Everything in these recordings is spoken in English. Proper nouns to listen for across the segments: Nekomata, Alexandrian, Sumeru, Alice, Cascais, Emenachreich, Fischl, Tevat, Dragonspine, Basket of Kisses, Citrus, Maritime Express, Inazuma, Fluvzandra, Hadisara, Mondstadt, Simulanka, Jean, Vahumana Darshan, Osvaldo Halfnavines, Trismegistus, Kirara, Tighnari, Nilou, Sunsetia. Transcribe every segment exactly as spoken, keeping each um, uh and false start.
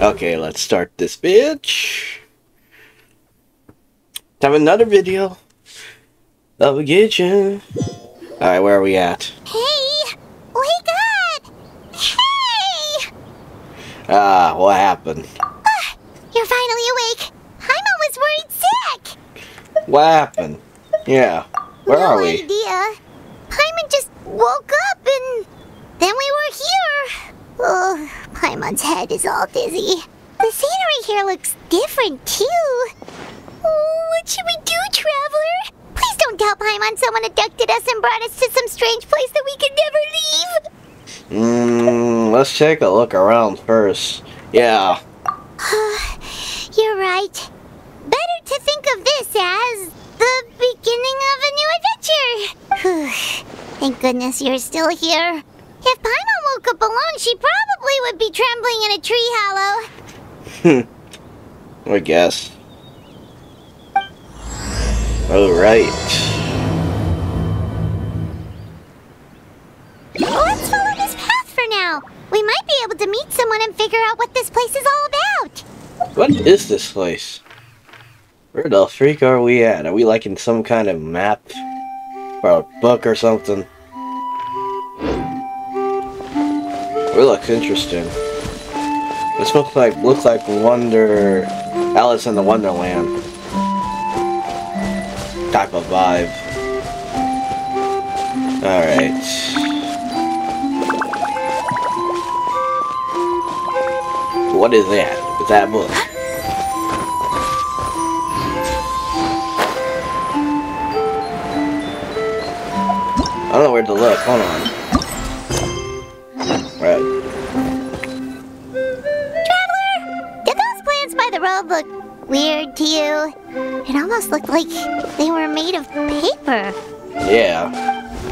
Okay, let's start this bitch. Time another video. Love will get you. Alright, where are we at? Hey! Wake up! Hey! Ah, what happened? Uh, you're finally awake. Paimon was worried sick. What happened? Yeah. Where no are we? No idea. Paimon just woke up and then we were here. Oh, Paimon's head is all dizzy. The scenery here looks different too. Oh, what should we do, Traveler? Please don't tell Paimon someone abducted us and brought us to some strange place that we could never leave. Mmm, let's take a look around first. Yeah. You're right. Better to think of this as the beginning of a new adventure. Thank goodness you're still here. If Paimon woke up alone, she probably would be trembling in a tree hollow. Hmm. I guess. Alright. Let's follow this path for now. We might be able to meet someone and figure out what this place is all about. What is this place? Where the freak are we at? Are we like in some kind of map? Or a book or something? It looks interesting. This looks like looks like Wonder Alice in the Wonderland type of vibe. All right. What is that? Is that a book? I don't know where to look. Hold on. Right. Traveler! Did those plants by the road look weird to you? It almost looked like they were made of paper. Yeah.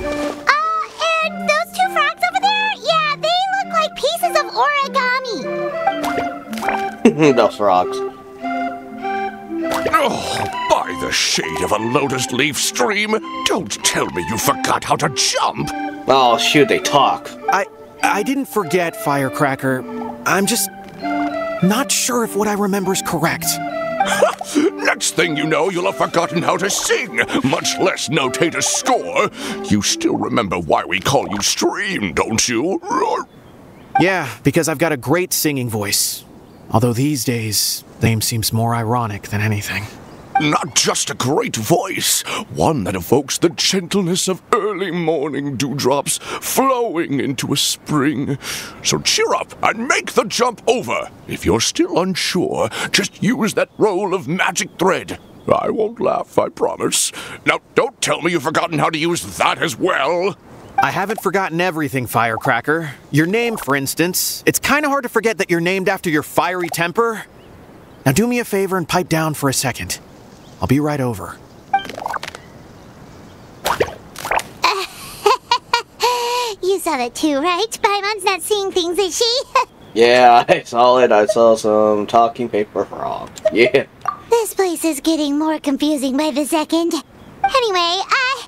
Uh, and those two frogs over there? Yeah, they look like pieces of origami. Those frogs. Oh, by the shade of a lotus leaf stream, don't tell me you forgot how to jump. Oh, shoot, they talk. I... I didn't forget, Firecracker. I'm just not sure if what I remember is correct. Next thing you know, you'll have forgotten how to sing, much less notate a score. You still remember why we call you Stream, don't you? Yeah, because I've got a great singing voice. Although these days, the name seems more ironic than anything. Not just a great voice, one that evokes the gentleness of early morning dewdrops flowing into a spring. So cheer up and make the jump over. If you're still unsure, just use that roll of magic thread. I won't laugh, I promise. Now, don't tell me you've forgotten how to use that as well. I haven't forgotten everything, Firecracker. Your name, for instance. It's kind of hard to forget that you're named after your fiery temper. Now do me a favor and pipe down for a second. I'll be right over. You saw that too, right? Paimon's not seeing things, is she? Yeah, I saw it. I saw some talking paper frog. Yeah. This place is getting more confusing by the second. Anyway, uh,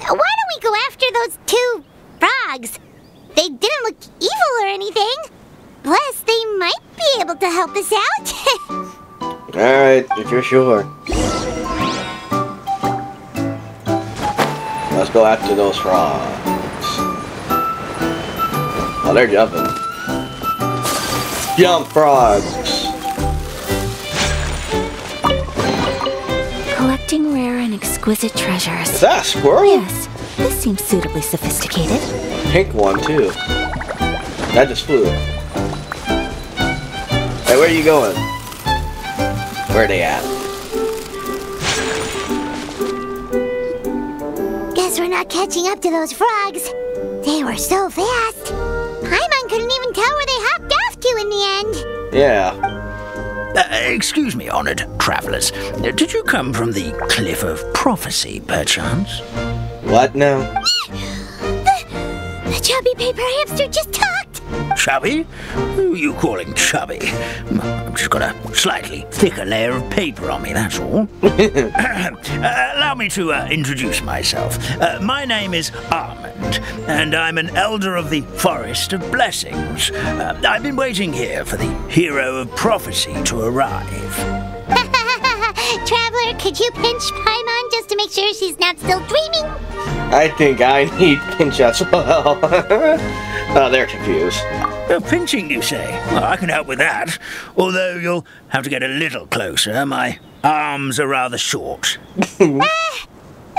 why don't we go after those two frogs? They didn't look evil or anything. Plus, they might be able to help us out. Alright, if you're sure. Let's go after those frogs. Oh, they're jumping. Jump, frogs! Collecting rare and exquisite treasures. Is that a squirrel? Yes, this seems suitably sophisticated. Pink one, too. That just flew. Hey, where are you going? Where are they at? Guess we're not catching up to those frogs. They were so fast. Paimon couldn't even tell where they hopped off to in the end. Yeah. Uh, excuse me, honored travelers. Uh, did you come from the Cliff of Prophecy, perchance? What now? The, the chubby paper hamster just talked. Chubby? Who are you calling chubby? I've just got a slightly thicker layer of paper on me, that's all. uh, allow me to uh, introduce myself. Uh, my name is Armand, and I'm an elder of the Forest of Blessings. Uh, I've been waiting here for the hero of prophecy to arrive. Traveler, could you pinch Paimon just to make sure she's not still dreaming? I think I need pinch as well. Oh, they're confused. Oh, pinching, you say? Well, I can help with that. Although you'll have to get a little closer. My arms are rather short. uh, that's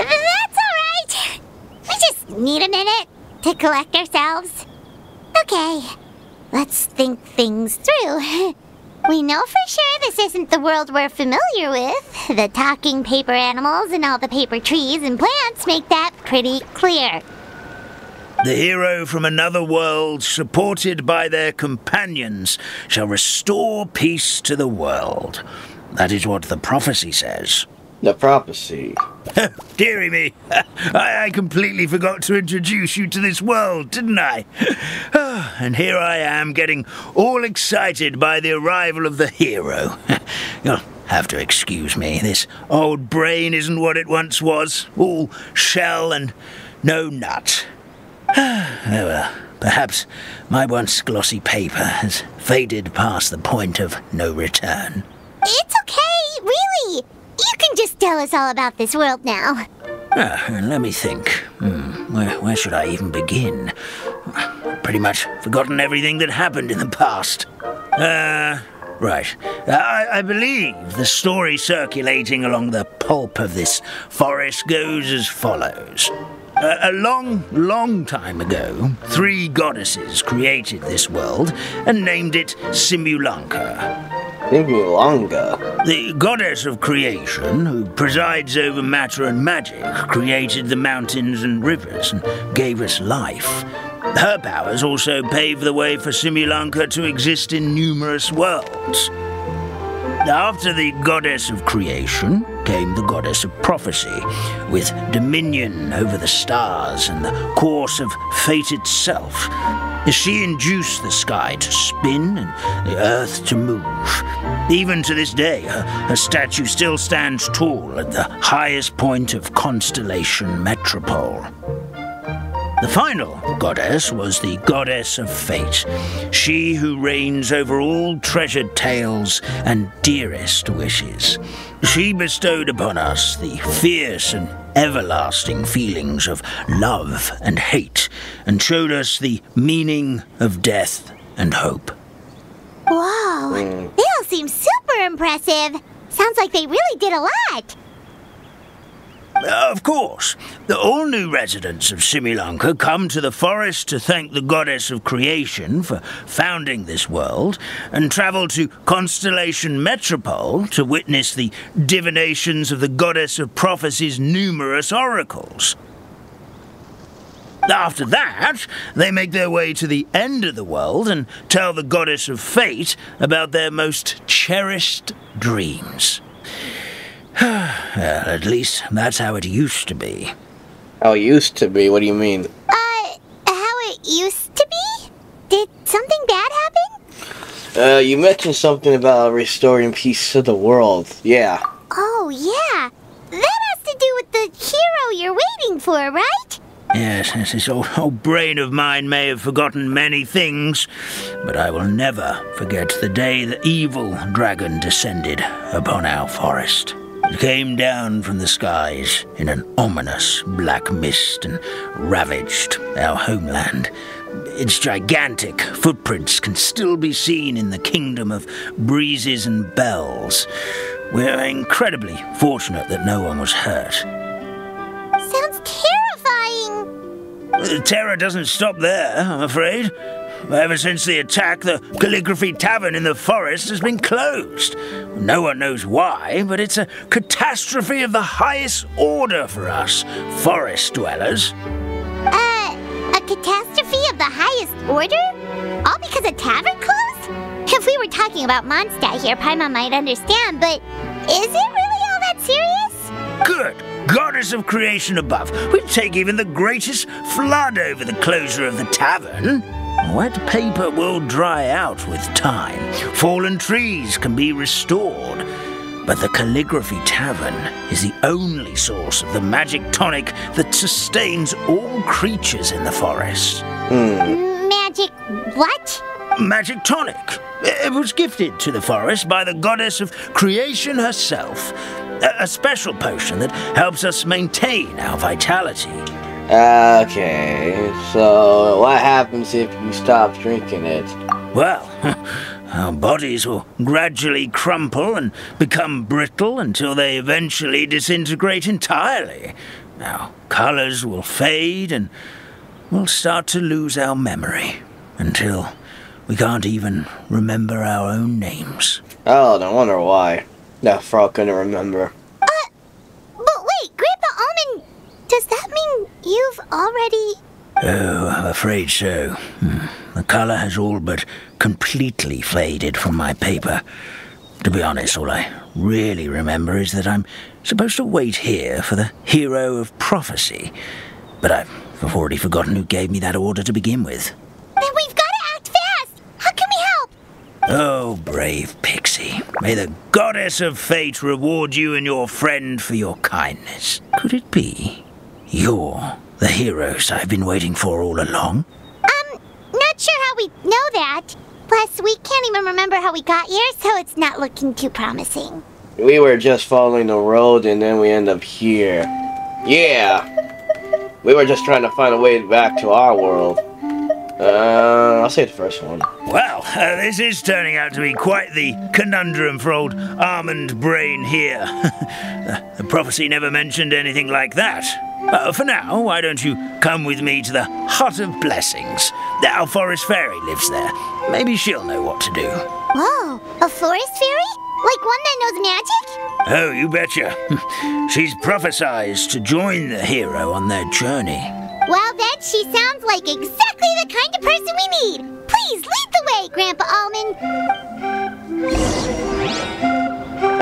all right. We just need a minute to collect ourselves. Okay, let's think things through. We know for sure this isn't the world we're familiar with. The talking paper animals and all the paper trees and plants make that pretty clear. The hero from another world, supported by their companions, shall restore peace to the world. That is what the prophecy says. The prophecy. Deary me, I, I completely forgot to introduce you to this world, didn't I? And here I am getting all excited by the arrival of the hero. You'll have to excuse me, this old brain isn't what it once was, all shell and no nut. Oh well, perhaps my once glossy paper has faded past the point of no return. It's okay, really. You can just tell us all about this world now. Ah, let me think. Hmm, where, where should I even begin? I've pretty much forgotten everything that happened in the past. Uh, right. I, I believe the story circulating along the pulp of this forest goes as follows. Uh, a long, long time ago, three goddesses created this world and named it Simulanka. The goddess of creation, who presides over matter and magic, created the mountains and rivers and gave us life. Her powers also paved the way for Simulanka to exist in numerous worlds. After the goddess of creation came the goddess of prophecy, with dominion over the stars and the course of fate itself. She induced the sky to spin and the earth to move. Even to this day, her, her statue still stands tall at the highest point of Constellation Metropole. The final goddess was the goddess of fate, she who reigns over all treasured tales and dearest wishes. She bestowed upon us the fierce and everlasting feelings of love and hate, and showed us the meaning of death and hope. Wow, they all seem super impressive. Sounds like they really did a lot. Of course. All new residents of Simulanka come to the forest to thank the goddess of creation for founding this world, and travel to Constellation Metropole to witness the divinations of the goddess of prophecy's numerous oracles. After that, they make their way to the end of the world and tell the goddess of fate about their most cherished dreams. Well, at least that's how it used to be. How it used to be? What do you mean? Uh, how it used to be? Did something bad happen? Uh, you mentioned something about restoring peace to the world, yeah. Oh, yeah. That has to do with the hero you're waiting for, right? Yes, this old, old brain of mine may have forgotten many things, but I will never forget the day the evil dragon descended upon our forest. It came down from the skies in an ominous black mist and ravaged our homeland. Its gigantic footprints can still be seen in the kingdom of breezes and bells. We're incredibly fortunate that no one was hurt. Sounds terrifying! The terror doesn't stop there, I'm afraid. Ever since the attack, the Calligraphy Tavern in the forest has been closed. No one knows why, but it's a catastrophe of the highest order for us, forest dwellers. Uh, a catastrophe of the highest order? All because a tavern closed? If we were talking about Mondstadt here, Paimon might understand, but is it really all that serious? Good. Goddess of creation above, we'd take even the greatest flood over the closure of the tavern. Wet paper will dry out with time. Fallen trees can be restored. But the Calligraphy Tavern is the only source of the magic tonic that sustains all creatures in the forest. Mm. Magic what? Magic tonic. It was gifted to the forest by the goddess of creation herself. A special potion that helps us maintain our vitality. Okay, so what happens if you stop drinking it? Well, our bodies will gradually crumple and become brittle until they eventually disintegrate entirely. Our colors will fade and we'll start to lose our memory until we can't even remember our own names. Oh, no wonder why. No, Frog couldn't remember. Uh, but wait, Grandpa Almond, does that mean you've already... Oh, I'm afraid so. The color has all but completely faded from my paper. To be honest, all I really remember is that I'm supposed to wait here for the hero of prophecy. But I've already forgotten who gave me that order to begin with. Oh, brave pixie. May the goddess of fate reward you and your friend for your kindness. Could it be you're the heroes I've been waiting for all along? Um, not sure how we know that. Plus, we can't even remember how we got here, so it's not looking too promising. We were just following the road, and then we end up here. Yeah. We were just trying to find a way back to our world. Uh, I'll say the first one. Well, uh, this is turning out to be quite the conundrum for old Almond Brain here. the, the prophecy never mentioned anything like that. Uh, for now, why don't you come with me to the Hut of Blessings? Our forest fairy lives there. Maybe she'll know what to do. Whoa, a forest fairy? Like one that knows magic? Oh, you betcha. She's prophesized to join the hero on their journey. Well, then she sounds like exactly the kind of person we need. Please, lead the way, Grandpa Almond.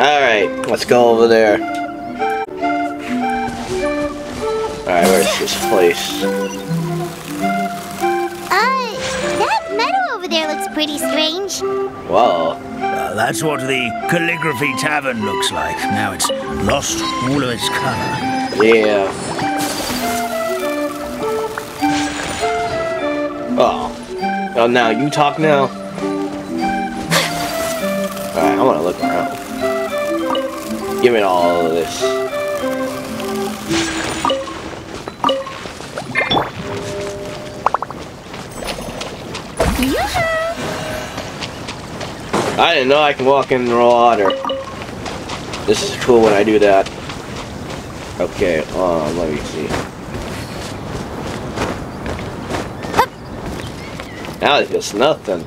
Alright, let's go over there. Alright, where's this place? Uh, that meadow over there looks pretty strange. Whoa. Uh, that's what the Calligraphy Tavern looks like. Now it's lost all of its color. Yeah. Oh. Oh, now you talk now? Alright, I want to look around. Give me all of this. Yoo-hoo! I didn't know I could walk in raw water. This is cool when I do that. Okay, um, let me see. Now it's just nothing.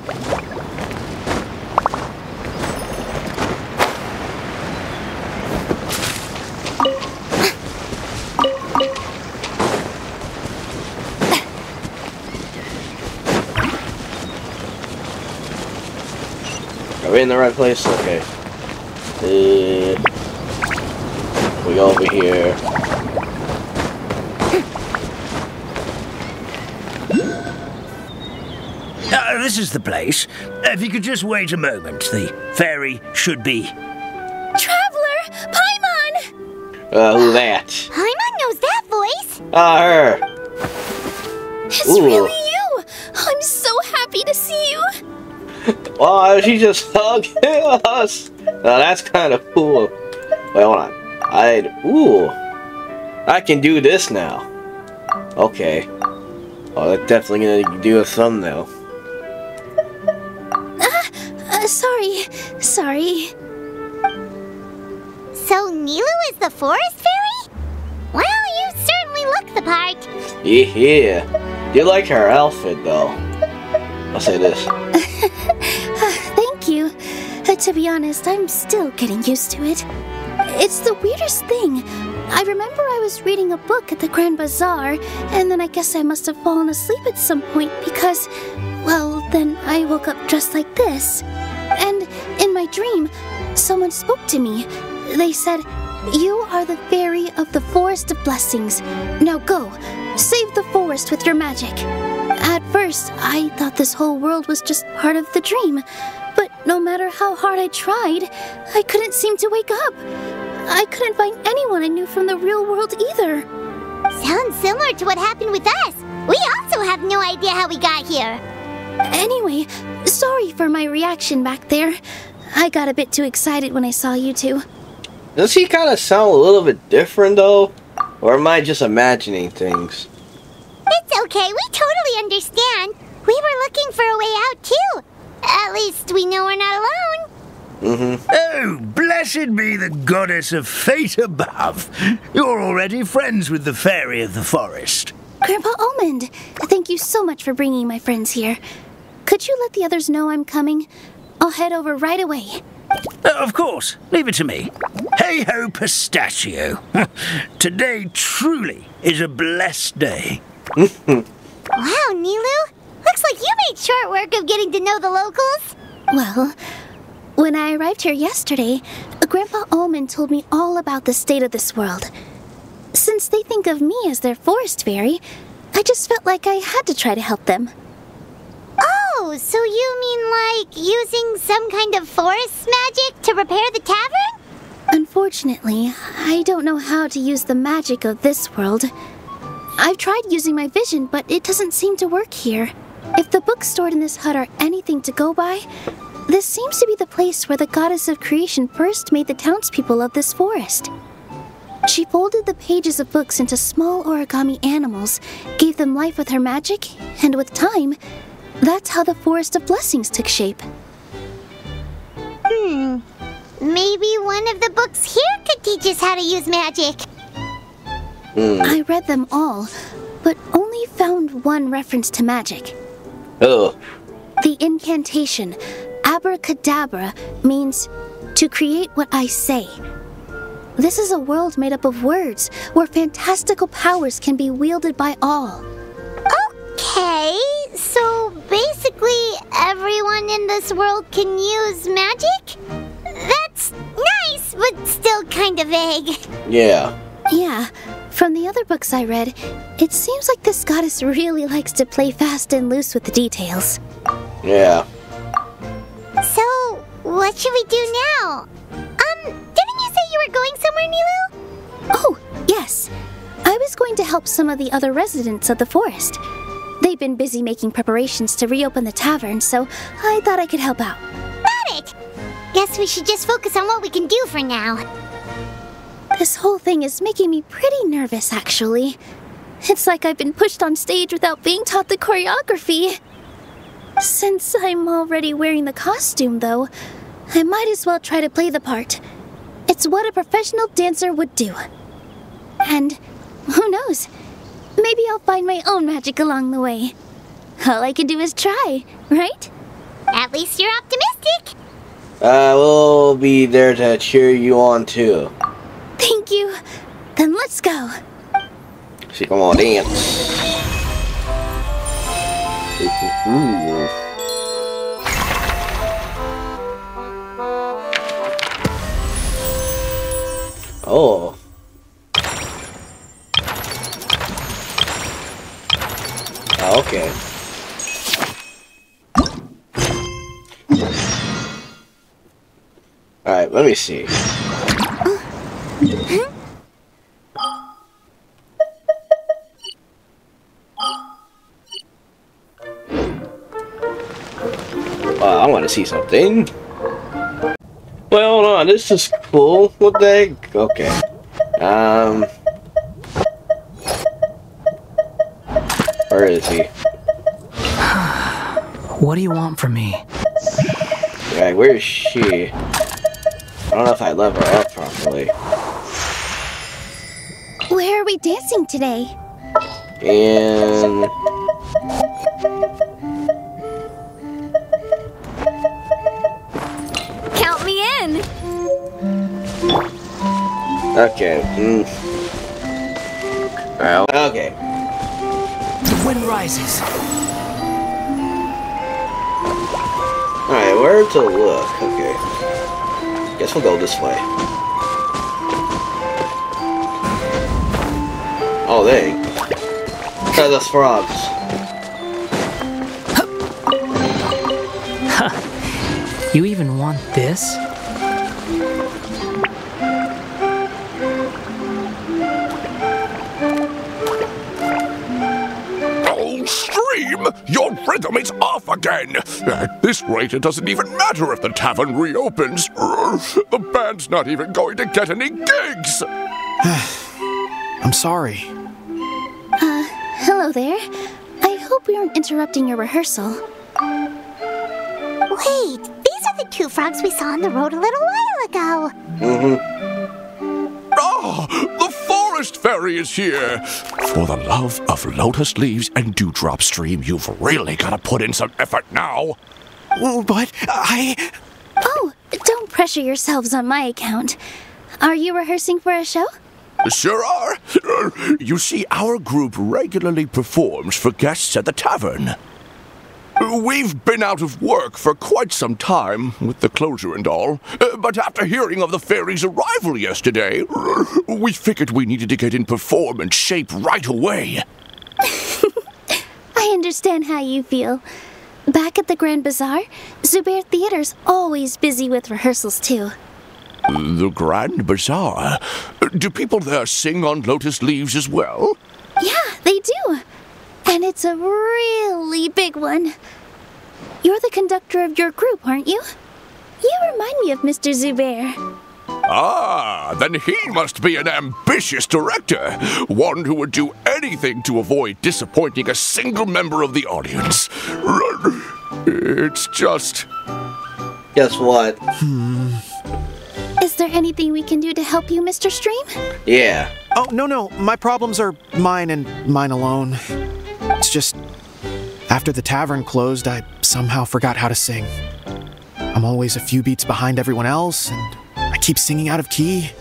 Are we in the right place? Okay. Uh, we go over here. This is the place. If you could just wait a moment, the fairy should be... Traveler! Paimon! Uh, who that? Paimon knows that voice! Ah, uh, her! It's Ooh. really you! I'm so happy to see you! Oh, she just hugged us! Now that's kind of cool. Wait, hold on. I... Ooh! I can do this now. Okay. Oh, that's definitely gonna do a thumbnail. Sorry, sorry. So Nilou is the forest fairy? Well, you certainly look the part. Yeah, you like her outfit though. I'll say this. Thank you. Uh, to be honest, I'm still getting used to it. It's the weirdest thing. I remember I was reading a book at the Grand Bazaar, and then I guess I must have fallen asleep at some point because, well, then I woke up dressed like this. And in my dream, someone spoke to me. They said, "You are the fairy of the Forest of Blessings. Now go, save the forest with your magic." At first, I thought this whole world was just part of the dream. But no matter how hard I tried, I couldn't seem to wake up. I couldn't find anyone I knew from the real world either. Sounds similar to what happened with us. We also have no idea how we got here. Anyway, sorry for my reaction back there. I got a bit too excited when I saw you two. Does he kind of sound a little bit different, though? Or am I just imagining things? It's okay, we totally understand. We were looking for a way out, too. At least we know we're not alone. Mm-hmm. Oh, blessed be the goddess of fate above. You're already friends with the fairy of the forest. Grandpa Almond, thank you so much for bringing my friends here. Could you let the others know I'm coming? I'll head over right away. Uh, of course. Leave it to me. Hey-ho, pistachio. Today truly is a blessed day. Wow, Nilou. Looks like you made short work of getting to know the locals. Well, when I arrived here yesterday, Grandpa Almond told me all about the state of this world. Since they think of me as their forest fairy, I just felt like I had to try to help them. Oh, so you mean like using some kind of forest magic to repair the tavern? Unfortunately, I don't know how to use the magic of this world. I've tried using my vision, but it doesn't seem to work here. If the books stored in this hut are anything to go by, this seems to be the place where the goddess of creation first made the townspeople of this forest. She folded the pages of books into small origami animals, gave them life with her magic, and with time, that's how the Forest of Blessings took shape. Hmm. Maybe one of the books here could teach us how to use magic. Mm. I read them all, but only found one reference to magic. Oh. The incantation, abracadabra, means to create what I say. This is a world made up of words, where fantastical powers can be wielded by all. Okay, so basically everyone in this world can use magic? That's nice, but still kind of vague. Yeah. Yeah. From the other books I read, it seems like this goddess really likes to play fast and loose with the details. Yeah. So, what should we do now? Um, didn't you say you were going somewhere, Nilou? Oh, yes. I was going to help some of the other residents of the forest. They've been busy making preparations to reopen the tavern, so I thought I could help out. Got it! Guess we should just focus on what we can do for now. This whole thing is making me pretty nervous, actually. It's like I've been pushed on stage without being taught the choreography. Since I'm already wearing the costume, though, I might as well try to play the part. It's what a professional dancer would do. And who knows? Maybe I'll find my own magic along the way. All I can do is try, right? At least you're optimistic. I will be there to cheer you on, too. Thank you. Then let's go. She come on, dance. Oh. Oh, okay. All right, let me see. Huh? Wow, I want to see something. Well, hold on, this is cool. What the heck? Okay. Um. Where is he? What do you want from me? Alright, where is she? I don't know if I level her up properly. Where are we dancing today? And count me in. Okay. Mm. Well, okay. The wind rises. All right, where to look? Okay. Guess we'll go this way. Oh, they. Because that's frogs. You even want this? Oh, stream! Your rhythm is off again! At this rate, it doesn't even matter if the tavern reopens. The band's not even going to get any gigs! I'm sorry. Uh, hello there. I hope we aren't interrupting your rehearsal. Wait, these are the two frogs we saw on the road a little while ago. Mm-hmm. Ah, the forest fairy is here. For the love of lotus leaves and dewdrop stream, you've really got to put in some effort now. But I... Oh, don't pressure yourselves on my account. Are you rehearsing for a show? Sure are. You see, our group regularly performs for guests at the tavern. We've been out of work for quite some time, with the closure and all, uh, but after hearing of the fairy's arrival yesterday, we figured we needed to get in performance shape right away. I understand how you feel. Back at the Grand Bazaar, Zubair Theatre's always busy with rehearsals too. The Grand Bazaar? Do people there sing on lotus leaves as well? Yeah, they do. And it's a really big one. You're the conductor of your group, aren't you? You remind me of Mister Zubair. Ah, then he must be an ambitious director. One who would do anything to avoid disappointing a single member of the audience. It's just... Guess what? Hmm. Is there anything we can do to help you, Mister Stream? Yeah. Oh, no, no. My problems are mine and mine alone. It's just, after the tavern closed, I somehow forgot how to sing. I'm always a few beats behind everyone else, and I keep singing out of key.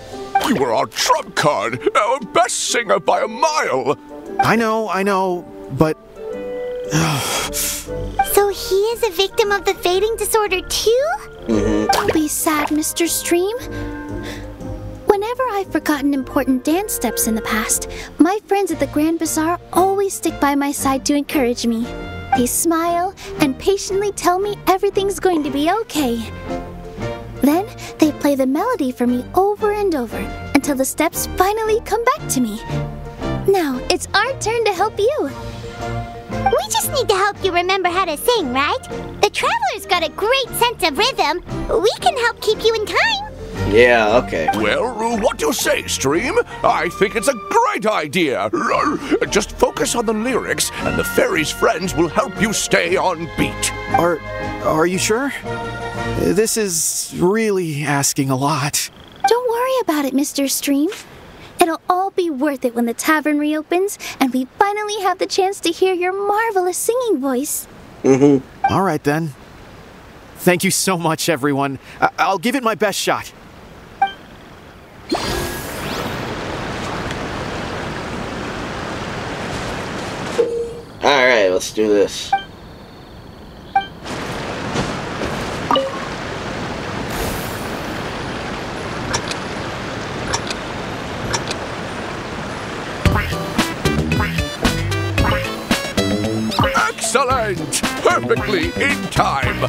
You were our trump card, our best singer by a mile. I know, I know, but... So he is a victim of the fading disorder too? Don't be sad, Mister Stream. Whenever I've forgotten important dance steps in the past, my friends at the Grand Bazaar always stick by my side to encourage me. They smile and patiently tell me everything's going to be okay. Then they play the melody for me over and over until the steps finally come back to me. Now it's our turn to help you. We just need to help you remember how to sing, right? The Traveler's got a great sense of rhythm. We can help keep you in time. Yeah, okay. Well, what do you say, Stream? I think it's a great idea. Just focus on the lyrics, and the fairy's friends will help you stay on beat. Are, are you sure? This is really asking a lot. Don't worry about it, Mister Stream. It'll all be worth it when the tavern reopens, and we finally have the chance to hear your marvelous singing voice. Mm-hmm. All right, then. Thank you so much, everyone. I I'll give it my best shot. Alright, let's do this. Excellent! Perfectly in time!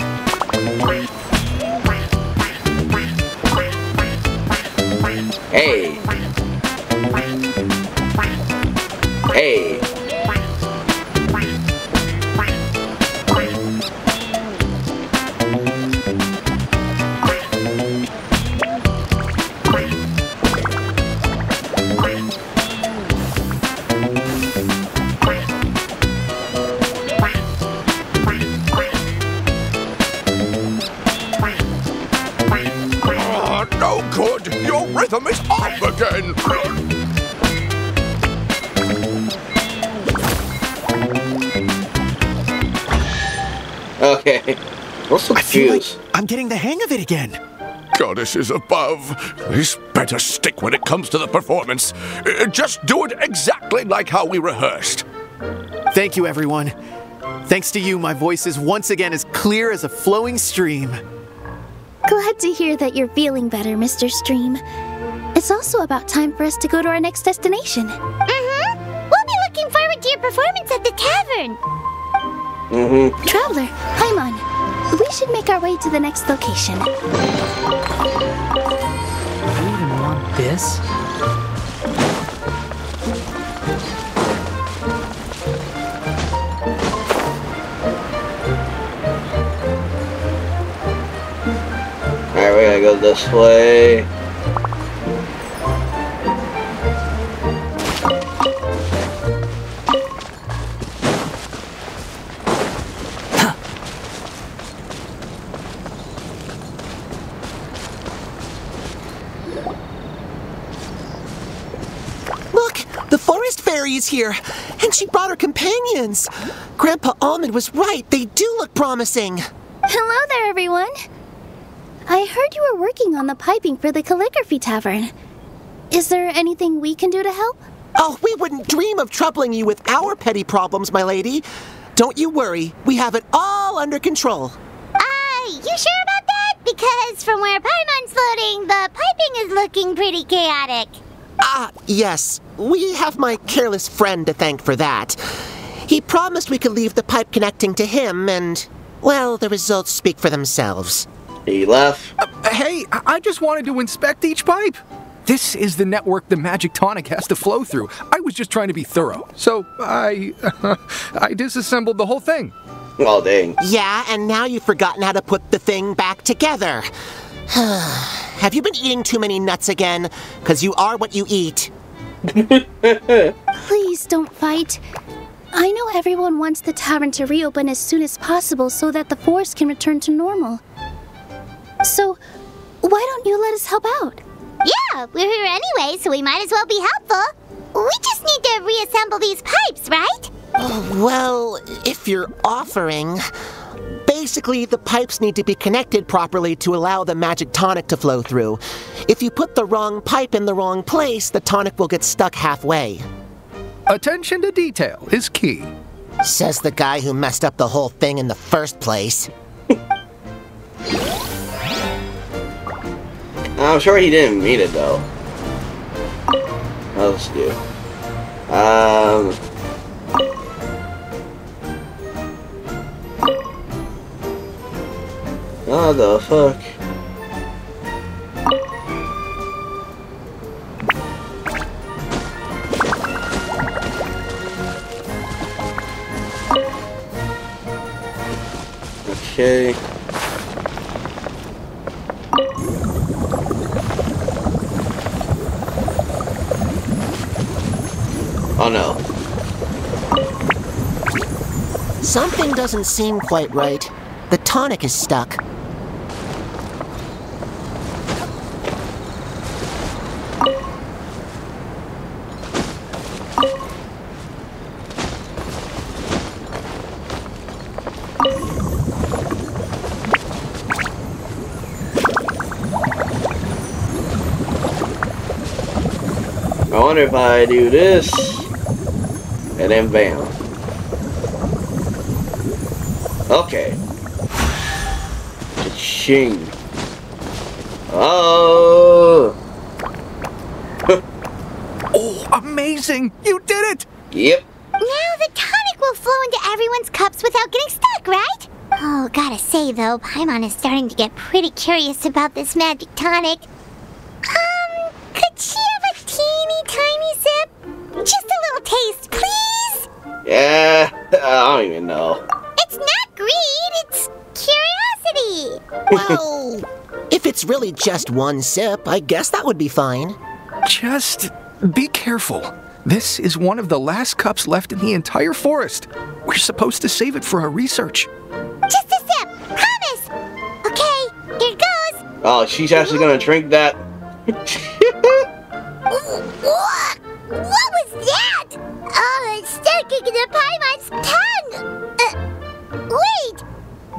Hey! Hey! It's off again! Okay. What's the fuse? Like I'm getting the hang of it again. Goddesses above, this better stick when it comes to the performance. Just do it exactly like how we rehearsed. Thank you, everyone. Thanks to you, my voice is once again as clear as a flowing stream. Glad to hear that you're feeling better, Mister Stream. It's also about time for us to go to our next destination. Mm-hmm. We'll be looking forward to your performance at the tavern. Mm-hmm. Traveler, Paimon, We should make our way to the next location. Do you even want this? Alright, we're gonna go this way. Here, and she brought her companions. Grandpa Almond was right. They do look promising. Hello there, everyone. I heard you were working on the piping for the Calligraphy Tavern. Is there anything we can do to help? Oh, we wouldn't dream of troubling you with our petty problems, my lady. Don't you worry. We have it all under control. Aye, you sure about that? Because from where Paimon's floating, the piping is looking pretty chaotic. Ah, yes. We have my careless friend to thank for that. He promised we could leave the pipe connecting to him, and, well, the results speak for themselves. He left. Uh, hey, I just wanted to inspect each pipe. This is the network the magic tonic has to flow through. I was just trying to be thorough, so I, uh, I disassembled the whole thing. Well, dang. Yeah, and now you've forgotten how to put the thing back together. Have you been eating too many nuts again? Because you are what you eat. Please don't fight. I know everyone wants the tavern to reopen as soon as possible so that the forest can return to normal. So, why don't you let us help out? Yeah, we're here anyway, so we might as well be helpful. We just need to reassemble these pipes, right? Oh, well, if you're offering... Basically, the pipes need to be connected properly to allow the magic tonic to flow through. If you put the wrong pipe in the wrong place, the tonic will get stuck halfway. Attention to detail is key. Says the guy who messed up the whole thing in the first place. I'm sure he didn't mean it, though. What else do? Um... Oh, the fuck. Okay. Oh no. Something doesn't seem quite right. The tonic is stuck. I wonder if I do this, and then bam. Okay. Ching. Oh. Oh, amazing! You did it! Yep. Now the tonic will flow into everyone's cups without getting stuck, right? Oh, gotta say though, Paimon is starting to get pretty curious about this magic tonic. Um, could she have a teeny tiny sip? Just a little taste, please? Yeah, I don't even know. It's not greed, it's curiosity. Well, if it's really just one sip, I guess that would be fine. Just be careful. This is one of the last cups left in the entire forest. We're supposed to save it for our research. Just a sip, promise. Okay, here it goes. Oh, she's actually gonna drink that. What? What was that? Oh, it's sticking to Paimon's tongue! Uh, wait!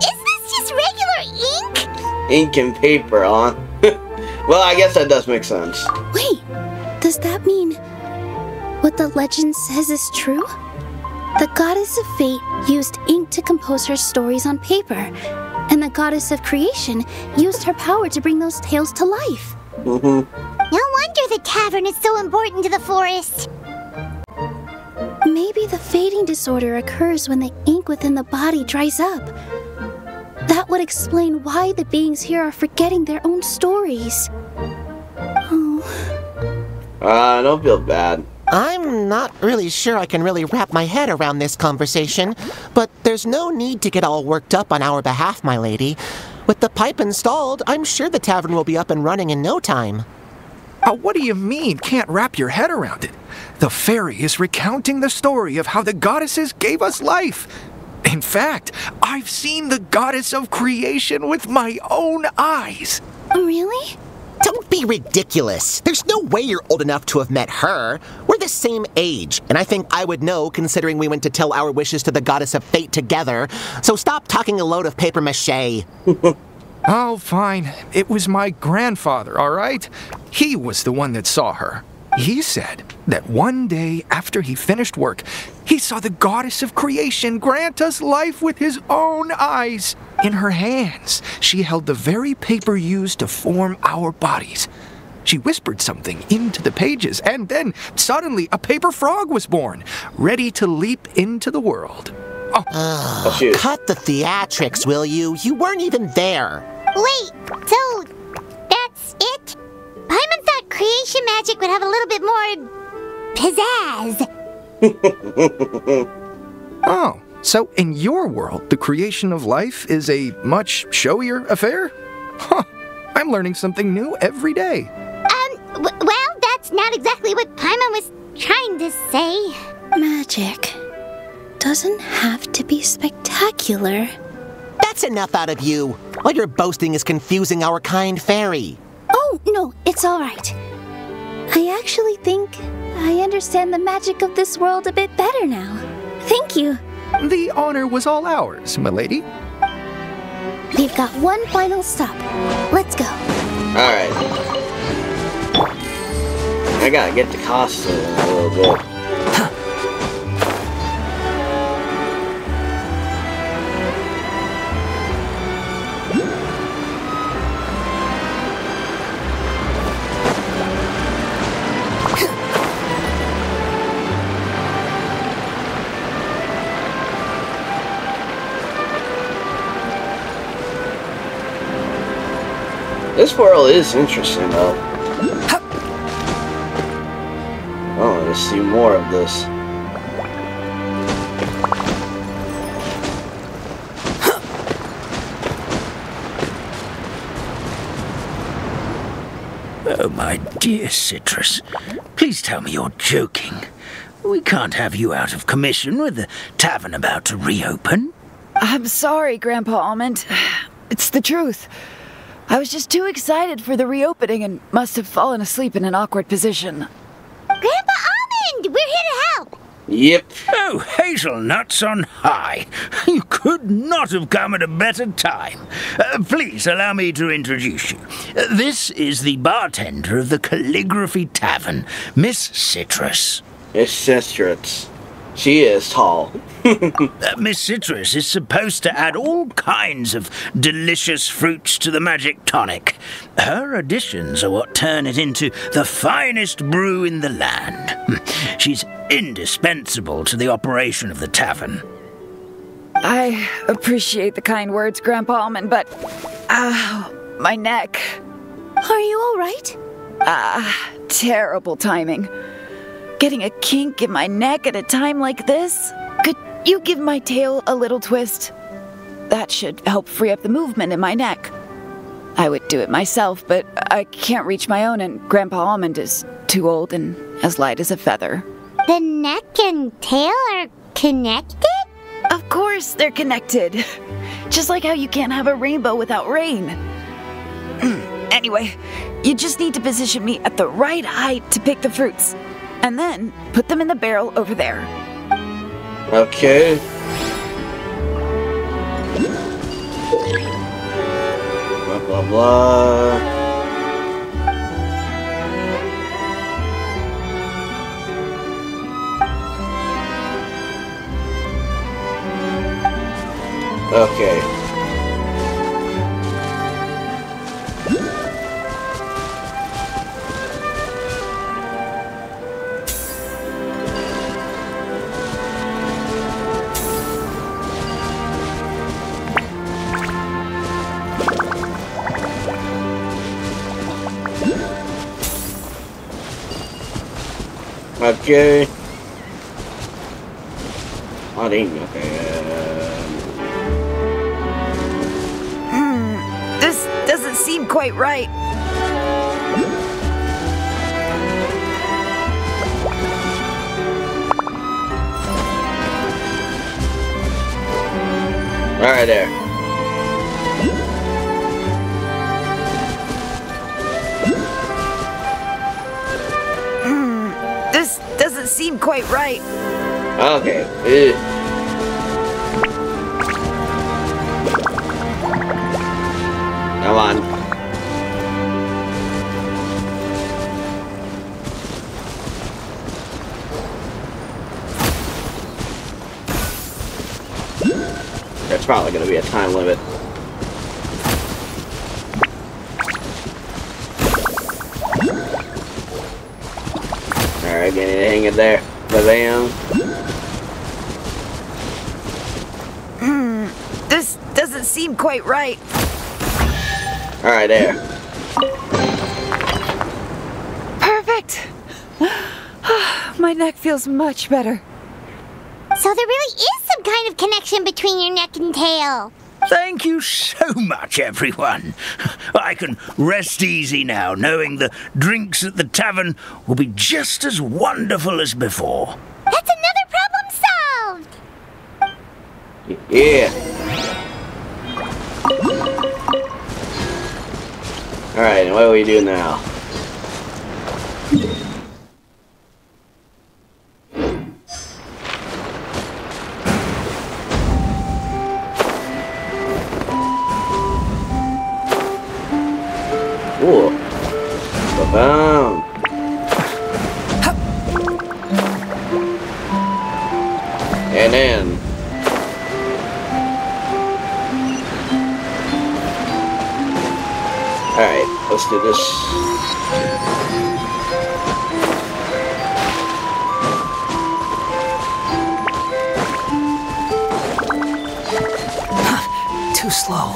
Is this just regular ink? Ink and paper, huh? Well, I guess that does make sense. Wait, does that mean what the legend says is true? The goddess of fate used ink to compose her stories on paper, and the goddess of creation used her power to bring those tales to life. Mm-hmm. No wonder the tavern is so important to the forest. Maybe the fading disorder occurs when the ink within the body dries up. That would explain why the beings here are forgetting their own stories. Oh. Ah, uh, don't feel bad. I'm not really sure I can really wrap my head around this conversation, but there's no need to get all worked up on our behalf, my lady. With the pipe installed, I'm sure the tavern will be up and running in no time. Oh, what do you mean, can't wrap your head around it? The fairy is recounting the story of how the goddesses gave us life. In fact, I've seen the goddess of creation with my own eyes. Really? Don't be ridiculous. There's no way you're old enough to have met her. We're the same age, and I think I would know considering we went to tell our wishes to the goddess of fate together. So stop talking a load of papier-mâché. Oh, fine. It was my grandfather, all right? He was the one that saw her. He said that one day after he finished work, he saw the goddess of creation grant us life with his own eyes. In her hands, she held the very paper used to form our bodies. She whispered something into the pages, and then suddenly a paper frog was born, ready to leap into the world. Oh. Oh, cut the theatrics, will you? You weren't even there. Wait, so that's it? Paimon thought creation magic would have a little bit more pizzazz. Oh, so in your world, the creation of life is a much showier affair? Huh, I'm learning something new every day. Um, w well, that's not exactly what Paimon was trying to say. Magic doesn't have to be spectacular. That's enough out of you. While your boasting is confusing our kind fairy. Oh, no, it's all right. I actually think I understand the magic of this world a bit better now. Thank you. The honor was all ours, my lady. We've got one final stop. Let's go. All right. I gotta get the costume a little bit. This world is interesting, though. I want to see more of this. Oh, my dear Citrus. Please tell me you're joking. We can't have you out of commission with the tavern about to reopen. I'm sorry, Grandpa Almond. It's the truth. I was just too excited for the reopening and must have fallen asleep in an awkward position. Grandpa Almond, we're here to help! Yep. Oh, hazelnuts on high. You could not have come at a better time. Uh, please allow me to introduce you. Uh, this is the bartender of the Calligraphy Tavern, Miss Citrus. Miss Citrus. She is tall. uh, Miss Citrus is supposed to add all kinds of delicious fruits to the magic tonic. Her additions are what turn it into the finest brew in the land. She's indispensable to the operation of the tavern. I appreciate the kind words, Grandpa Almond, but... Ah, uh, my neck. Are you all right? Ah, uh, terrible timing. Getting a kink in my neck at a time like this? Could you give my tail a little twist? That should help free up the movement in my neck. I would do it myself, but I can't reach my own, and Grandpa Almond is too old and as light as a feather. The neck and tail are connected? Of course they're connected. Just like how you can't have a rainbow without rain. Anyway, you just need to position me at the right height to pick the fruits. And then, put them in the barrel over there. Okay. Blah, blah, blah. Okay. Okay. I think okay. Hmm. This doesn't seem quite right. All right, there. Hmm. This doesn't seem quite right. Okay. Ew. Come on. There's probably going to be a time limit. Alright, getting to hang in there. Ba-bam. Hmm, this doesn't seem quite right. Alright, there. Perfect! My neck feels much better. So there really is some kind of connection between your neck and tail. Thank you so much, everyone. I can rest easy now, knowing the drinks at the tavern will be just as wonderful as before. That's another problem solved! Yeah. Alright, what do we do now? Cool. Ba-bam. And then. Alright, let's do this. Too slow.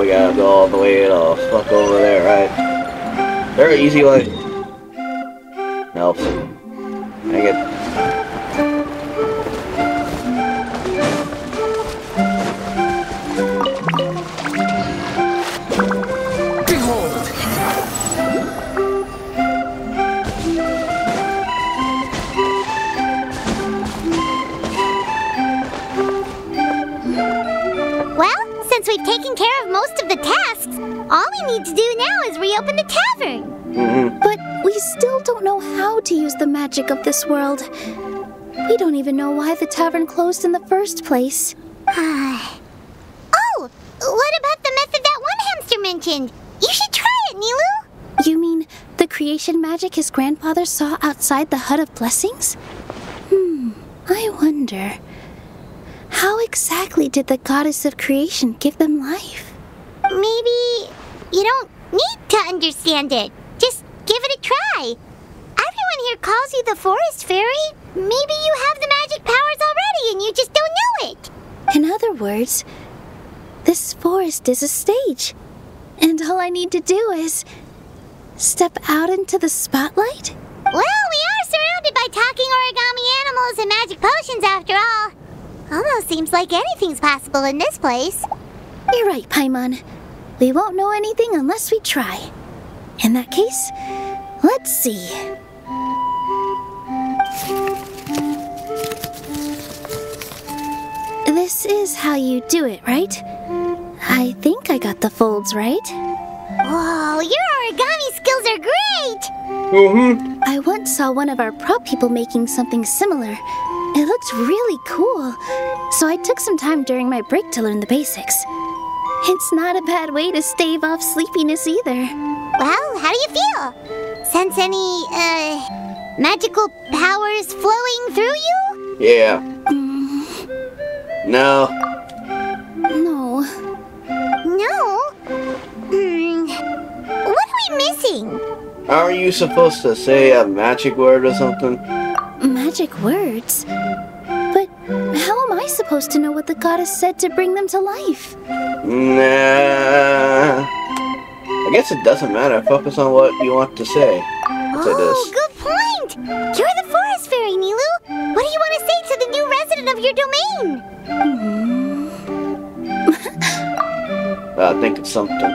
We gotta go all the way to the fuck over there, right? Is there an easy way? Nope. Dang it. We've taken care of most of the tasks. All we need to do now is reopen the tavern. Mm-hmm. But we still don't know how to use the magic of this world. We don't even know why the tavern closed in the first place. Oh, what about the method that one hamster mentioned? You should try it, Nilou. You mean the creation magic his grandfather saw outside the Hut of Blessings? Hmm, I wonder. How exactly did the goddess of creation give them life? Maybe you don't need to understand it. Just give it a try. Everyone here calls you the forest fairy. Maybe you have the magic powers already and you just don't know it. In other words, this forest is a stage. And all I need to do is step out into the spotlight? Well, we are surrounded by talking origami animals and magic potions after all. Almost seems like anything's possible in this place. You're right, Paimon. We won't know anything unless we try. In that case, let's see. This is how you do it, right? I think I got the folds right. Whoa, your origami skills are great! Mm-hmm. I once saw one of our prop people making something similar. It looked really cool, so I took some time during my break to learn the basics. It's not a bad way to stave off sleepiness either. Well, how do you feel? Sense any, uh, magical powers flowing through you? Yeah. Mm. No. No. No? Hmm. What are we missing? Are you supposed to say a magic word or something? Magic words? But how am I supposed to know what the goddess said to bring them to life? Nah. I guess it doesn't matter. Focus on what you want to say. to this. Oh, good point! You're the forest fairy, Nilou. What do you want to say to the new resident of your domain? Mm-hmm. I think it's something.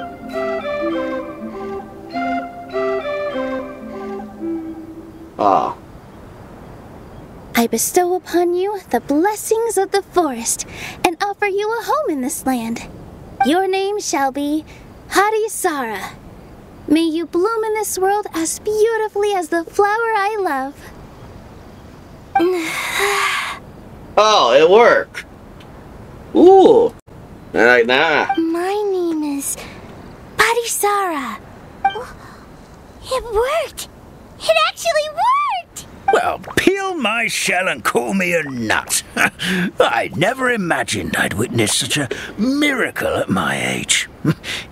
Ah. I bestow upon you the blessings of the forest and offer you a home in this land. Your name shall be Hadisara. May you bloom in this world as beautifully as the flower I love. Oh, it worked. Ooh. Like that. My name is Hadisara. It worked. It actually worked. Well, peel my shell and call me a nut. I never imagined I'd witness such a miracle at my age.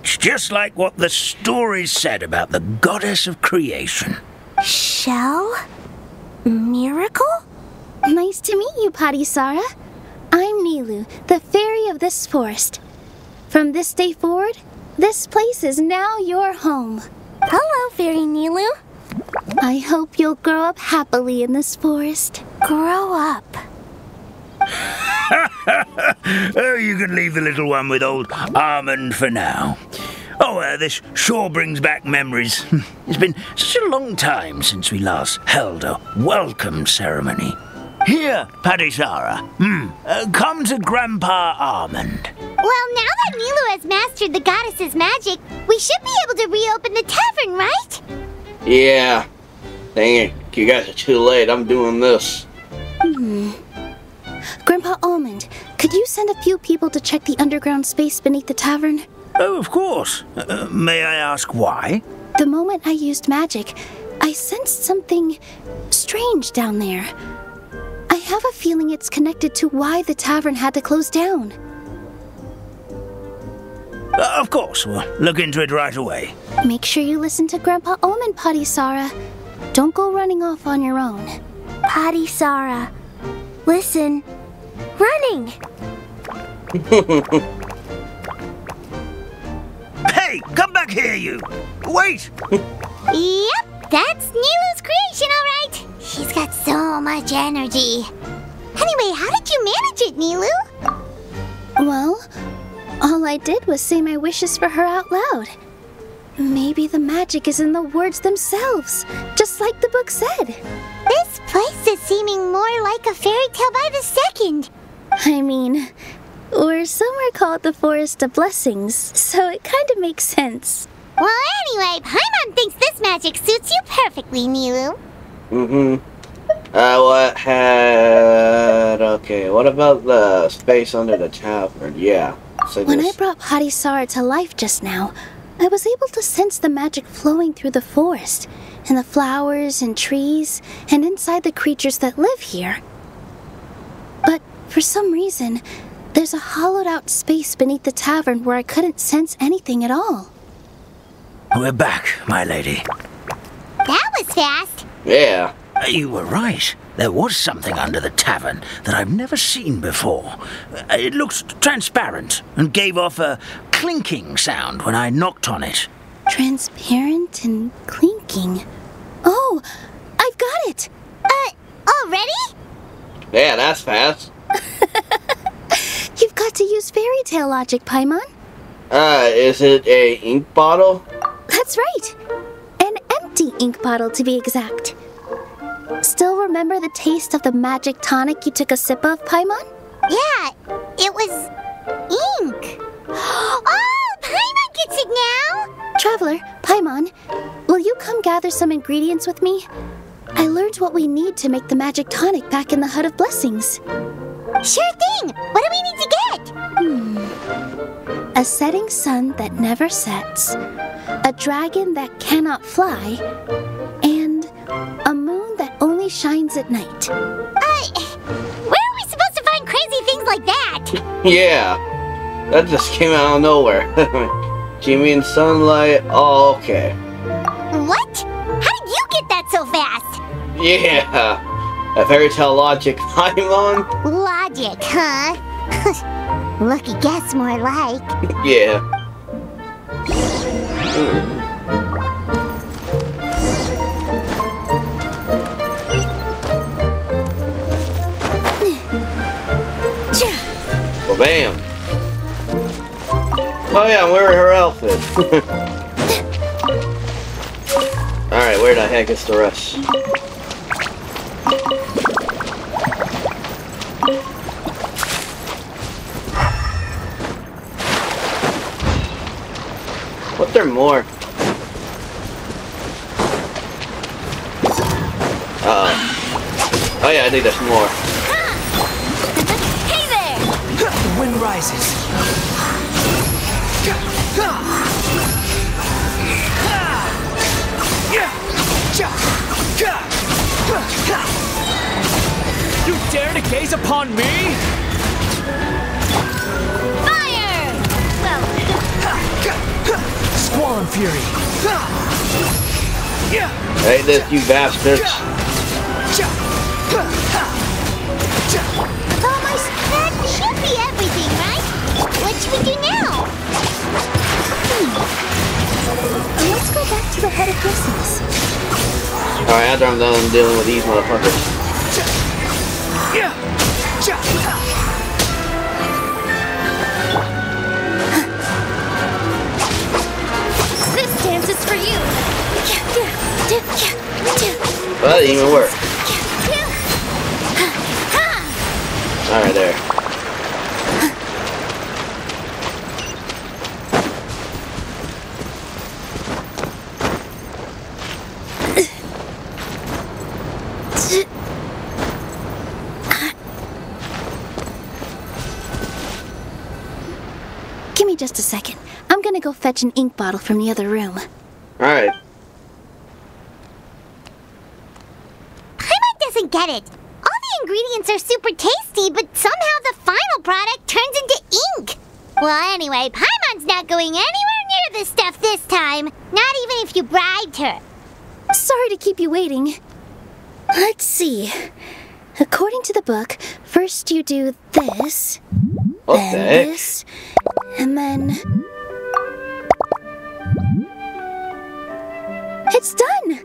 It's just like what the stories said about the goddess of creation. Shell? Miracle? Nice to meet you, Hadisara. I'm Nilou, the fairy of this forest. From this day forward, this place is now your home. Hello, Fairy Nilou. I hope you'll grow up happily in this forest. Grow up. Oh, you can leave the little one with old Armand for now. Oh, uh, this sure brings back memories. It's been such a long time since we last held a welcome ceremony. Here, Hadisara. Hmm. Uh, come to Grandpa Armand. Well, now that Nilou has mastered the goddess's magic, we should be able to reopen the tavern, right? Yeah. Dang it, you guys are too late. I'm doing this. Hmm. Grandpa Almond, could you send a few people to check the underground space beneath the tavern? Oh, of course. Uh, may I ask why? The moment I used magic, I sensed something strange down there. I have a feeling it's connected to why the tavern had to close down. Uh, of course, we'll look into it right away. Make sure you listen to Grandpa Almond, Hadisara. Don't go running off on your own. Hadisara, listen. Running! Hey, come back here, you! Wait! Yep, that's Nilou's creation, alright! She's got so much energy. Anyway, how did you manage it, Nilou? Well, all I did was say my wishes for her out loud. Maybe the magic is in the words themselves, just like the book said. This place is seeming more like a fairy tale by the second. I mean, we're somewhere called the Forest of Blessings, so it kind of makes sense. Well, anyway, Paimon thinks this magic suits you perfectly, Nilou. Mm-hmm. Uh, what had... Okay, what about the space under the tavern? Yeah. So when I brought Hadisara to life just now, I was able to sense the magic flowing through the forest, and the flowers and trees, and inside the creatures that live here. But for some reason, there's a hollowed-out space beneath the tavern where I couldn't sense anything at all. We're back, my lady. That was fast. Yeah. You were right. There was something under the tavern that I've never seen before. It looked transparent and gave off a clinking sound when I knocked on it. Transparent and clinking. Oh, I've got it. Uh, already? Yeah, that's fast. You've got to use fairy tale logic, Paimon. Uh, is it a ink bottle? That's right. An empty ink bottle, to be exact. Still remember the taste of the magic tonic you took a sip of, Paimon? Yeah, it was ink. Oh, Paimon gets it now! Traveler, Paimon, will you come gather some ingredients with me? I learned what we need to make the magic tonic back in the Hut of Blessings. Sure thing! What do we need to get? Hmm. A setting sun that never sets, a dragon that cannot fly, and a moon that only shines at night. Uh, where are we supposed to find crazy things like that? Yeah. That just came out of nowhere. Do you mean sunlight? Oh, okay. What? How did you get that so fast? Yeah. A fairy tale logic, Paimon. Logic, huh? Lucky guess, more like. Yeah. Mm. Bam! Oh yeah, I'm wearing her outfit. Alright, where the heck is the rest? What, there more? Uh-oh. Oh yeah, I think there's more. Hey there! The wind rises. You dare to gaze upon me? Fire! Well... Squall fury! Hey, this you bastards! Almost that should be everything, right? What should we do now? Hmm. Let's go back to the head of Christmas. Alright, after I'm done dealing with these motherfuckers. For you. Well, it didn't even work. Alright, there. Give me just a second. I'm gonna go fetch an ink bottle from the other room. Alright. Paimon doesn't get it. All the ingredients are super tasty, but somehow the final product turns into ink. Well, anyway, Paimon's not going anywhere near this stuff this time. Not even if you bribed her. Sorry to keep you waiting. Let's see. According to the book, first you do this, okay. Then this, and then... It's done!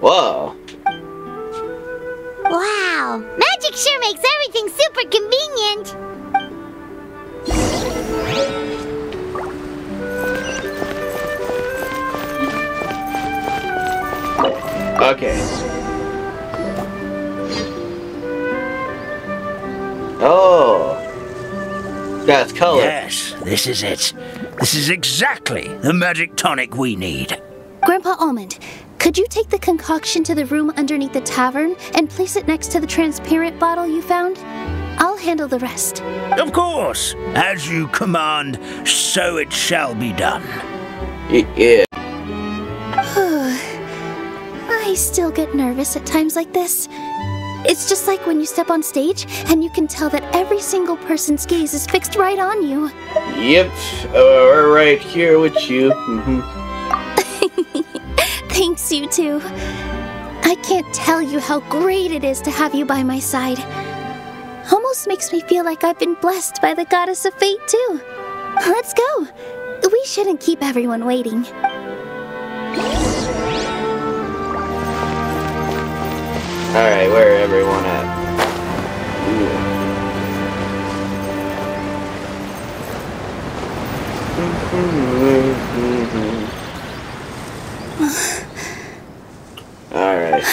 Whoa! Wow! Magic sure makes everything super convenient! Okay. Oh! That's color. Yes, this is it. This is exactly the magic tonic we need. Grandpa Almond, could you take the concoction to the room underneath the tavern and place it next to the transparent bottle you found? I'll handle the rest. Of course. As you command, so it shall be done. Yeah. I still get nervous at times like this. It's just like when you step on stage, and you can tell that every single person's gaze is fixed right on you. Yep, uh, we're right here with you. Mm-hmm. Thanks, you two. I can't tell you how great it is to have you by my side. Almost makes me feel like I've been blessed by the goddess of fate, too. Let's go. We shouldn't keep everyone waiting. Alright, where are everyone at? Alright.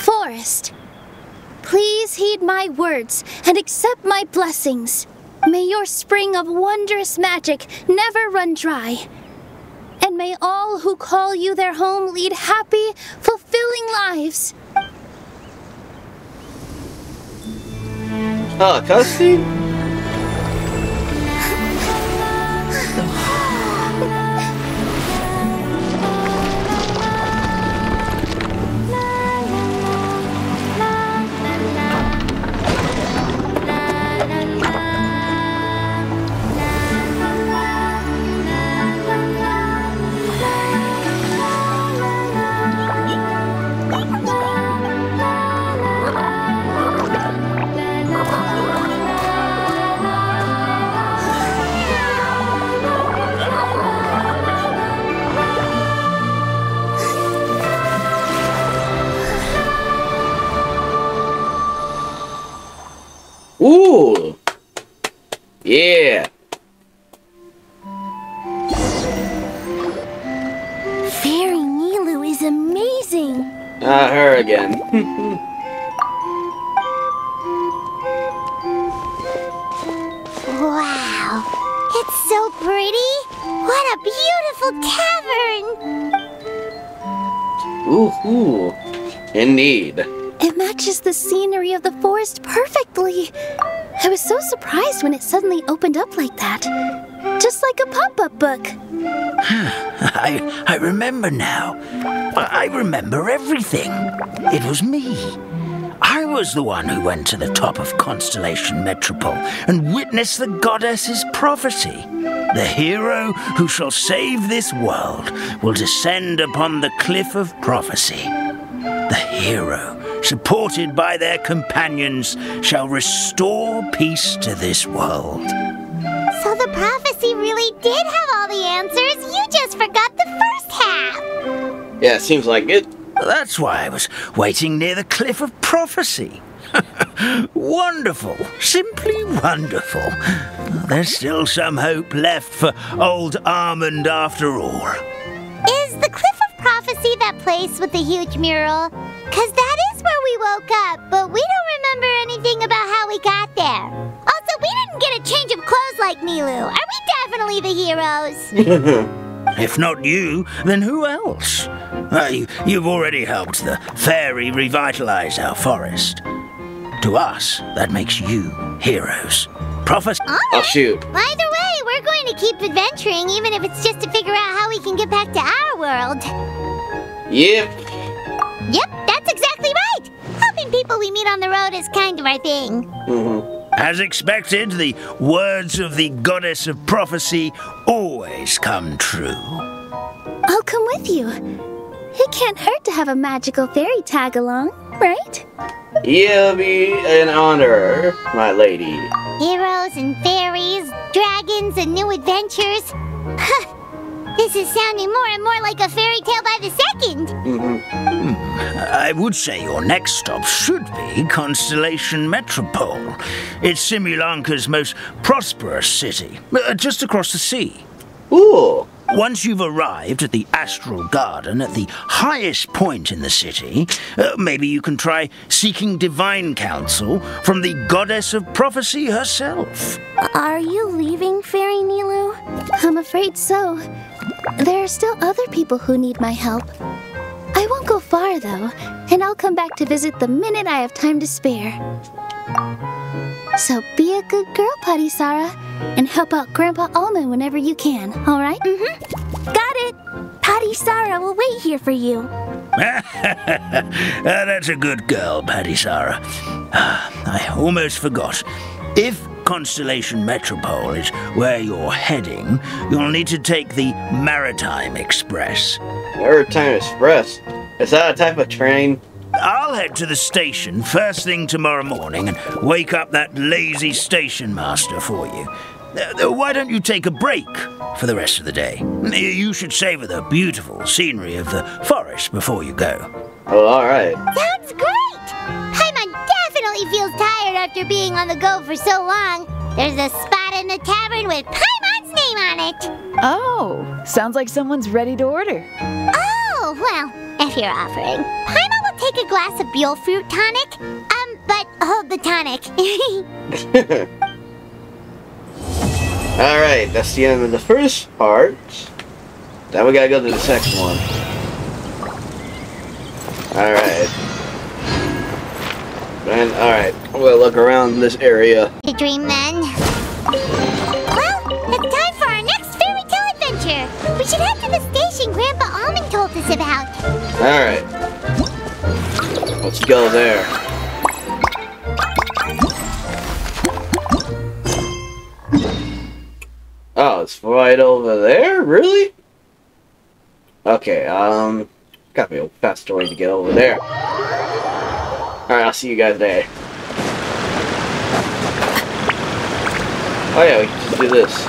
Forest, please heed my words and accept my blessings. May your spring of wondrous magic never run dry. And may all who call you their home lead happy, fulfilling lives. Oh, Custy? Ooh! Yeah! Fairy Nilou is amazing! Ah, uh, her again. Wow! It's so pretty! What a beautiful cavern! Ooh-hoo! Indeed. It matches the scenery of the forest perfectly. I was so surprised when it suddenly opened up like that. Just like a pop-up book. I, I remember now. I remember everything. It was me. I was the one who went to the top of Constellation Metropole and witnessed the goddess's prophecy. The hero who shall save this world will descend upon the cliff of prophecy. The hero, supported by their companions, shall restore peace to this world. So the prophecy really did have all the answers, you just forgot the first half. Yeah, seems like it. That's why I was waiting near the cliff of prophecy. Wonderful, simply wonderful. There's still some hope left for old Armand after all. Is the cliff of prophecy that place with the huge mural? Because that is where we woke up, but we don't remember anything about how we got there. Also, we didn't get a change of clothes like Nilou. Are we definitely the heroes? If not you, then who else? Uh, you, you've already helped the fairy revitalize our forest. To us, that makes you heroes. Prophet. Right. Oh, shoot. Either way, we're going to keep adventuring, even if it's just to figure out how we can get back to our world. Yep. Yep, that's exactly right. Helping people we meet on the road is kind of our thing. Mm-hmm. As expected, the words of the goddess of prophecy always come true. I'll come with you. It can't hurt to have a magical fairy tag along, right? It'll be an honor, my lady. Heroes and fairies, dragons and new adventures. This is sounding more and more like a fairy tale by the second. Mm-hmm. I would say your next stop should be Constellation Metropole. It's Simulanka's most prosperous city, just across the sea. Ooh. Once you've arrived at the Astral Garden at the highest point in the city, uh, maybe you can try seeking divine counsel from the goddess of prophecy herself. Are you leaving, Fairy Nilou? I'm afraid so. There are still other people who need my help. I won't go far, though, and I'll come back to visit the minute I have time to spare. So be a good girl, Hadisara, and help out Grandpa Almond whenever you can, all right? Mm-hmm. Got it! Hadisara will wait here for you. That's a good girl, Hadisara. I almost forgot. If Constellation Metropole is where you're heading, you'll need to take the Maritime Express. Maritime Express? Is that a type of train? I'll head to the station first thing tomorrow morning and wake up that lazy station master for you. Uh, why don't you take a break for the rest of the day? You should savor the beautiful scenery of the forest before you go. Oh, all right. Sounds great! Paimon definitely feels tired after being on the go for so long. There's a spot in the tavern with Paimon's name on it. Oh, sounds like someone's ready to order. Oh, well, if you're offering. Paimon take a glass of Buell fruit tonic, um, but hold the tonic. Alright, that's the end of the first part. Now we gotta go to the second one. Alright. And alright, we'll look around this area. You dream then? Well, it's time for our next fairy tale adventure. We should head to the station Grandpa Almond told us about. Alright. Let's go there. Oh, it's right over there? Really? Okay, um... gotta be a faster way to get over there. Alright, I'll see you guys there. Oh yeah, we can just do this.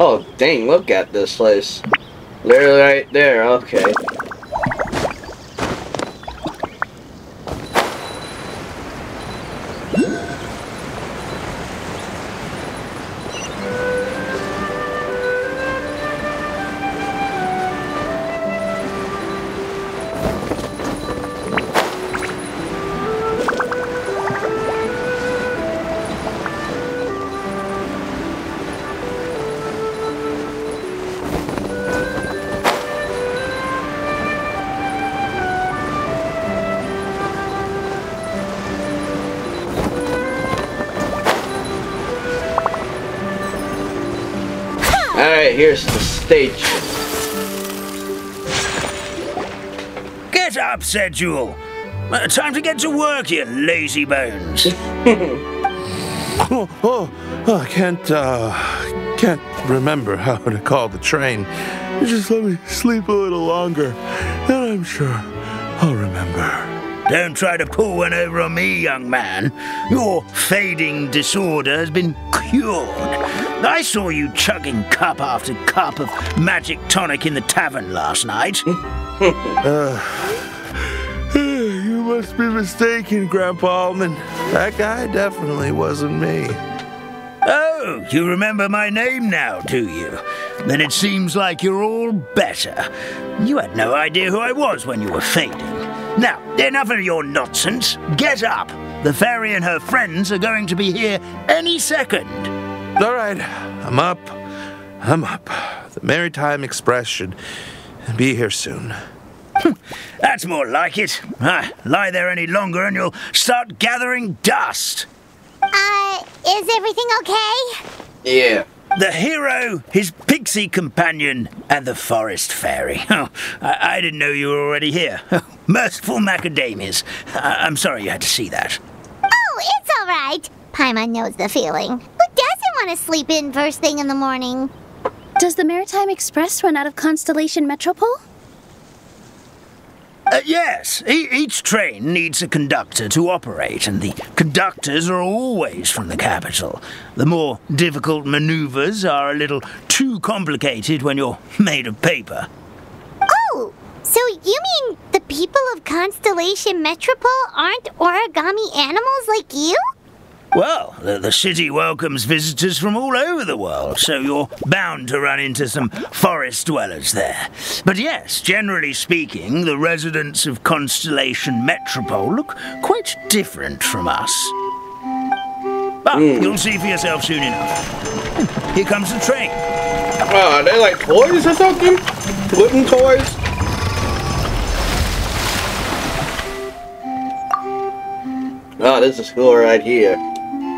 Oh, dang, look at this place. They're right there, okay. Here's the station. Get up, said Jewel. Uh, time to get to work, you lazy bones. oh, oh, oh, I can't, uh, can't remember how to call the train. Just let me sleep a little longer, then I'm sure I'll remember. Don't try to pull one over on me, young man. Your fading disorder has been cured. I saw you chugging cup after cup of magic tonic in the tavern last night. uh, you must be mistaken, Grandpa Almond. That guy definitely wasn't me. Oh, you remember my name now, do you? Then it seems like you're all better. You had no idea who I was when you were fading. Now, enough of your nonsense. Get up. The fairy and her friends are going to be here any second. All right, I'm up. I'm up. The Maritime Express should be here soon. That's more like it. Ah, lie there any longer and you'll start gathering dust. Uh, is everything okay? Yeah. The hero, his pixie companion, and the forest fairy. Oh, I, I didn't know you were already here. Oh, merciful macadamias. I I'm sorry you had to see that. Oh, it's all right. Paimon knows the feeling. I want to sleep in first thing in the morning. Does the Maritime Express run out of Constellation Metropole? Uh, yes. E each train needs a conductor to operate, and the conductors are always from the capital. The more difficult maneuvers are a little too complicated when you're made of paper. Oh, so you mean the people of Constellation Metropole aren't origami animals like you? Well, the, the city welcomes visitors from all over the world, so you're bound to run into some forest dwellers there. But yes, generally speaking, the residents of Constellation Metropole look quite different from us. But mm. you'll see for yourself soon enough. Here comes the train. Wow, are they like toys or something? Wooden toys? Oh, this is cool right here.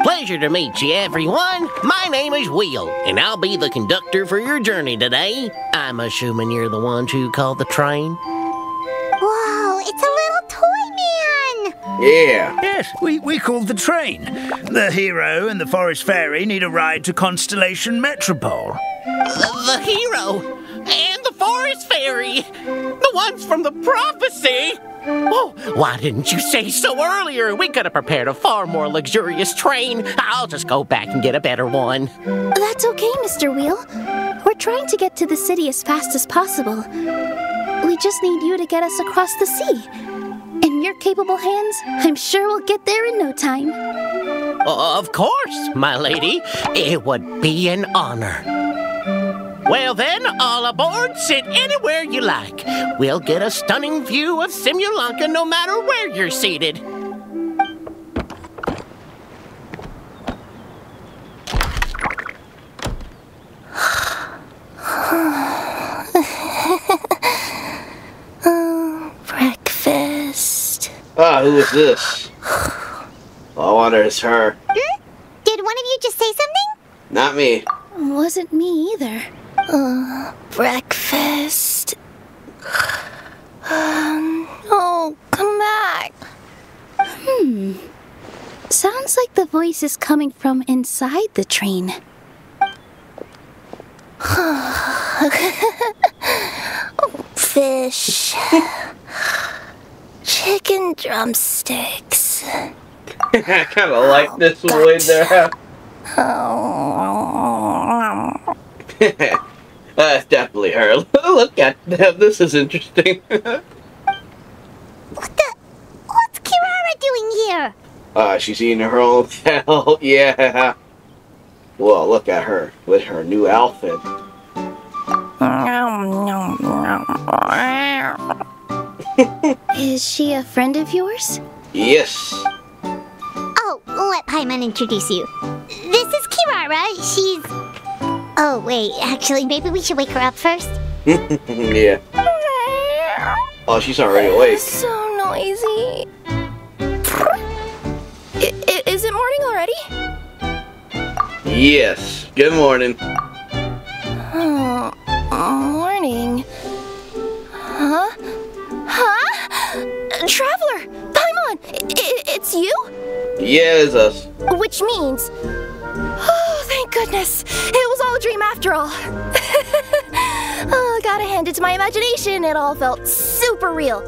Pleasure to meet you, everyone. My name is Will, and I'll be the conductor for your journey today. I'm assuming you're the ones who called the train. Whoa, it's a little toy man! Yeah. Yes, we, we called the train. The hero and the forest fairy need a ride to Constellation Metropole. The, the hero and the forest fairy? The ones from the prophecy? Oh, why didn't you say so earlier? We could have prepared a far more luxurious train. I'll just go back and get a better one. That's okay, Mister Wheel. We're trying to get to the city as fast as possible. We just need you to get us across the sea. In your capable hands, I'm sure we'll get there in no time. Uh, of course, my lady. It would be an honor. Well then, all aboard, sit anywhere you like. We'll get a stunning view of Simulanka no matter where you're seated. Oh, breakfast. Ah, who is this? All I wonder is her. Mm? Did one of you just say something? Not me. Wasn't me either. Uh, breakfast. Um, oh, come back. Hmm. Sounds like the voice is coming from inside the train. Fish. Chicken drumsticks. I kind of like oh, this way there. Oh. That's definitely her. Look at them. This is interesting. What the? What's Kirara doing here? Uh, she's eating her own hell. Yeah. Well, look at her with her new outfit. Is she a friend of yours? Yes. Oh, let Paimon introduce you. This is Kirara. She's... Oh, wait. Actually, maybe we should wake her up first. Yeah. Oh, she's already awake. So noisy. I I is it morning already? Yes. Good morning. Oh, morning. Huh? Huh? Traveler! Paimon! It's you? Yeah, it's us. Which means... Oh, thank goodness. It was all a dream after all. Oh, gotta hand it to my imagination. It all felt super real.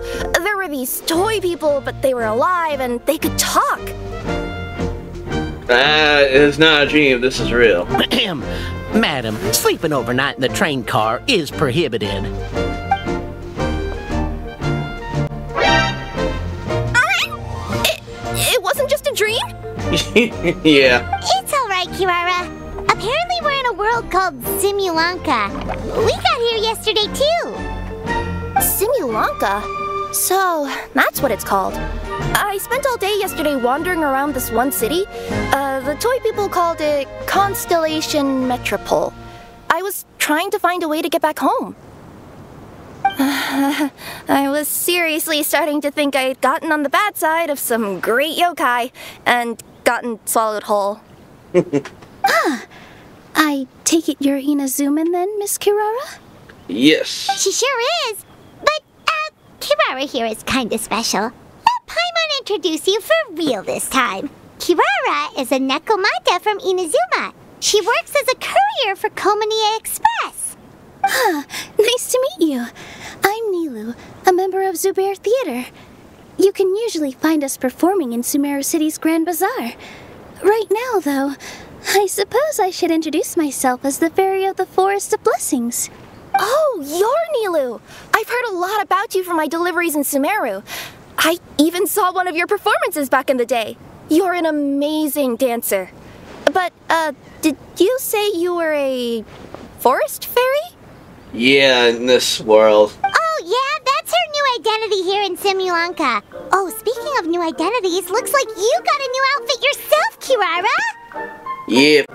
There were these toy people, but they were alive and they could talk. Uh, it's not a dream. This is real. Madam, sleeping overnight in the train car is prohibited. Uh, it, it wasn't just a dream? Yeah. It's alright, Kirara. Apparently we're in a world called Simulanka. We got here yesterday, too. Simulanka? So, that's what it's called. I spent all day yesterday wandering around this one city. Uh, the toy people called it Constellation Metropole. I was trying to find a way to get back home. Uh, I was seriously starting to think I had gotten on the bad side of some great yokai and gotten swallowed whole. Huh. I take it you're Inazuman then, Miss Kirara? Yes. She sure is. But, uh, Kirara here is kind of special. Paimon introduce you for real this time. Kirara is a Nekomata from Inazuma. She works as a courier for Komaniya Express. Huh, nice to meet you. I'm Nilou, a member of Zubair Theatre. You can usually find us performing in Sumeru City's Grand Bazaar. Right now, though, I suppose I should introduce myself as the fairy of the Forest of Blessings. Oh, you're Nilou. I've heard a lot about you from my deliveries in Sumeru. I even saw one of your performances back in the day. You're an amazing dancer. But, uh, did you say you were a forest fairy? Yeah, in this world. Oh, yeah, that's her new identity here in Simulanka. Oh, speaking of new identities, looks like you got a new outfit yourself, Kirara! Yep.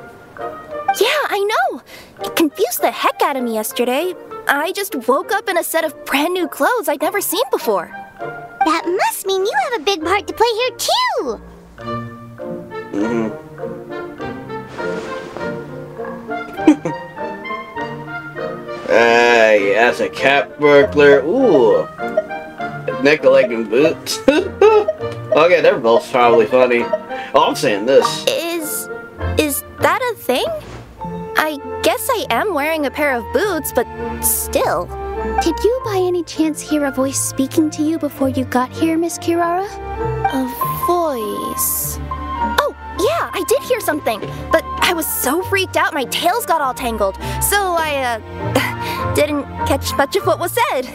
Yeah, I know. It confused the heck out of me yesterday. I just woke up in a set of brand new clothes I'd never seen before. That must mean you have a big part to play here, too! Mm-hmm. Hey, that's a cat burglar. Ooh. Neck-a-legging boots. Okay, they're both probably funny. Oh, I'm saying this. Is... is that a thing? I guess I am wearing a pair of boots, but still... Did you by any chance hear a voice speaking to you before you got here, Miss Kirara? A voice... Oh, yeah, I did hear something, but I was so freaked out my tails got all tangled, so I, uh, didn't catch much of what was said.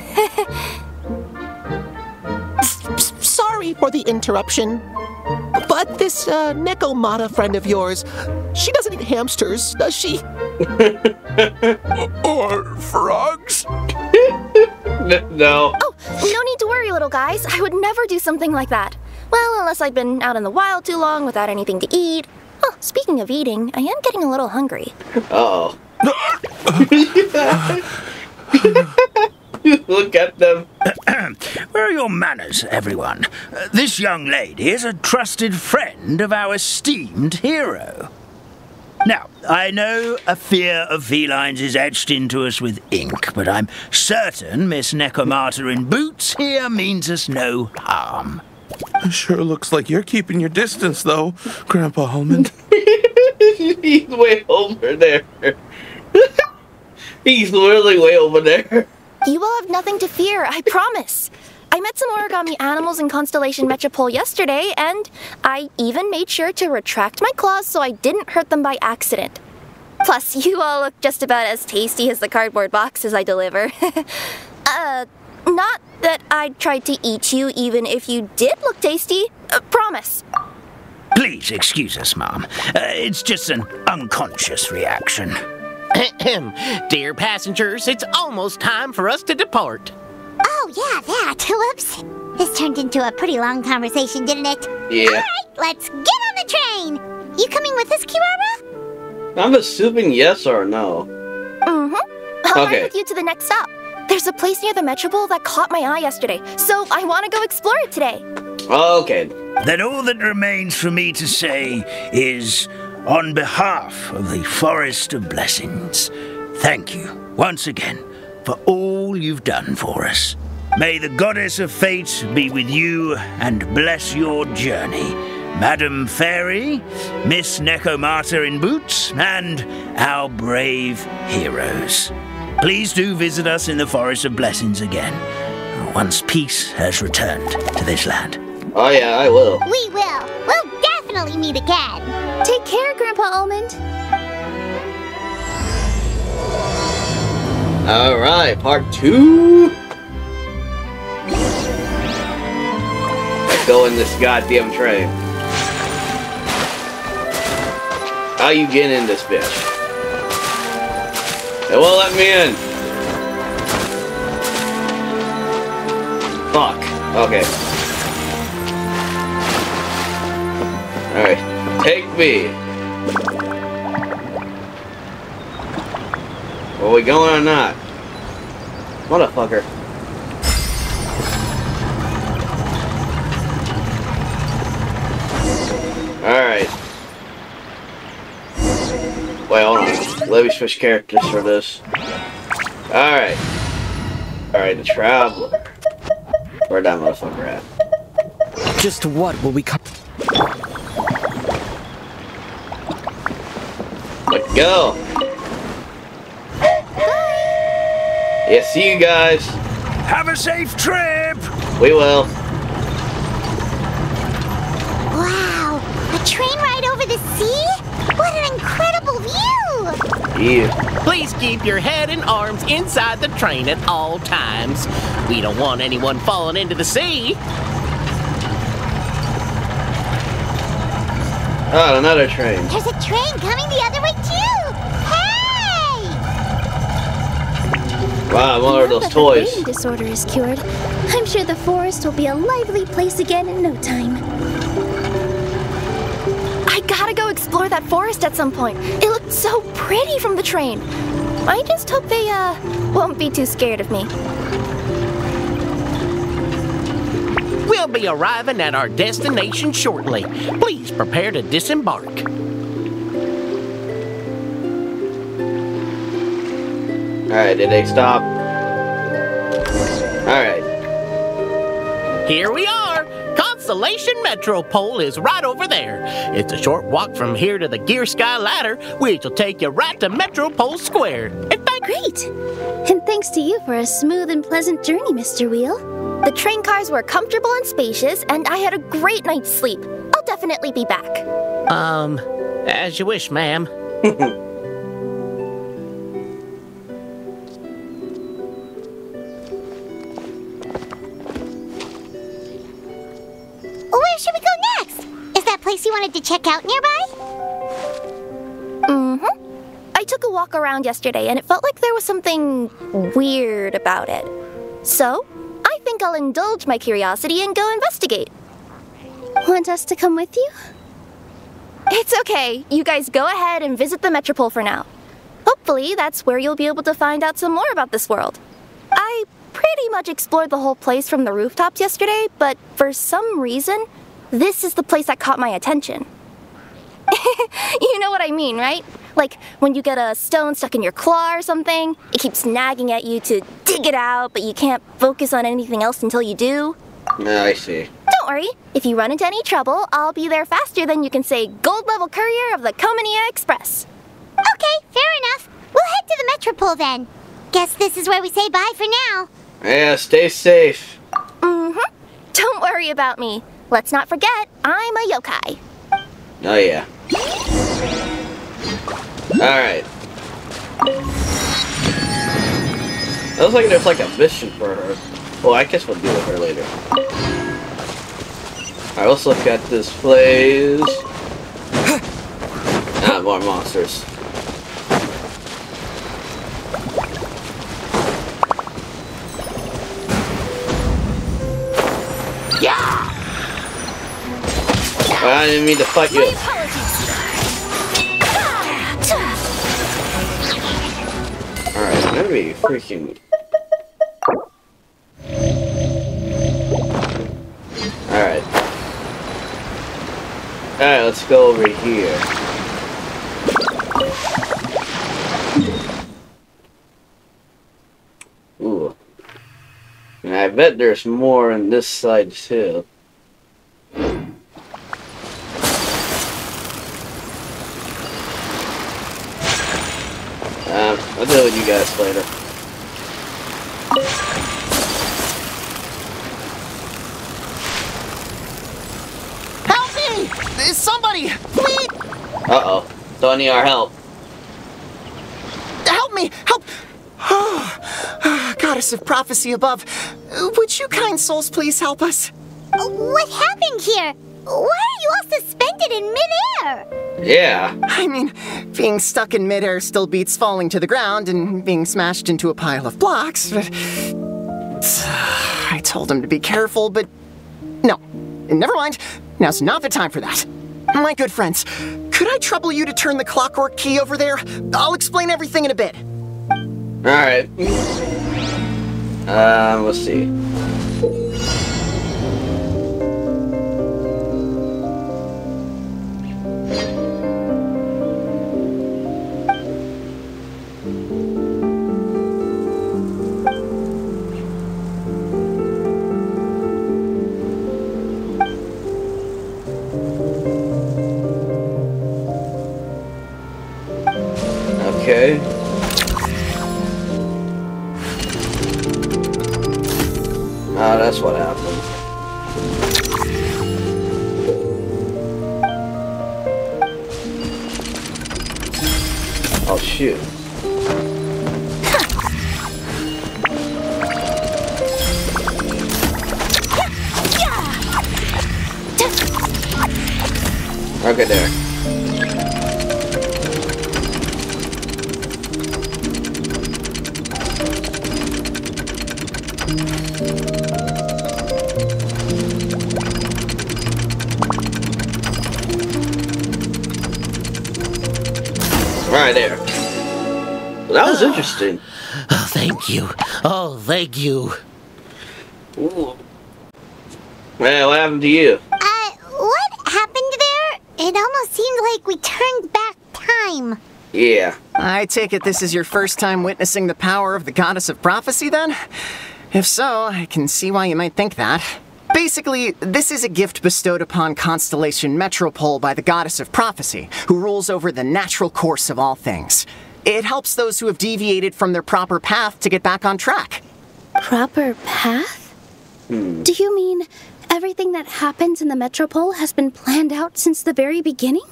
Sorry for the interruption, but this, uh, Nekomata friend of yours, she doesn't eat hamsters, does she? Or frogs? No. Oh, no need to worry, little guys. I would never do something like that. Well, unless I'd been out in the wild too long without anything to eat. Oh, speaking of eating, I am getting a little hungry. Uh-oh. Look at them. Where are your manners, everyone? Uh, this young lady is a trusted friend of our esteemed hero. Now, I know a fear of felines is etched into us with ink, but I'm certain Miss Nekomata in boots here means us no harm. Sure looks like you're keeping your distance, though, Grandpa Holman. He's way over there. He's literally way over there. You will have nothing to fear, I promise. I met some origami animals in Constellation Metropole yesterday, and I even made sure to retract my claws so I didn't hurt them by accident. Plus, you all look just about as tasty as the cardboard boxes I deliver. uh, not that I'd try to eat you even if you did look tasty. Uh, promise. Please excuse us, Mom. Uh, it's just an unconscious reaction. Dear passengers, it's almost time for us to depart. Oh, yeah, that. Whoops. This turned into a pretty long conversation, didn't it? Yeah. All right, let's get on the train. You coming with us, Kirara? I'm assuming yes or no. Mm-hmm. I'll ride with you to the next stop. There's a place near the Metropole that caught my eye yesterday, so I want to go explore it today. Okay. Then all that remains for me to say is, on behalf of the Forest of Blessings, thank you once again for all you've done for us. May the Goddess of Fate be with you and bless your journey, Madam Fairy, Miss Necomata in Boots, and our brave heroes. Please do visit us in the Forest of Blessings again, once peace has returned to this land. Oh yeah, I will. We will. We'll definitely meet again. Take care, Grandpa Almond. All right, part two. Let's go in this goddamn train. How you getting in this bitch? They won't let me in. Fuck. Okay. Alright, take me! Are we going or not? Motherfucker. Alright. Wait, hold on. Let me switch characters for this. Alright. Alright, the Traveler. Where'd that motherfucker at? Just what will we come? Let's go. Yeah, see you guys. Have a safe trip. We will. Wow, a train ride over the sea? What an incredible view! Yeah. Please keep your head and arms inside the train at all times. We don't want anyone falling into the sea. Oh, another train. There's a train coming the other way, too! Hey! Wow, one of those toys. Now that the disorder is cured, I'm sure the forest will be a lively place again in no time. I gotta go explore that forest at some point. It looked so pretty from the train. I just hope they, uh, won't be too scared of me. We'll be arriving at our destination shortly. Please prepare to disembark. Alright, did they stop? Alright. Here we are! Constellation Metropole is right over there. It's a short walk from here to the Gear Sky Ladder, which will take you right to Metropole Square. And thank- Great! And thanks to you for a smooth and pleasant journey, Mister Wheel. The train cars were comfortable and spacious, and I had a great night's sleep. I'll definitely be back. Um, as you wish, ma'am. Where should we go next? Is that place you wanted to check out nearby? Mm-hmm. I took a walk around yesterday, and it felt like there was something weird about it. So I think I'll indulge my curiosity and go investigate. Want us to come with you? It's okay. You guys go ahead and visit the Metropole for now. Hopefully, that's where you'll be able to find out some more about this world. I pretty much explored the whole place from the rooftops yesterday, but for some reason, this is the place that caught my attention. You know what I mean, right? Like, when you get a stone stuck in your claw or something, it keeps nagging at you to dig it out, but you can't focus on anything else until you do. No, I see. Don't worry. If you run into any trouble, I'll be there faster than you can say, Gold Level Courier of the Komaniya Express. Okay, fair enough. We'll head to the Metropole then. Guess this is where we say bye for now. Yeah, stay safe. Mm-hmm. Don't worry about me. Let's not forget, I'm a yokai. Oh, yeah. Alright. It looks like there's like a mission for her. Well, I guess we'll deal with her later. Alright, let's look at this place. Ah, more monsters. I didn't mean to fight you. Alright, I'm gonna be freaking... Alright. Alright, let's go over here. Ooh. And I bet there's more on this side too. I'll deal with you guys later. Help me! There's somebody! Please! Uh-oh. Don't need our help. Help me! Help! Oh, goddess of prophecy above, would you kind souls please help us? What happened here? Why are you all suspended in midair? Yeah. I mean, being stuck in midair still beats falling to the ground and being smashed into a pile of blocks, but... I told him to be careful, but... No. Never mind. Now's not the time for that. My good friends, could I trouble you to turn the clockwork key over there? I'll explain everything in a bit. Alright. Uh, we'll see. Okay. Oh, that's what happened. Oh, shoot. Okay, there. Right there. Well, that was interesting. Oh, thank you. Oh, thank you. Ooh. Well, what happened to you? Uh, what happened there? It almost seemed like we turned back time. Yeah. I take it this is your first time witnessing the power of the goddess of prophecy, then? If so, I can see why you might think that. Basically, this is a gift bestowed upon Constellation Metropole by the goddess of prophecy, who rules over the natural course of all things. It helps those who have deviated from their proper path to get back on track. Proper path? Hmm. Do you mean everything that happens in the Metropole has been planned out since the very beginning?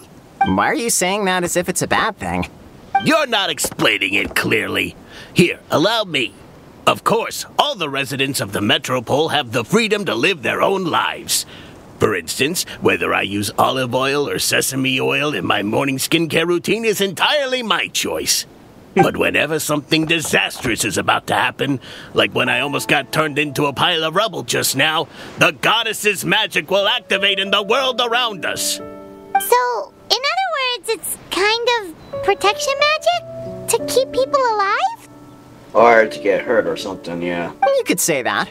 Why are you saying that as if it's a bad thing? You're not explaining it clearly. Here, allow me. Of course, all the residents of the Metropole have the freedom to live their own lives. For instance, whether I use olive oil or sesame oil in my morning skincare routine is entirely my choice. But whenever something disastrous is about to happen, like when I almost got turned into a pile of rubble just now, the goddess's magic will activate in the world around us. So, in other words, it's kind of protection magic? To keep people alive? Or to get hurt or something, yeah. You could say that.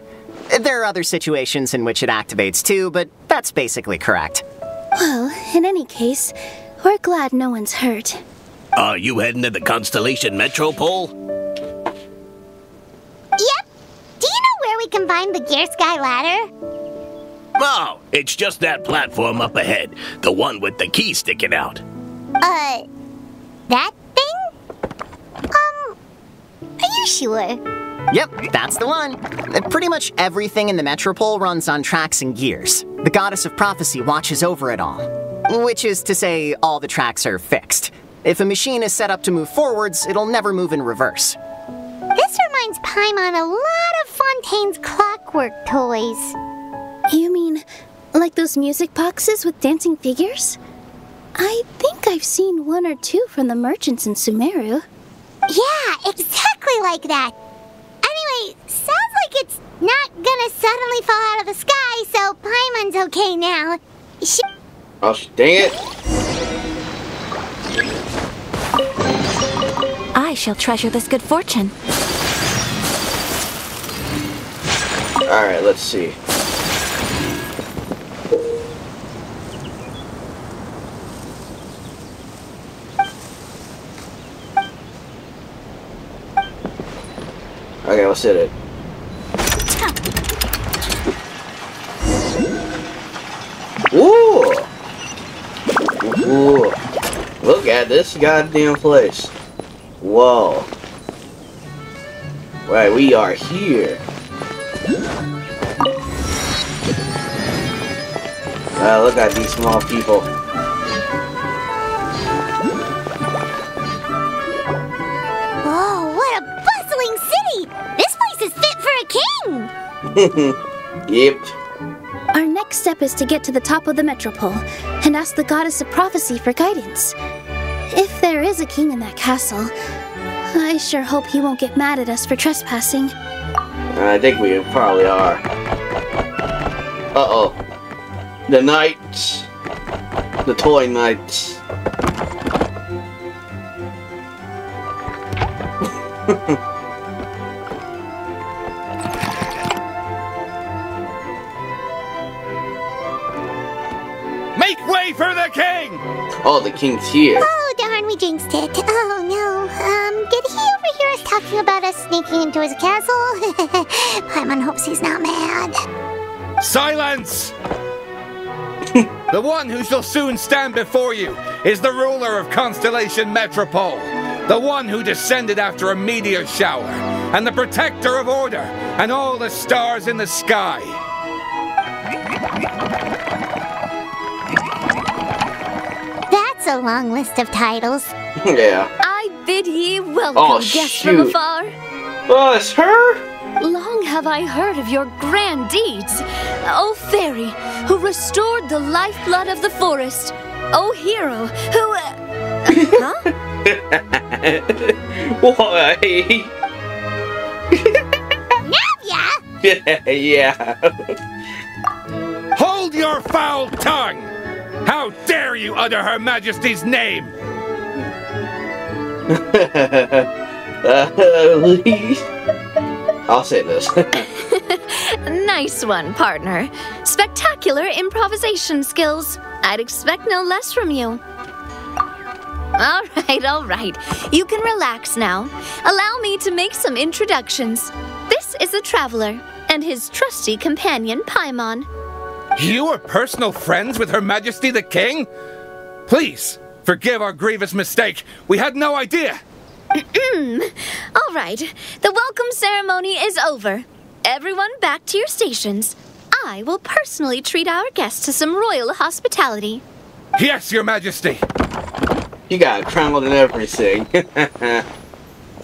There are other situations in which it activates too, but that's basically correct. Well, in any case, we're glad no one's hurt. Are you heading to the Constellation Metropole? Yep. Do you know where we can find the Gear Sky Ladder? Oh, it's just that platform up ahead. The one with the key sticking out. Uh, that thing? Um. Are you sure? Yep, that's the one. Pretty much everything in the Metropole runs on tracks and gears. The goddess of prophecy watches over it all. Which is to say, all the tracks are fixed. If a machine is set up to move forwards, it'll never move in reverse. This reminds Paimon a lot of Fontaine's clockwork toys. You mean, like those music boxes with dancing figures? I think I've seen one or two from the merchants in Sumeru. Yeah, exactly like that. Anyway, sounds like it's not gonna suddenly fall out of the sky, so Paimon's okay now. She oh, dang it! I shall treasure this good fortune. Alright, let's see. Okay, let's hit it. Ooh! Ooh! Look at this goddamn place. Whoa. Right, we are here. Uh, look at these small people. Whoa, what a bustling city! This place is fit for a king! Yep. Our next step is to get to the top of the metropole and ask the goddess of prophecy for guidance. If there is a king in that castle, I sure hope he won't get mad at us for trespassing. I think we probably are. Uh-oh. The knights, the toy knights. Make way for the king! Oh, the king's here. Oh, darn, we jinxed it. Oh, no. Um, did he overhear us talking about us sneaking into his castle? Paimon hopes he's not mad. Silence! The one who shall soon stand before you is the ruler of Constellation Metropole, the one who descended after a meteor shower, and the protector of order, and all the stars in the sky. That's a long list of titles. Yeah. I bid ye welcome, oh, guests from afar. Oh, it's her? Long have I heard of your grand deeds, O fairy, who restored the lifeblood of the forest, O hero, who... Uh, huh? Why? Navia! Yeah. Hold your foul tongue! How dare you utter Her Majesty's name! uh, I'll say this. Nice one, partner. Spectacular improvisation skills. I'd expect no less from you. All right, all right. You can relax now. Allow me to make some introductions. This is the traveler and his trusty companion, Paimon. You are personal friends with Her Majesty the King? Please, forgive our grievous mistake. We had no idea. All right, the welcome ceremony is over. Everyone back to your stations. I will personally treat our guests to some royal hospitality. Yes, Your Majesty. You got crumbled in everything.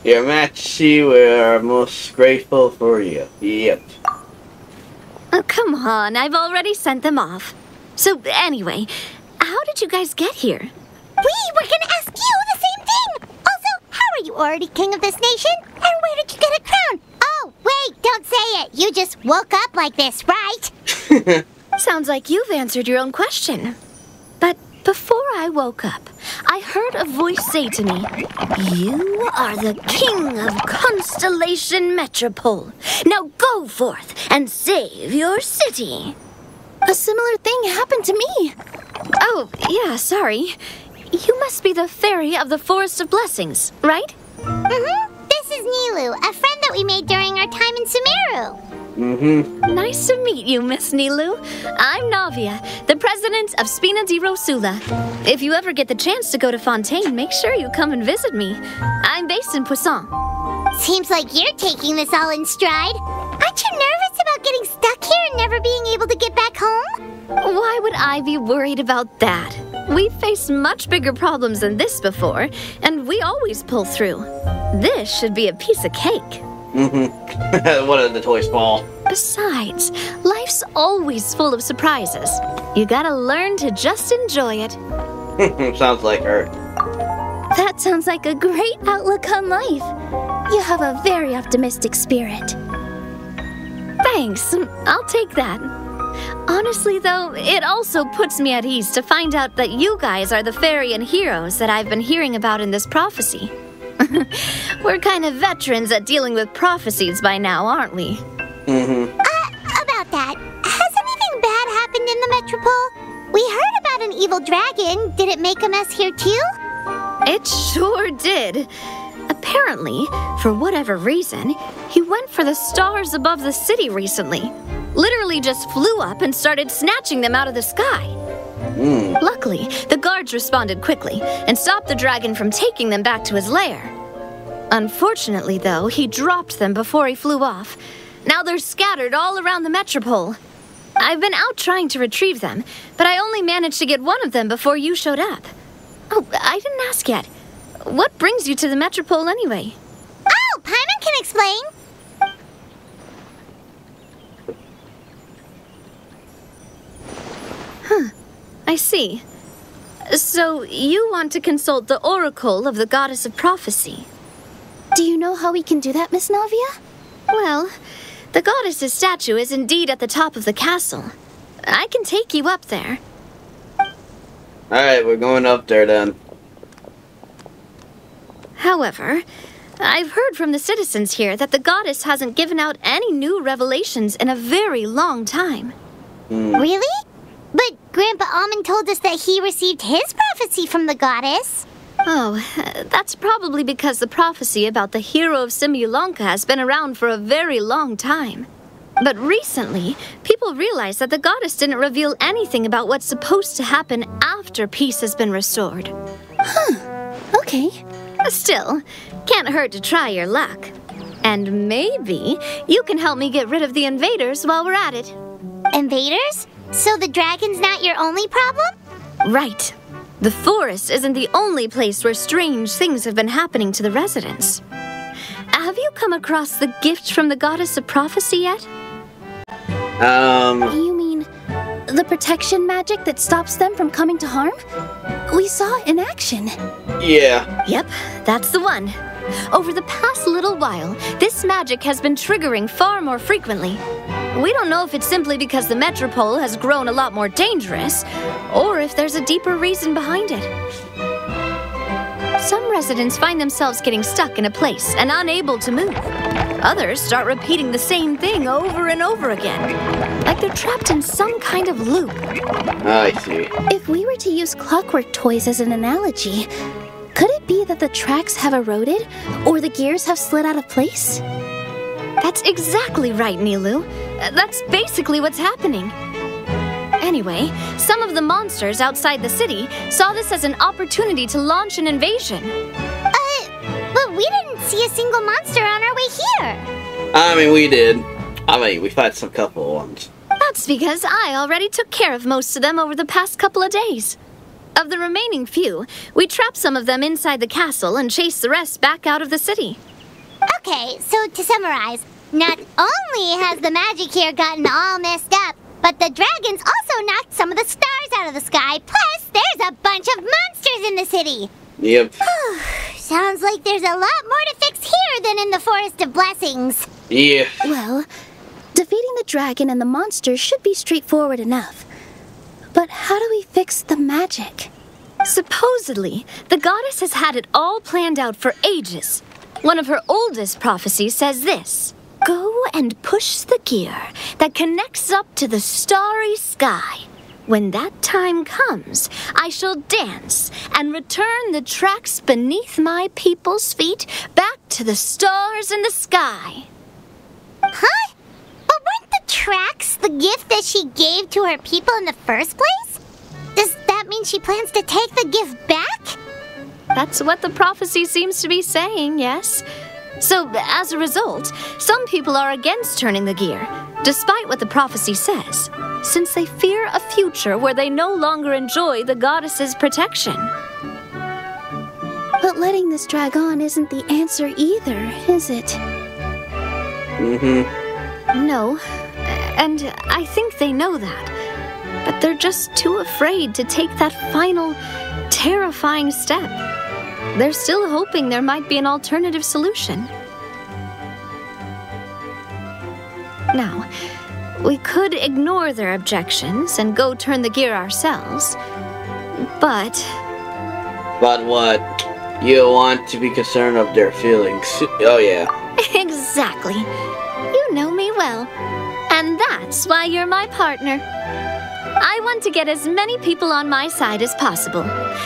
Your Majesty, we are most grateful for you. Yep. Oh, come on, I've already sent them off. So anyway, how did you guys get here? We were gonna ask you the same thing! Are you already king of this nation? And where did you get a crown? Oh, wait, don't say it. You just woke up like this, right? Sounds like you've answered your own question. But before I woke up, I heard a voice say to me, "You are the king of Constellation Metropole. Now go forth and save your city." A similar thing happened to me. Oh, yeah, sorry. You must be the fairy of the Forest of Blessings, right? Mm-hmm. This is Nilou, a friend that we made during our time in Sumeru. Mm-hmm. Nice to meet you, Miss Nilou. I'm Navia, the president of Spina di Rosula. If you ever get the chance to go to Fontaine, make sure you come and visit me. I'm based in Poisson. Seems like you're taking this all in stride. Aren't you nervous about getting stuck here and never being able to get back home? Why would I be worried about that? We've faced much bigger problems than this before, and we always pull through. This should be a piece of cake. Mm-hmm. What a notorious ball. Besides, life's always full of surprises. You gotta learn to just enjoy it. Sounds like her. That sounds like a great outlook on life. You have a very optimistic spirit. Thanks. I'll take that. Honestly, though, it also puts me at ease to find out that you guys are the Farian heroes that I've been hearing about in this prophecy. We're kind of veterans at dealing with prophecies by now, aren't we? Mm-hmm. Uh, about that, has anything bad happened in the Metropole? We heard about an evil dragon. Did it make a mess here, too? It sure did. Apparently, for whatever reason, he went for the stars above the city recently. Literally just flew up and started snatching them out of the sky. Mm. Luckily, the guards responded quickly and stopped the dragon from taking them back to his lair. Unfortunately, though, he dropped them before he flew off. Now they're scattered all around the Metropole. I've been out trying to retrieve them, but I only managed to get one of them before you showed up. Oh, I didn't ask yet. What brings you to the Metropole anyway? Oh, Paimon can explain! Huh, I see. So, you want to consult the Oracle of the Goddess of Prophecy. Do you know how we can do that, Miss Navia? Well, the Goddess's statue is indeed at the top of the castle. I can take you up there. Alright, we're going up there then. However, I've heard from the citizens here that the Goddess hasn't given out any new revelations in a very long time. Mm. Really? But Grandpa Almond told us that he received his prophecy from the Goddess. Oh, uh, that's probably because the prophecy about the hero of Simulanka has been around for a very long time. But recently, people realized that the Goddess didn't reveal anything about what's supposed to happen after peace has been restored. Huh. Okay. Still, can't hurt to try your luck. And maybe you can help me get rid of the invaders while we're at it. Invaders? So the dragon's not your only problem? Right. The forest isn't the only place where strange things have been happening to the residents. Have you come across the gift from the Goddess of Prophecy yet? Um... You mean the protection magic that stops them from coming to harm? We saw it in action. Yeah. Yep, that's the one. Over the past little while, this magic has been triggering far more frequently. We don't know if it's simply because the Metropole has grown a lot more dangerous, or if there's a deeper reason behind it. Some residents find themselves getting stuck in a place and unable to move. Others start repeating the same thing over and over again, like they're trapped in some kind of loop. I see. If we were to use clockwork toys as an analogy, could it be that the tracks have eroded, or the gears have slid out of place? That's exactly right, Nilou. That's basically what's happening. Anyway, some of the monsters outside the city saw this as an opportunity to launch an invasion. Uh, but we didn't see a single monster on our way here. I mean, we did. I mean, we fought some couple ones. That's because I already took care of most of them over the past couple of days. Of the remaining few, we trapped some of them inside the castle and chased the rest back out of the city. Okay, so to summarize, not only has the magic here gotten all messed up, but the dragons also knocked some of the stars out of the sky, plus there's a bunch of monsters in the city! Yep. Sounds like there's a lot more to fix here than in the Forest of Blessings. Yeah. Well, defeating the dragon and the monsters should be straightforward enough. But how do we fix the magic? Supposedly, the goddess has had it all planned out for ages. One of her oldest prophecies says this: go and push the gear that connects up to the starry sky. When that time comes, I shall dance and return the tracks beneath my people's feet back to the stars in the sky. Huh? But weren't the tracks the gift that she gave to her people in the first place? Does that mean she plans to take the gift back? That's what the prophecy seems to be saying, yes. So, as a result, some people are against turning the gear, Despite what the prophecy says, since they fear a future where they no longer enjoy the goddess's protection. But letting this drag on isn't the answer either, is it? Mm-hmm. No, and I think they know that, but they're just too afraid to take that final, terrifying step. They're still hoping there might be an alternative solution. Now, we could ignore their objections and go turn the gear ourselves, but... But what? You want to be concerned of their feelings. Oh, yeah. Exactly. You know me well. And that's why you're my partner. I want to get as many people on my side as possible.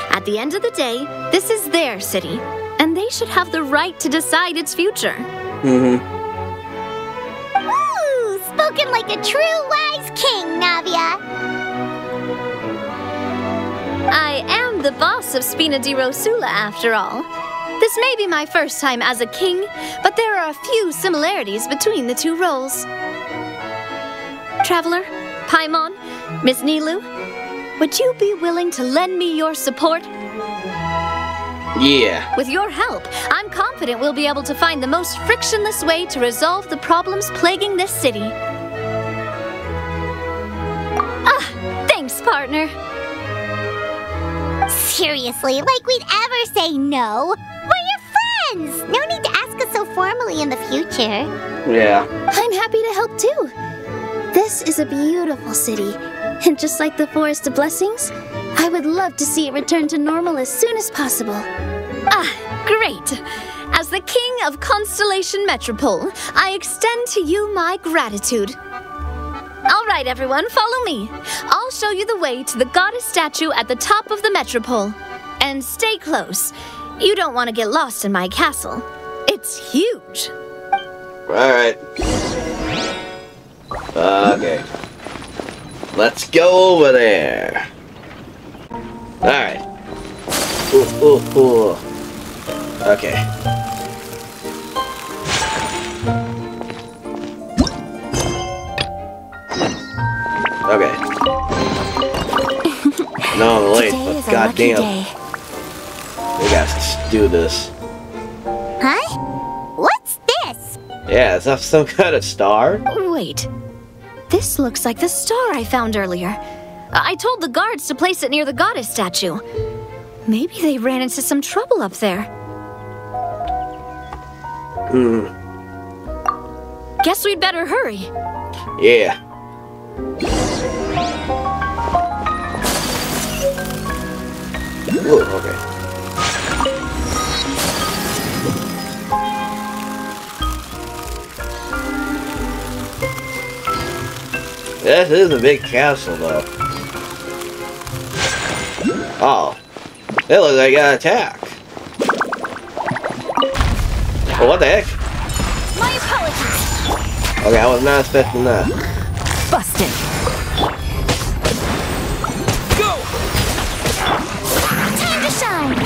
At the end of the day, this is their city, and they should have the right to decide its future. Mm-hmm. Spoken like a true wise king, Navia. I am the boss of Spina di Rosula, after all. This may be my first time as a king, but there are a few similarities between the two roles. Traveler, Paimon, Miss Nilou, would you be willing to lend me your support? Yeah. With your help, I'm confident we'll be able to find the most frictionless way to resolve the problems plaguing this city. Ah, thanks, partner. Seriously, like we'd ever say no. We're your friends. No need to ask us so formally in the future. Yeah. I'm happy to help too. This is a beautiful city. And just like the Forest of Blessings, I would love to see it return to normal as soon as possible. Ah, great! As the king of Constellation Metropole, I extend to you my gratitude. All right, everyone, follow me. I'll show you the way to the goddess statue at the top of the metropole. And stay close. You don't want to get lost in my castle. It's huge. All right. Okay. Let's go over there. Alright. Ooh, ooh, ooh. Okay. Okay. No, I'm late, but goddamn. We gotta do this. Huh? What's this? Yeah, is that some kind of star? Wait. This looks like the star I found earlier. I told the guards to place it near the goddess statue. Maybe they ran into some trouble up there. Hmm. Guess we'd better hurry. Yeah. Ooh, okay. This is a big castle, though. Oh, it looks like an attack. Well, what the heck? My apologies. Okay, I was not expecting that. Busted. Go. Time to shine.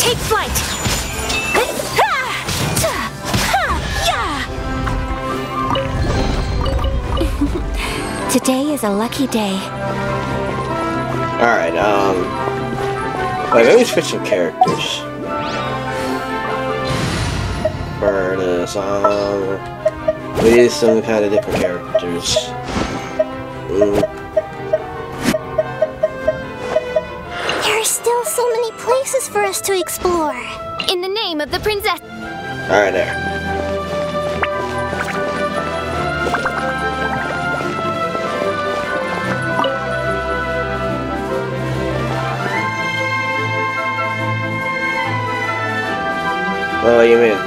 Take flight. Today is a lucky day. Alright, um... wait, maybe switch some characters. Burn us, um... we need some kind of different characters. Mm. There are still so many places for us to explore. In the name of the princess... Alright, there. What do you mean?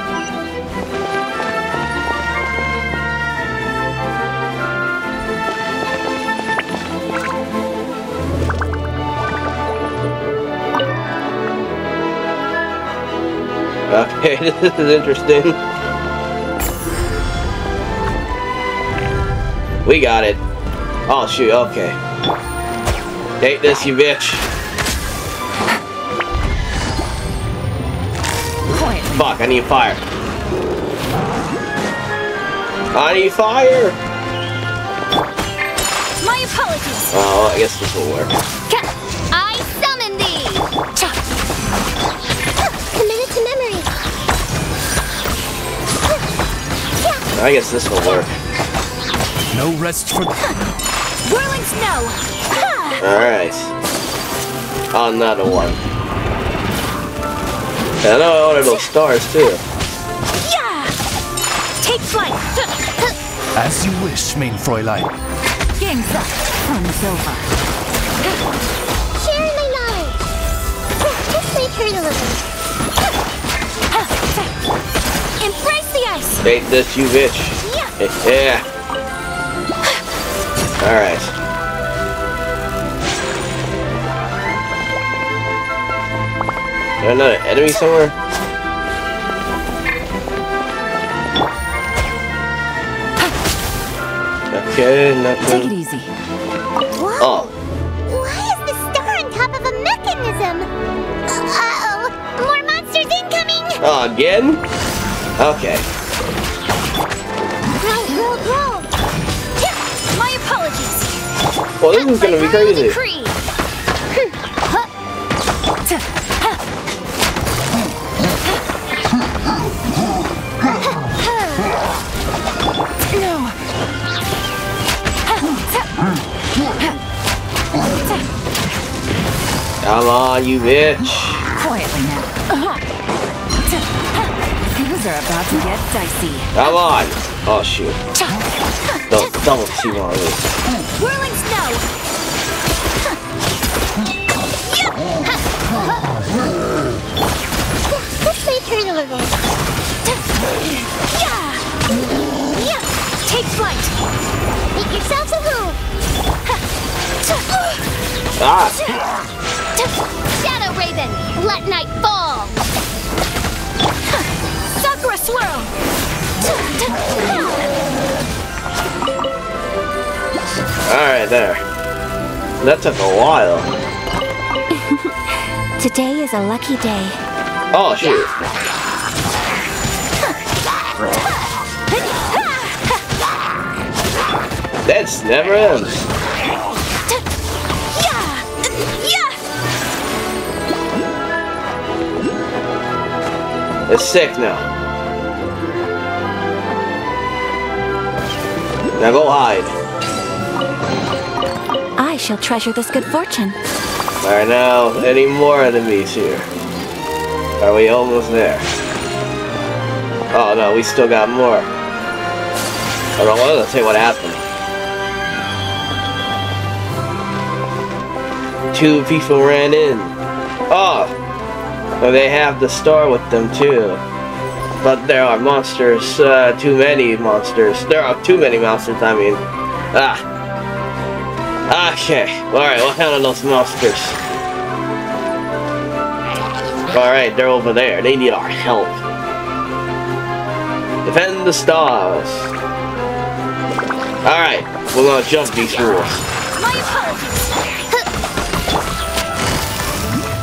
Okay, this is interesting. We got it. Oh shoot, okay. Take this, you bitch. Fuck, I need fire. I need fire! My apologies! Oh, I guess this will work. I summon thee! Committed to memory! I guess this will work. No rest for... Whirling snow! Alright. Another one. And I ordered those stars, too. Take flight! As you wish, mein Fräulein. Game's up. Time's over. Share my knowledge. Just make her a little. Embrace the ice! Take this, you bitch. Yeah. Yeah. Alright. Is there another enemy somewhere? Okay, take it easy. Whoa. Oh. Why is the star on top of a mechanism? Uh-oh. More monsters incoming! Oh, again? Okay. Roll, roll, roll. My apologies. Well, this is going to be crazy. Decree. Come on, you bitch! Quietly now. Things are about to get dicey. Come on! Oh shoot! Don't double too long. Whirling snow. Let's make her a little. Yeah! Yeah! Take flight. Make yourselves a little. Ah! Shadow Raven, let night fall! Sakura Swirl! Alright, there. That took a while. Today is a lucky day. Oh, shoot. That's never ends. It's sick now. Now go hide. I shall treasure this good fortune. Alright, now, any more enemies here? Are we almost there? Oh no, we still got more. I don't want to say what happened. Two people ran in. Oh! Well, they have the star with them too, but there are monsters, uh, too many monsters. There are too many monsters, I mean. Ah. Okay, alright, we'll handle those monsters. Alright, they're over there. They need our help. Defend the stars. Alright, we're gonna jump these rules.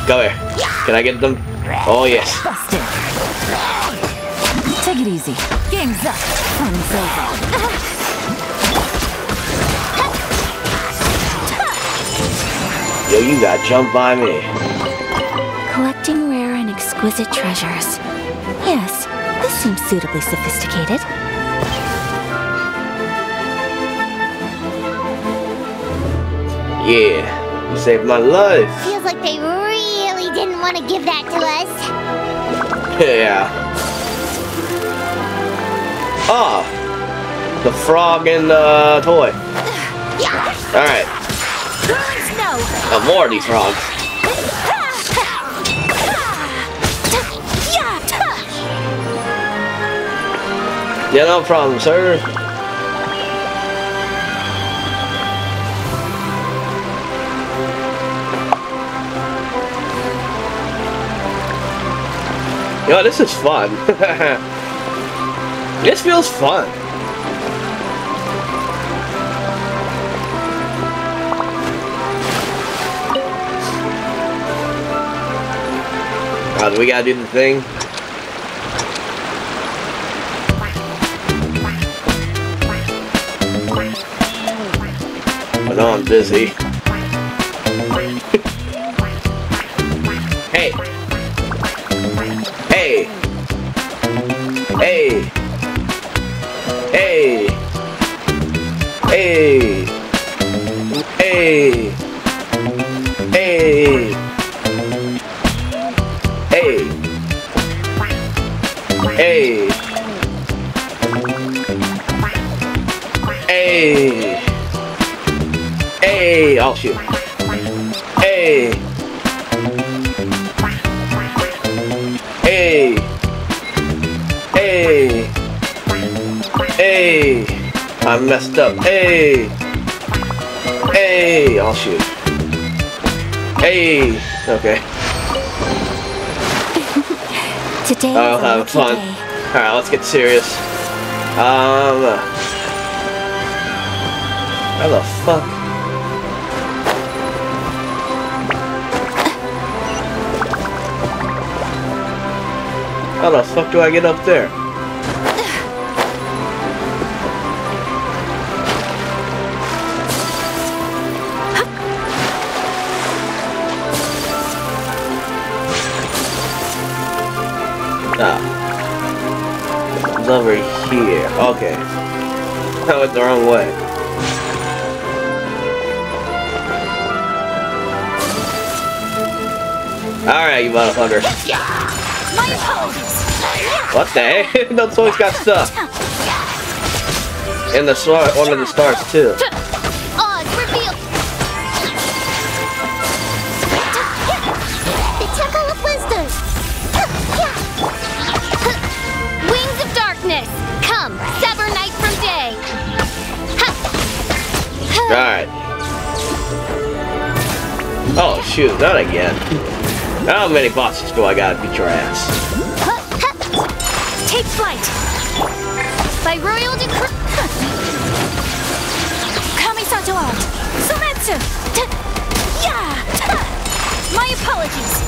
Go here. Can I get them? Oh yes. Busted. Take it easy. Game's up. Time's over. Yo, you got jumped by me. Collecting rare and exquisite treasures. Yes, this seems suitably sophisticated. Yeah, you saved my life. Feels like they were. Didn't want to give that to us. Yeah. Ah, oh, the frog and the toy. All right. Oh, more of these frogs. Yeah, no problem, sir. Yo, this is fun. This feels fun. Oh, do we gotta do the thing? because I'm busy. Hey! Hey! Hey! Hey! Hey! Hey! Hey! Hey! Hey! Hey! Hey! I'll shoot. Hey! Hey! Hey! Hey! I messed up. Hey! Hey! I'll shoot. Hey! Okay. Today I'll have fun. Alright, let's get serious. Um... How the fuck? How the fuck do I get up there? Ah. It's over here. Okay. I went the wrong way. Alright, you motherfucker. What the heck? Those toys got stuck. And the star, one of the stars too. They took all of wisdom. Wings of darkness, come sever night from day. All right. Oh shoot! Not again. How many bosses do I gotta beat your ass? Take flight by royal decree. Kamisato out. Sumetsu. Yeah. My apologies.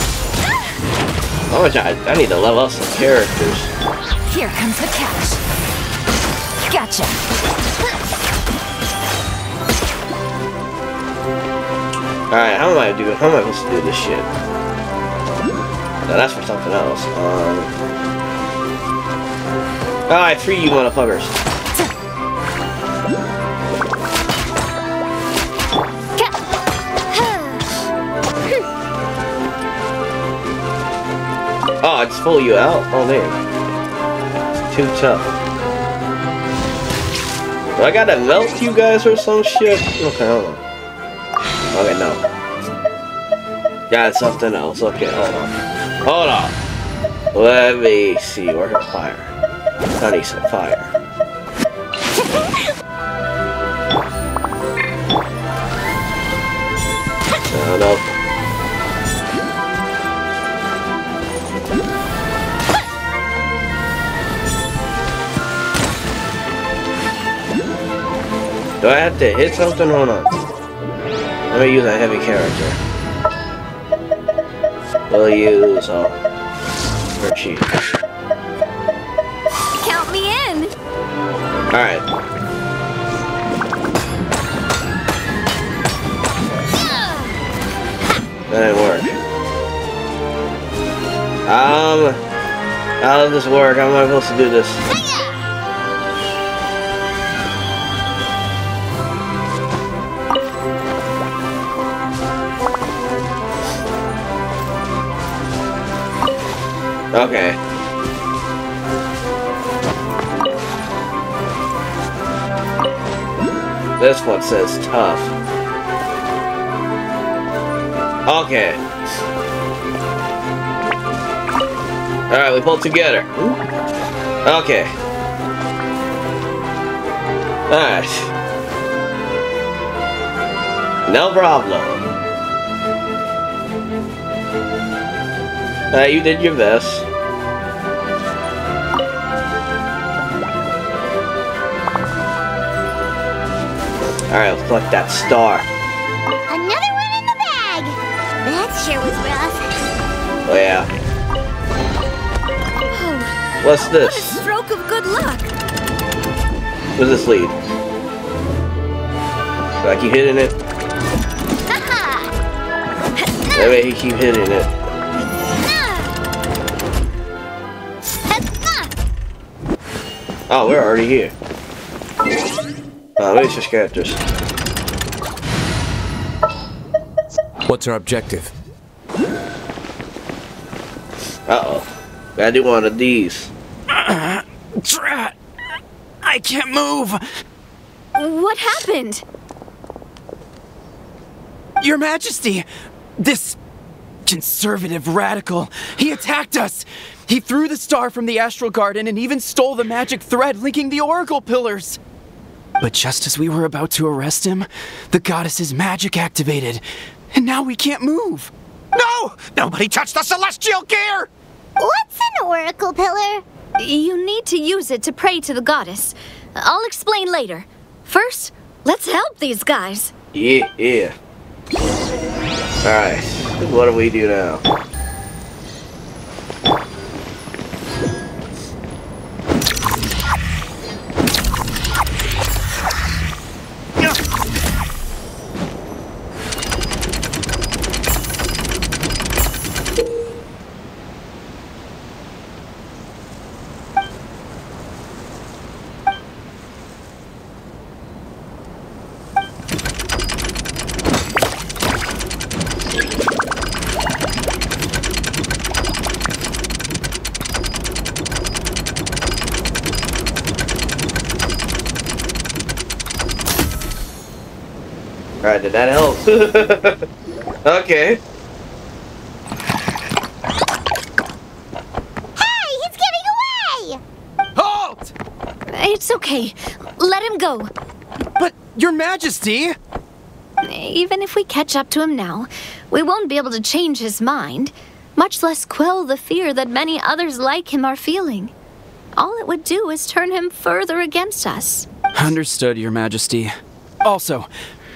Oh, I, I need to level up some characters. Here comes the catch. Gotcha. All right, how am I doing? How am I supposed to do this shit? No, that's for something else. Um. Alright, free you motherfuckers. Oh, it's full you out? Oh man. Too tough. Do I gotta melt you guys or some shit? Okay, hold on. Okay, no. Got something else. Okay, hold on. Hold on. Let me see. We're gonna fire. I need some fire. Oh, no. Do I have to hit something? Hold on. Let me use a heavy character. We'll use all her cheese. Alright. That didn't work. Um, how does this work? How am I supposed to do this? Okay. This one says tough. Okay. Alright, we pulled together. Okay. Alright. No problem. Uh, you did your best. Alright, let's collect that star. Another one in the bag! That sure was rough. Oh, yeah. Oh, what's this? What a stroke of good luck. What does this lead? I keep hitting it. That way he keep hitting it. Oh, we're already here. Now, let me switch characters. What's our objective? Uh-oh. I do one of these. Uh, drat. I can't move. What happened? Your Majesty, this conservative radical, he attacked us. He threw the star from the Astral Garden and even stole the magic thread linking the Oracle Pillars. But just as we were about to arrest him, the goddess's magic activated, and now we can't move. No! Nobody touched the celestial gear! What's an Oracle Pillar? You need to use it to pray to the goddess. I'll explain later. First, let's help these guys. Yeah, yeah. Alright, what do we do now? Alright, did that help? Okay. Hey, he's getting away! Halt! It's okay. Let him go. But, Your Majesty! Even if we catch up to him now, we won't be able to change his mind, much less quell the fear that many others like him are feeling. All it would do is turn him further against us. Understood, Your Majesty. Also,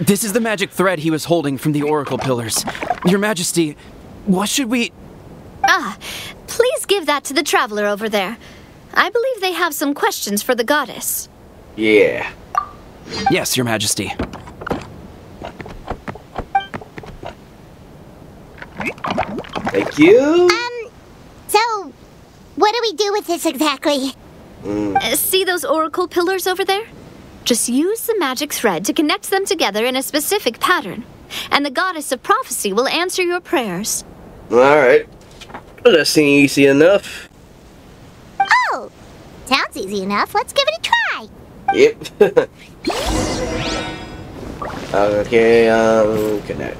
this is the magic thread he was holding from the Oracle Pillars. Your Majesty, what should we... Ah, please give that to the traveler over there. I believe they have some questions for the goddess. Yeah. Yes, Your Majesty. Thank you. Um, so, what do we do with this exactly? Mm. Uh, see those Oracle Pillars over there? Just use the magic thread to connect them together in a specific pattern, and the goddess of prophecy will answer your prayers. Alright. Well, that seems easy enough. Oh! Sounds easy enough. Let's give it a try. Yep. Okay, um, connect.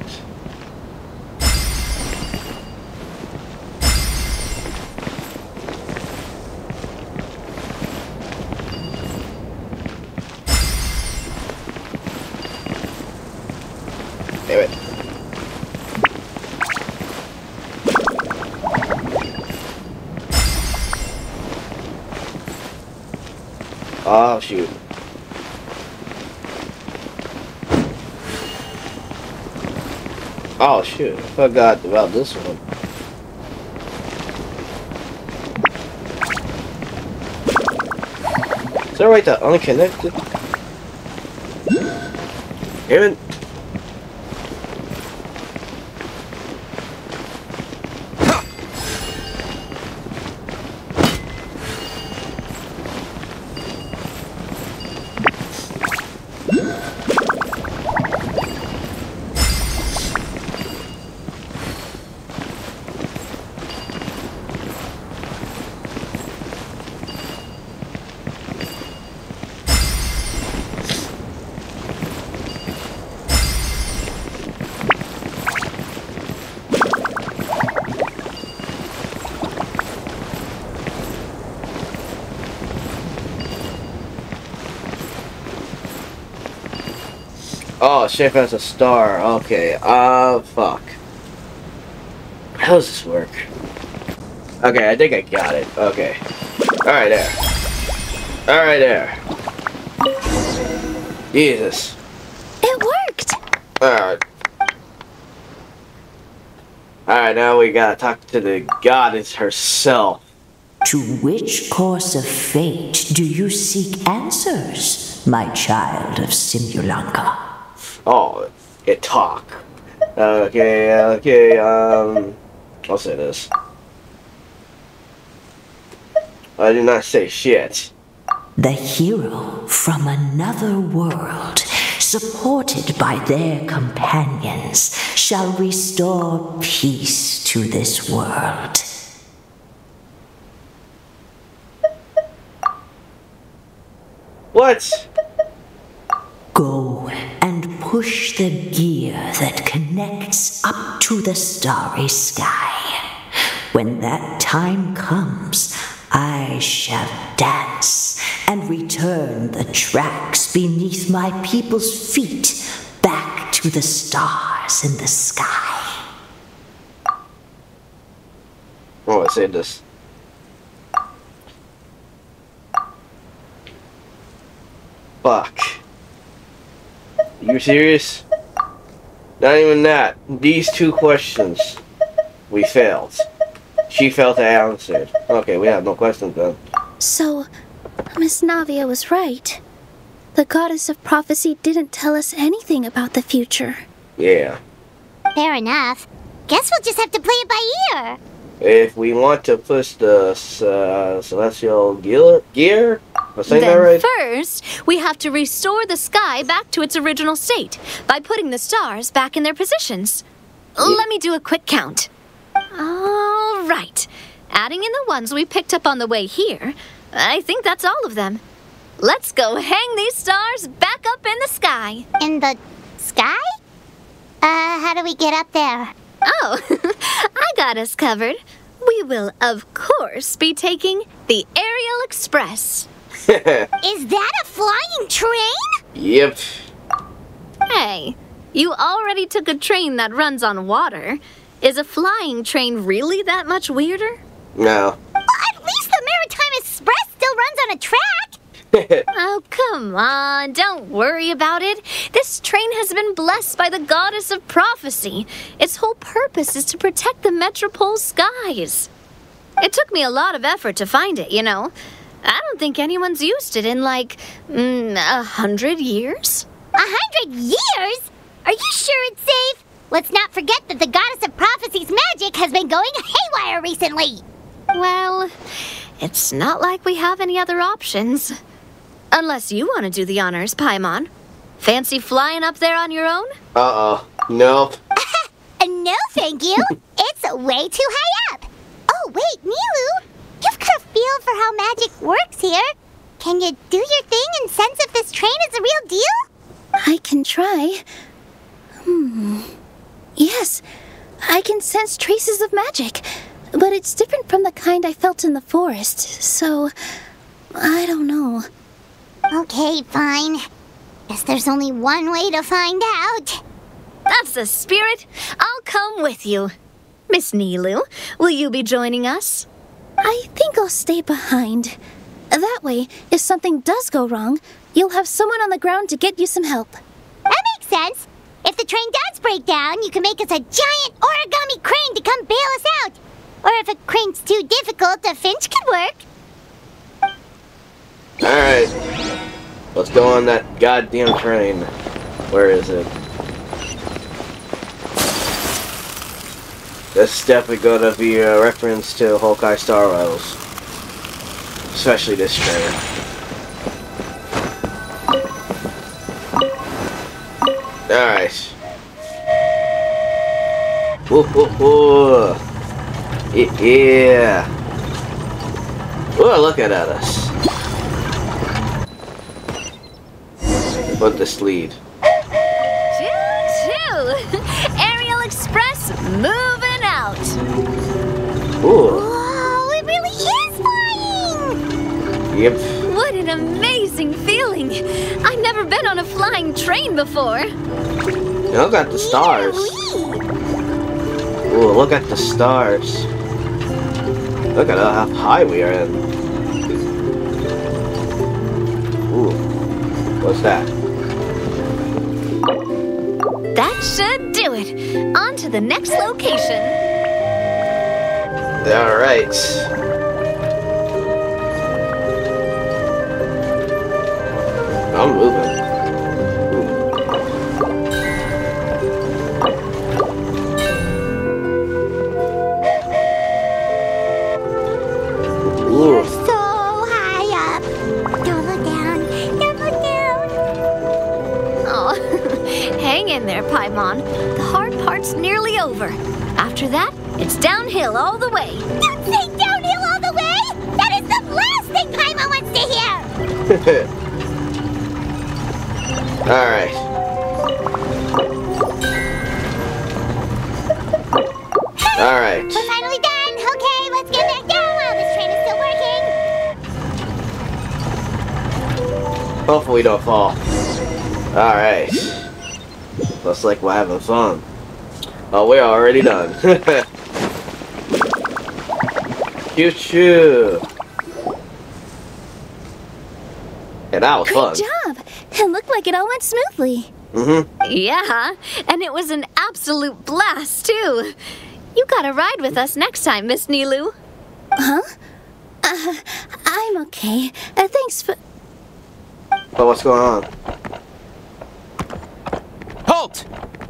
Damn it. Oh, shoot. Oh, shoot. I forgot about this one. Is that right? That unconnected? Damn it. Oh, Chef has a star. Okay. Uh, fuck. How does this work? Okay, I think I got it. Okay. Alright there. Alright there. Jesus. It worked! Alright. Alright, now we gotta talk to the goddess herself. To which course of fate do you seek answers, my child of Simulanka? Oh, it talk. Okay, okay, um... I'll say this. I did not say shit. The hero from another world, supported by their companions, shall restore peace to this world. What? Go and push the gear that connects up to the starry sky. When that time comes, I shall dance and return the tracks beneath my people's feet back to the stars in the sky. Oh, I said this. Fuck. You serious? Not even that. These two questions, we failed. She failed to answer. Okay, we have no questions then. So, Miss Navia was right. The goddess of prophecy didn't tell us anything about the future. Yeah. Fair enough. Guess we'll just have to play it by ear. If we want to push the uh, celestial gear, I'm saying that right? First, we have to restore the sky back to its original state by putting the stars back in their positions. Yeah. Let me do a quick count. All right. Adding in the ones we picked up on the way here, I think that's all of them. Let's go hang these stars back up in the sky. In the sky? Uh, how do we get up there? Oh, I got us covered. We will, of course, be taking the Aerial Express. Is that a flying train? Yep. Hey, you already took a train that runs on water. Is a flying train really that much weirder? No. Well, at least the Maritime Express still runs on a track! Oh, come on. Don't worry about it. This train has been blessed by the goddess of prophecy. Its whole purpose is to protect the metropole's skies. It took me a lot of effort to find it, you know. I don't think anyone's used it in, like, mm, a hundred years? A hundred years? Are you sure it's safe? Let's not forget that the goddess of prophecy's magic has been going haywire recently! Well, it's not like we have any other options. Unless you want to do the honors, Paimon. Fancy flying up there on your own? Uh-oh. Nope. No, thank you. It's way too high up. Oh, wait, Nilou. You've got a feel for how magic works here. Can you do your thing and sense if this train is a real deal? I can try. Hmm... Yes, I can sense traces of magic, but it's different from the kind I felt in the forest, so I don't know. Okay, fine. Guess there's only one way to find out. That's the spirit. I'll come with you. Miss Nilou, will you be joining us? I think I'll stay behind. That way, if something does go wrong, you'll have someone on the ground to get you some help. That makes sense. If the train does break down, you can make us a giant origami crane to come bail us out. Or if a crane's too difficult, a winch could work. Alright. Let's go on that goddamn train. Where is it? This step is gonna be a reference to Honkai Star Rails. Especially this train. Alright. Woo hoo hoo. Yeah. Oh, look at us. But this lead. Choo-choo! Aerial Express moving out. Ooh. Whoa, it really is flying! Yep. What an amazing feeling. I've never been on a flying train before. Look at the stars. Ooh, look at the stars. Look at how high we are in. Ooh, what's that? That should do it. On to the next location. All right. I'm moving. Ooh. After that, it's downhill all the way. Don't say downhill all the way! That is the last thing Paimon wants to hear! Alright. Alright. We're finally done! Okay, let's get back down while this train is still working! Hopefully we don't fall. Alright. Looks like we're having fun. Oh, we're already done. Choo-choo! And that was fun. Good job! It looked like it all went smoothly. Mm-hmm. Yeah, and it was an absolute blast, too. You gotta ride with us next time, Miss Nilou. Huh? Uh, I'm okay. Uh, thanks for... But what's going on? Halt!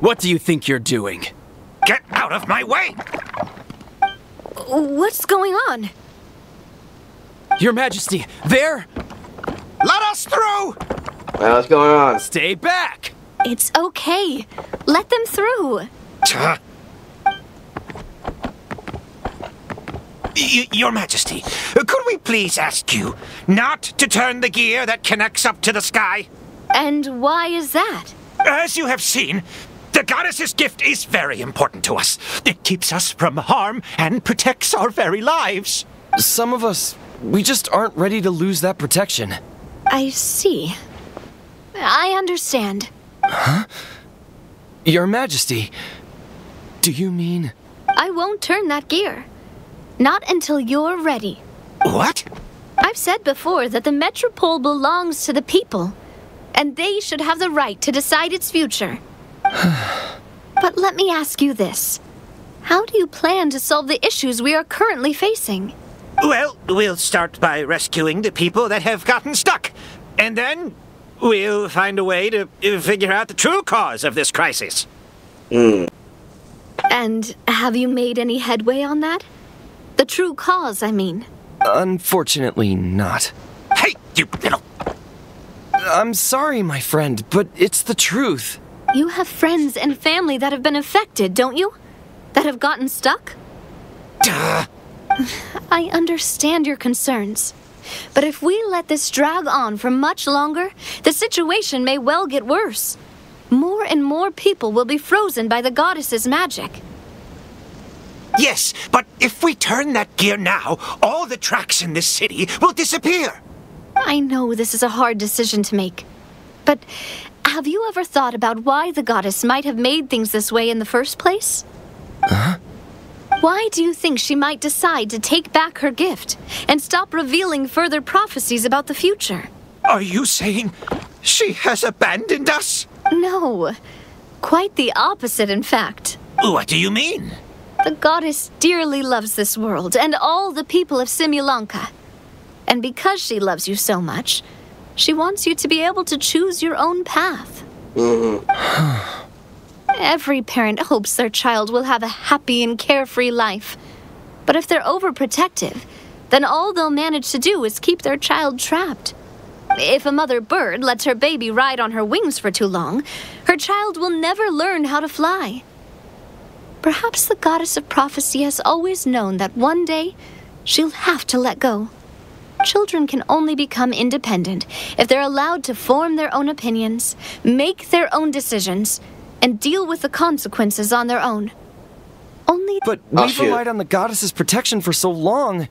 What do you think you're doing? Get out of my way! What's going on? Your Majesty, there! Let us through! Well, what's going on? Stay back! It's okay. Let them through. Tuh. Y- Your Majesty, could we please ask you not to turn the gear that connects up to the sky? And why is that? As you have seen, the goddess's gift is very important to us. It keeps us from harm and protects our very lives. Some of us, we just aren't ready to lose that protection. I see. I understand. Huh? Your Majesty, do you mean... I won't turn that gear. Not until you're ready. What? I've said before that the Metropole belongs to the people, and they should have the right to decide its future. But let me ask you this. How do you plan to solve the issues we are currently facing? Well, we'll start by rescuing the people that have gotten stuck, and then... we'll find a way to figure out the true cause of this crisis. Mm. And have you made any headway on that? The true cause, I mean. Unfortunately not. Hey, you little... I'm sorry, my friend, but it's the truth. You have friends and family that have been affected, don't you? That have gotten stuck? Duh. I understand your concerns. But if we let this drag on for much longer, the situation may well get worse. More and more people will be frozen by the goddess's magic. Yes, but if we turn that gear now, all the tracks in this city will disappear. I know this is a hard decision to make. But have you ever thought about why the goddess might have made things this way in the first place? Huh? Why do you think she might decide to take back her gift and stop revealing further prophecies about the future? Are you saying she has abandoned us? No. Quite the opposite, in fact. What do you mean? The goddess dearly loves this world and all the people of Simulanka. And because she loves you so much, she wants you to be able to choose your own path. Mm-hmm. Every parent hopes their child will have a happy and carefree life. But if they're overprotective, then all they'll manage to do is keep their child trapped. If a mother bird lets her baby ride on her wings for too long, her child will never learn how to fly. Perhaps the goddess of prophecy has always known that one day she'll have to let go. Children can only become independent if they're allowed to form their own opinions, make their own decisions, and deal with the consequences on their own. Only... But we've relied on the goddess's protection for so long.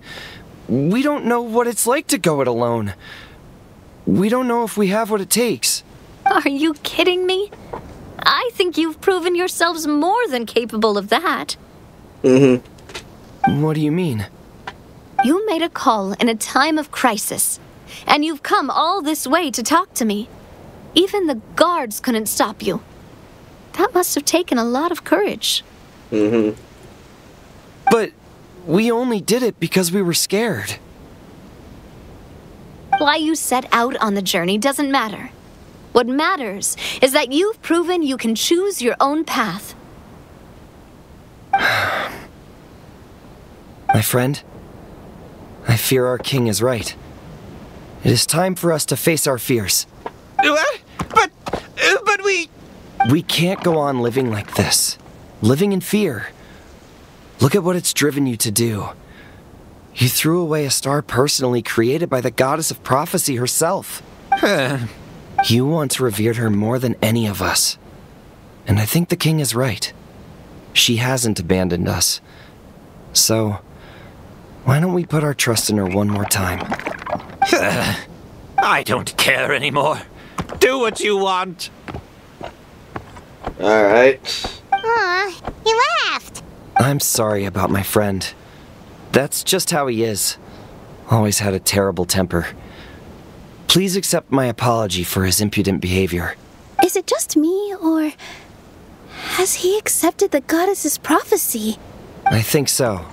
We don't know what it's like to go it alone. We don't know if we have what it takes. Are you kidding me? I think you've proven yourselves more than capable of that. Mm-hmm. What do you mean? You made a call in a time of crisis, and you've come all this way to talk to me. Even the guards couldn't stop you. That must have taken a lot of courage. Mm-hmm. But we only did it because we were scared. Why you set out on the journey doesn't matter. What matters is that you've proven you can choose your own path. My friend, I fear our king is right. It is time for us to face our fears. What? But, but we... We can't go on living like this. Living in fear. Look at what it's driven you to do. You threw away a star personally created by the goddess of prophecy herself. You once revered her more than any of us. And I think the king is right. She hasn't abandoned us. So, why don't we put our trust in her one more time? I don't care anymore. Do what you want. All right. Aw, he laughed. I'm sorry about my friend. That's just how he is. Always had a terrible temper. Please accept my apology for his impudent behavior. Is it just me, or has he accepted the goddess's prophecy? I think so.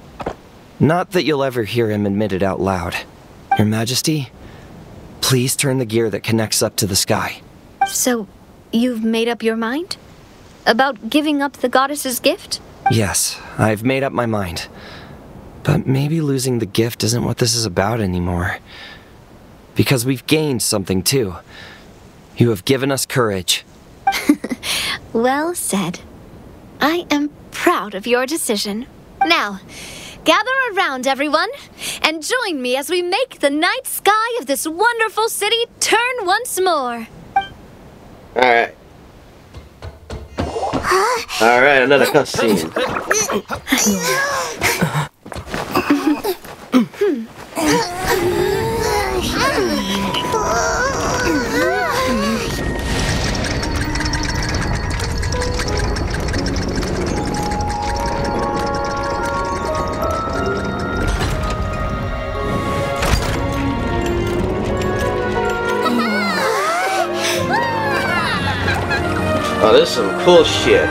Not that you'll ever hear him admit it out loud. Your Majesty, please turn the gear that connects up to the sky. So, you've made up your mind? About giving up the goddess's gift? Yes, I've made up my mind. But maybe losing the gift isn't what this is about anymore. Because we've gained something, too. You have given us courage. Well said. I am proud of your decision. Now, gather around, everyone, and join me as we make the night sky of this wonderful city turn once more. Alright. Huh? Alright, another cutscene. Oh, this is some cool shit.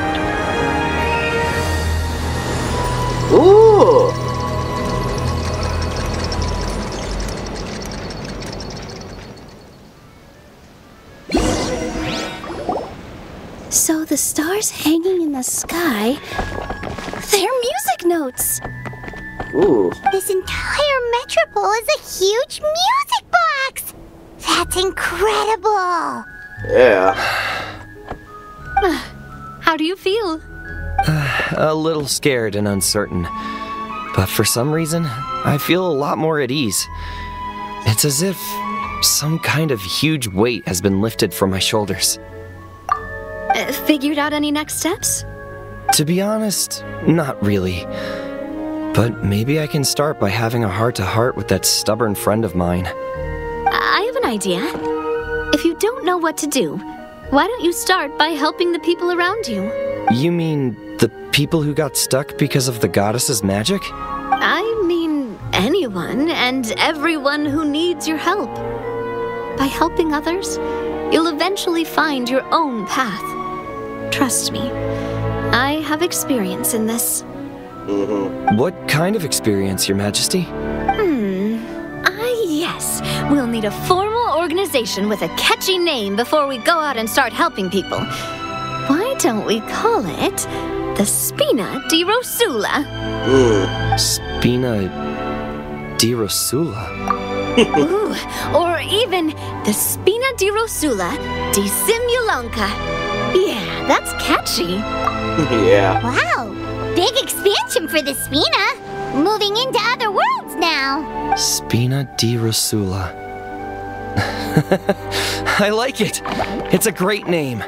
Ooh! So the stars hanging in the sky, they're music notes! Ooh. This entire metropole is a huge music box! That's incredible! Yeah. How do you feel? Uh, a little scared and uncertain. But for some reason, I feel a lot more at ease. It's as if some kind of huge weight has been lifted from my shoulders. Uh, figured out any next steps? To be honest, not really. But maybe I can start by having a heart-to-heart with that stubborn friend of mine. I have an idea. If you don't know what to do, why don't you start by helping the people around you? You mean the people who got stuck because of the goddess's magic? I mean anyone and everyone who needs your help. By helping others, you'll eventually find your own path. Trust me, I have experience in this. Mm-hmm. What kind of experience, Your Majesty? Hmm. Ah, yes. We'll need a formal organization with a catchy name before we go out and start helping people. Why don't we call it the Spina di Rosula? Ooh. Spina di Rosula? Ooh, or even the Spina di Rosula di Simulanka. Yeah, that's catchy. Yeah. Wow, big expansion for the Spina. Moving into other worlds now. Spina di Rosula. I like it. It's a great name.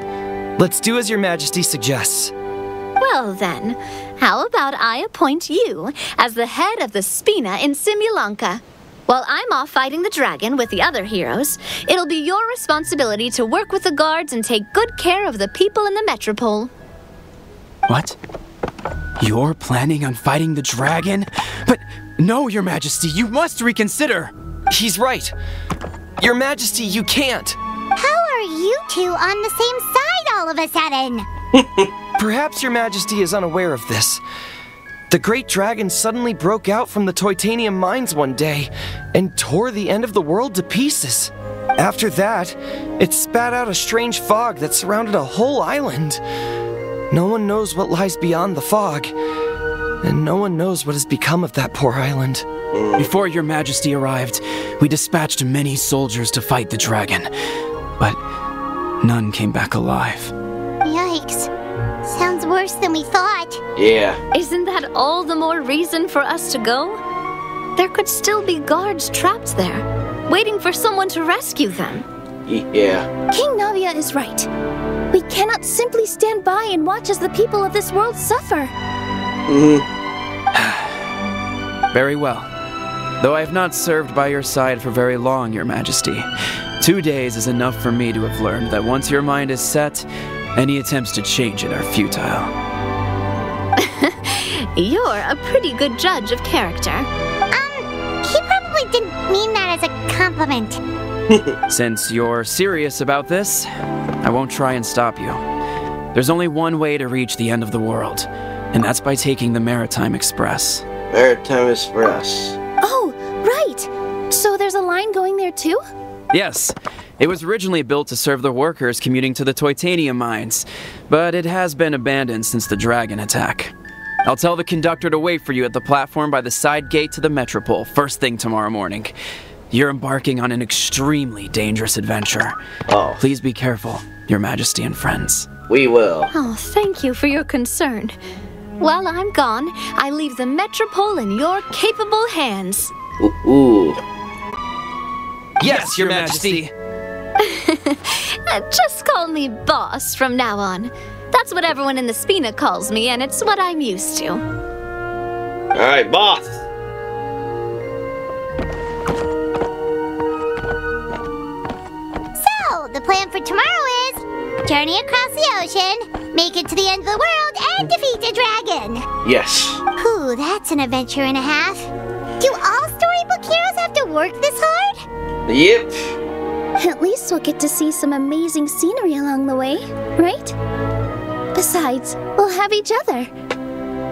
Let's do as Your Majesty suggests. Well then, how about I appoint you as the head of the Spina in Simulanka? While I'm off fighting the dragon with the other heroes, it'll be your responsibility to work with the guards and take good care of the people in the metropole. What? You're planning on fighting the dragon? But no, Your Majesty, you must reconsider. He's right. Your Majesty, you can't! How are you two on the same side all of a sudden? Perhaps Your Majesty is unaware of this. The Great Dragon suddenly broke out from the Titanium mines one day and tore the end of the world to pieces. After that, it spat out a strange fog that surrounded a whole island. No one knows what lies beyond the fog, and no one knows what has become of that poor island. Before Your Majesty arrived, we dispatched many soldiers to fight the dragon, but none came back alive. Yikes. Sounds worse than we thought. Yeah. Isn't that all the more reason for us to go? There could still be guards trapped there, waiting for someone to rescue them. Yeah. King Navia is right. We cannot simply stand by and watch as the people of this world suffer. Mm-hmm. Very well. Though I have not served by your side for very long, Your Majesty, two days is enough for me to have learned that once your mind is set, any attempts to change it are futile. You're a pretty good judge of character. Um, he probably didn't mean that as a compliment. Since you're serious about this, I won't try and stop you. There's only one way to reach the end of the world, and that's by taking the Maritime Express. Maritime Express. Oh, right! So there's a line going there too? Yes. It was originally built to serve the workers commuting to the Titanium mines, but it has been abandoned since the dragon attack. I'll tell the conductor to wait for you at the platform by the side gate to the Metropole first thing tomorrow morning. You're embarking on an extremely dangerous adventure. Oh. Please be careful, Your Majesty and friends. We will. Oh, thank you for your concern. While I'm gone, I leave the Metropole in your capable hands. Ooh. Ooh. Yes, yes, Your, Your Majesty. Majesty. Just call me boss from now on. That's what everyone in the Spina calls me, and it's what I'm used to. Alright, boss! So, the plan for tomorrow is journey across the ocean, make it to the end of the world, and defeat a dragon! Yes. Ooh, that's an adventure and a half. Do all storybook heroes have to work this hard? Yep. At least we'll get to see some amazing scenery along the way, right? Besides, we'll have each other.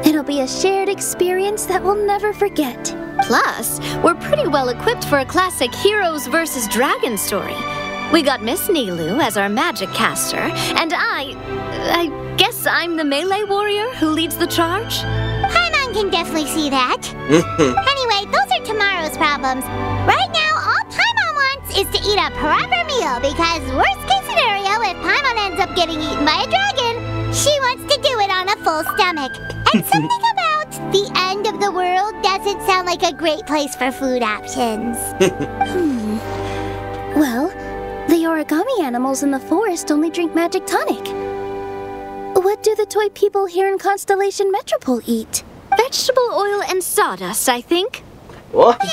It'll be a shared experience that we'll never forget. Plus, we're pretty well equipped for a classic heroes versus dragon story. We got Miss Nilou as our magic caster, and I... I guess I'm the melee warrior who leads the charge? Paimon can definitely see that. Anyway, those are tomorrow's problems. Right now, all time is to eat a proper meal, because worst case scenario, if Paimon ends up getting eaten by a dragon, she wants to do it on a full stomach. And something about the end of the world doesn't sound like a great place for food options. hmm. Well, the origami animals in the forest only drink magic tonic. What do the toy people here in Constellation Metropole eat? Vegetable oil and sawdust, I think. What? No!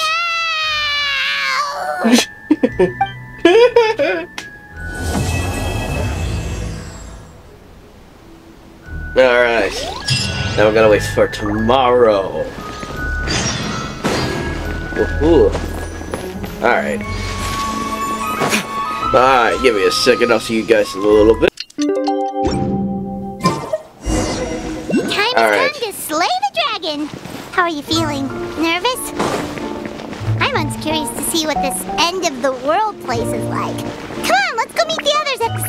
Alright. Now we're gonna wait for tomorrow. Alright. Alright, give me a second, I'll see you guys in a little bit. Time is right. Time to slay the dragon! How are you feeling? Nervous? Paimon's curious to see what this end-of-the-world place is like. Come on, let's go meet the others at the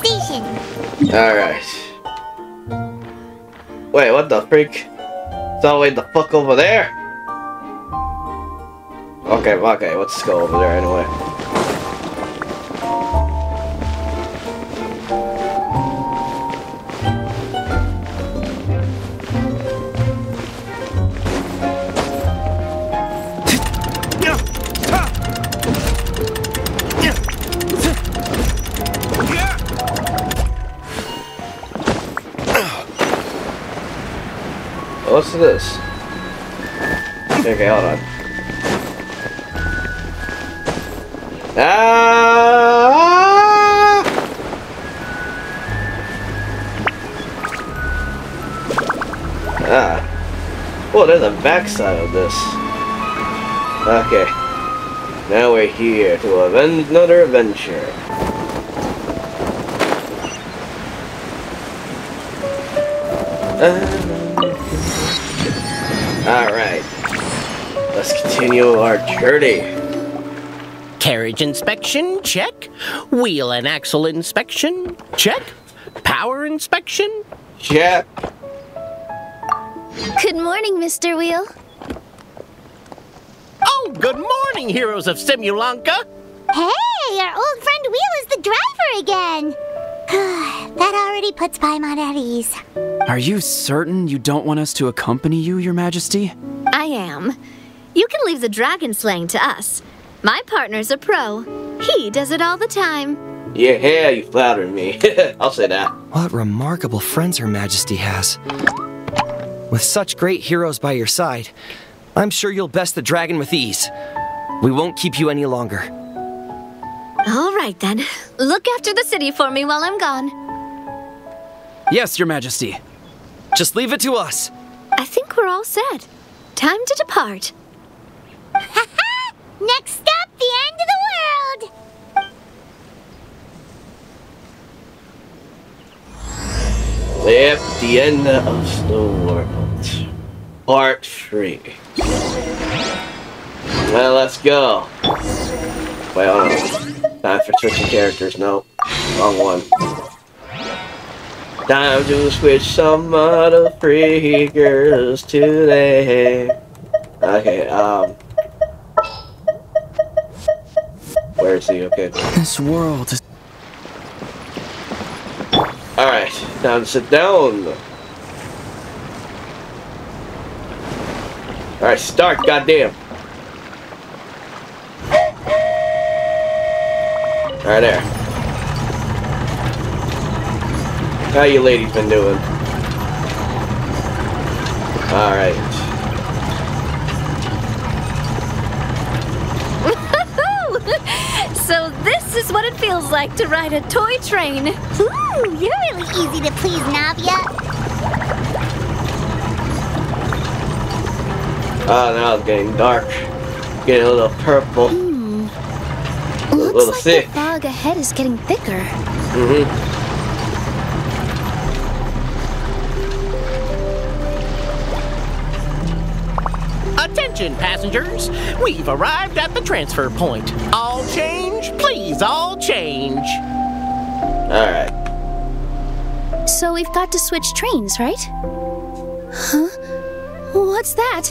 station. Alright. Wait, what the freak? It's all the way the fuck over there? Okay, okay, let's go over there anyway. What's this? Okay, hold on. Ah! Ah. Oh, there's a backside of this. Okay. Now we're here to avenge another adventure. Ah. Alright, let's continue our journey. Carriage inspection, check. Wheel and axle inspection, check. Power inspection, check. Good morning, Mister Wheel. Oh, good morning, heroes of Simulanka. Hey, our old friend Wheel is the driver again. That already puts Paimon at ease. Are you certain you don't want us to accompany you, Your Majesty? I am. You can leave the dragon slaying to us. My partner's a pro. He does it all the time. Yeah, yeah, you flattered me. I'll say that. What remarkable friends Her Majesty has. With such great heroes by your side, I'm sure you'll best the dragon with ease. We won't keep you any longer. All right, then. Look after the city for me while I'm gone. Yes, Your Majesty. Just leave it to us. I think we're all set. Time to depart. Ha ha! Next stop, the end of the world! Yep, the end of the world. Part three. Well, let's go. Wait, hold on. Time for switching characters. No. Wrong one. Time to switch some other free girls today. Okay, um. Where is he? Okay. This world is. Alright, time to sit down. Alright, start, goddamn. Alright, there. How you ladies been doing? Alright. So this is what it feels like to ride a toy train. Ooh, you're really easy to please, Navia. Oh, now it's getting dark. Getting a little purple. Mm. A Looks little like thick. The fog ahead is getting thicker. Mm-hmm. Attention, passengers. We've arrived at the transfer point. All change. Please, all change. Alright. So we've got to switch trains, right? Huh? What's that?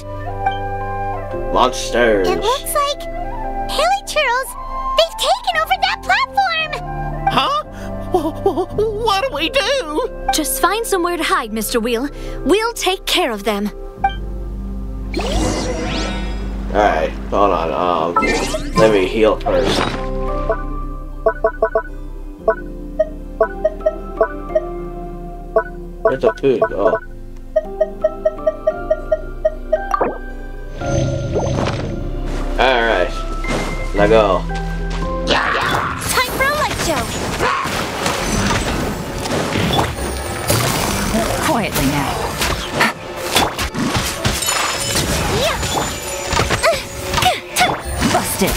Monsters. It looks like... Hilly Turtles! They've taken over that platform! Huh? What do we do? Just find somewhere to hide, Mister Wheel. We'll take care of them. Alright, hold on. Um, let me heal first. Where's the food? Oh. Alright. Now go. Time for a light show! Quietly now. Busted.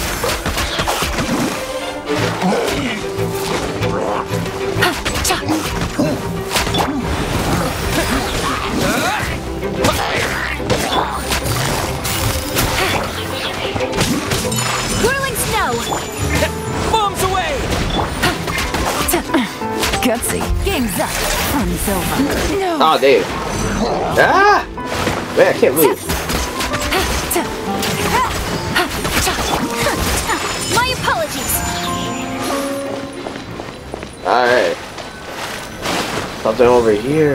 Gutsy. Game's up. Fun's over. No. Oh, dude. Ah! Man, I can't move. My apologies. Alright. Something over here.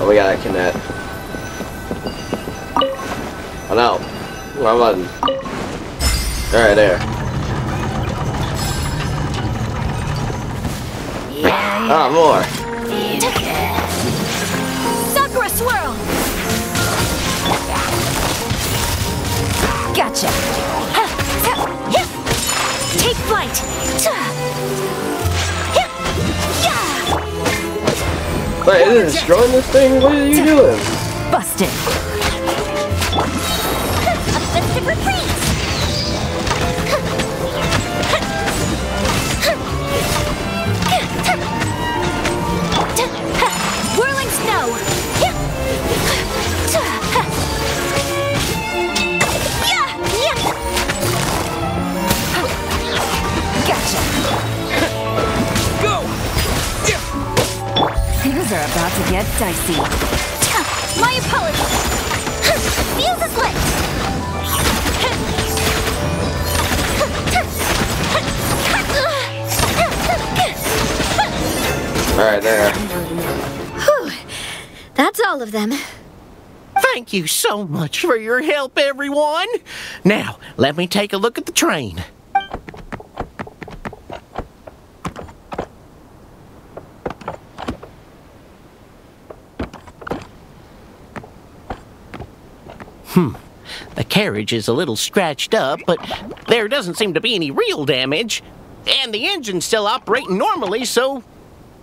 Oh, we gotta connect. Oh, no. My button. Alright, there. Yeah. Ah, more. Sakura swirl! Gotcha. Take flight. Wait, isn't it destroying this thing? What are you doing? Busted. Are about to get dicey. My apologies. Feels a slit. Alright, there. Whew. That's all of them. Thank you so much for your help, everyone. Now, let me take a look at the train. Hmm. The carriage is a little scratched up, but there doesn't seem to be any real damage. And the engine's still operating normally, so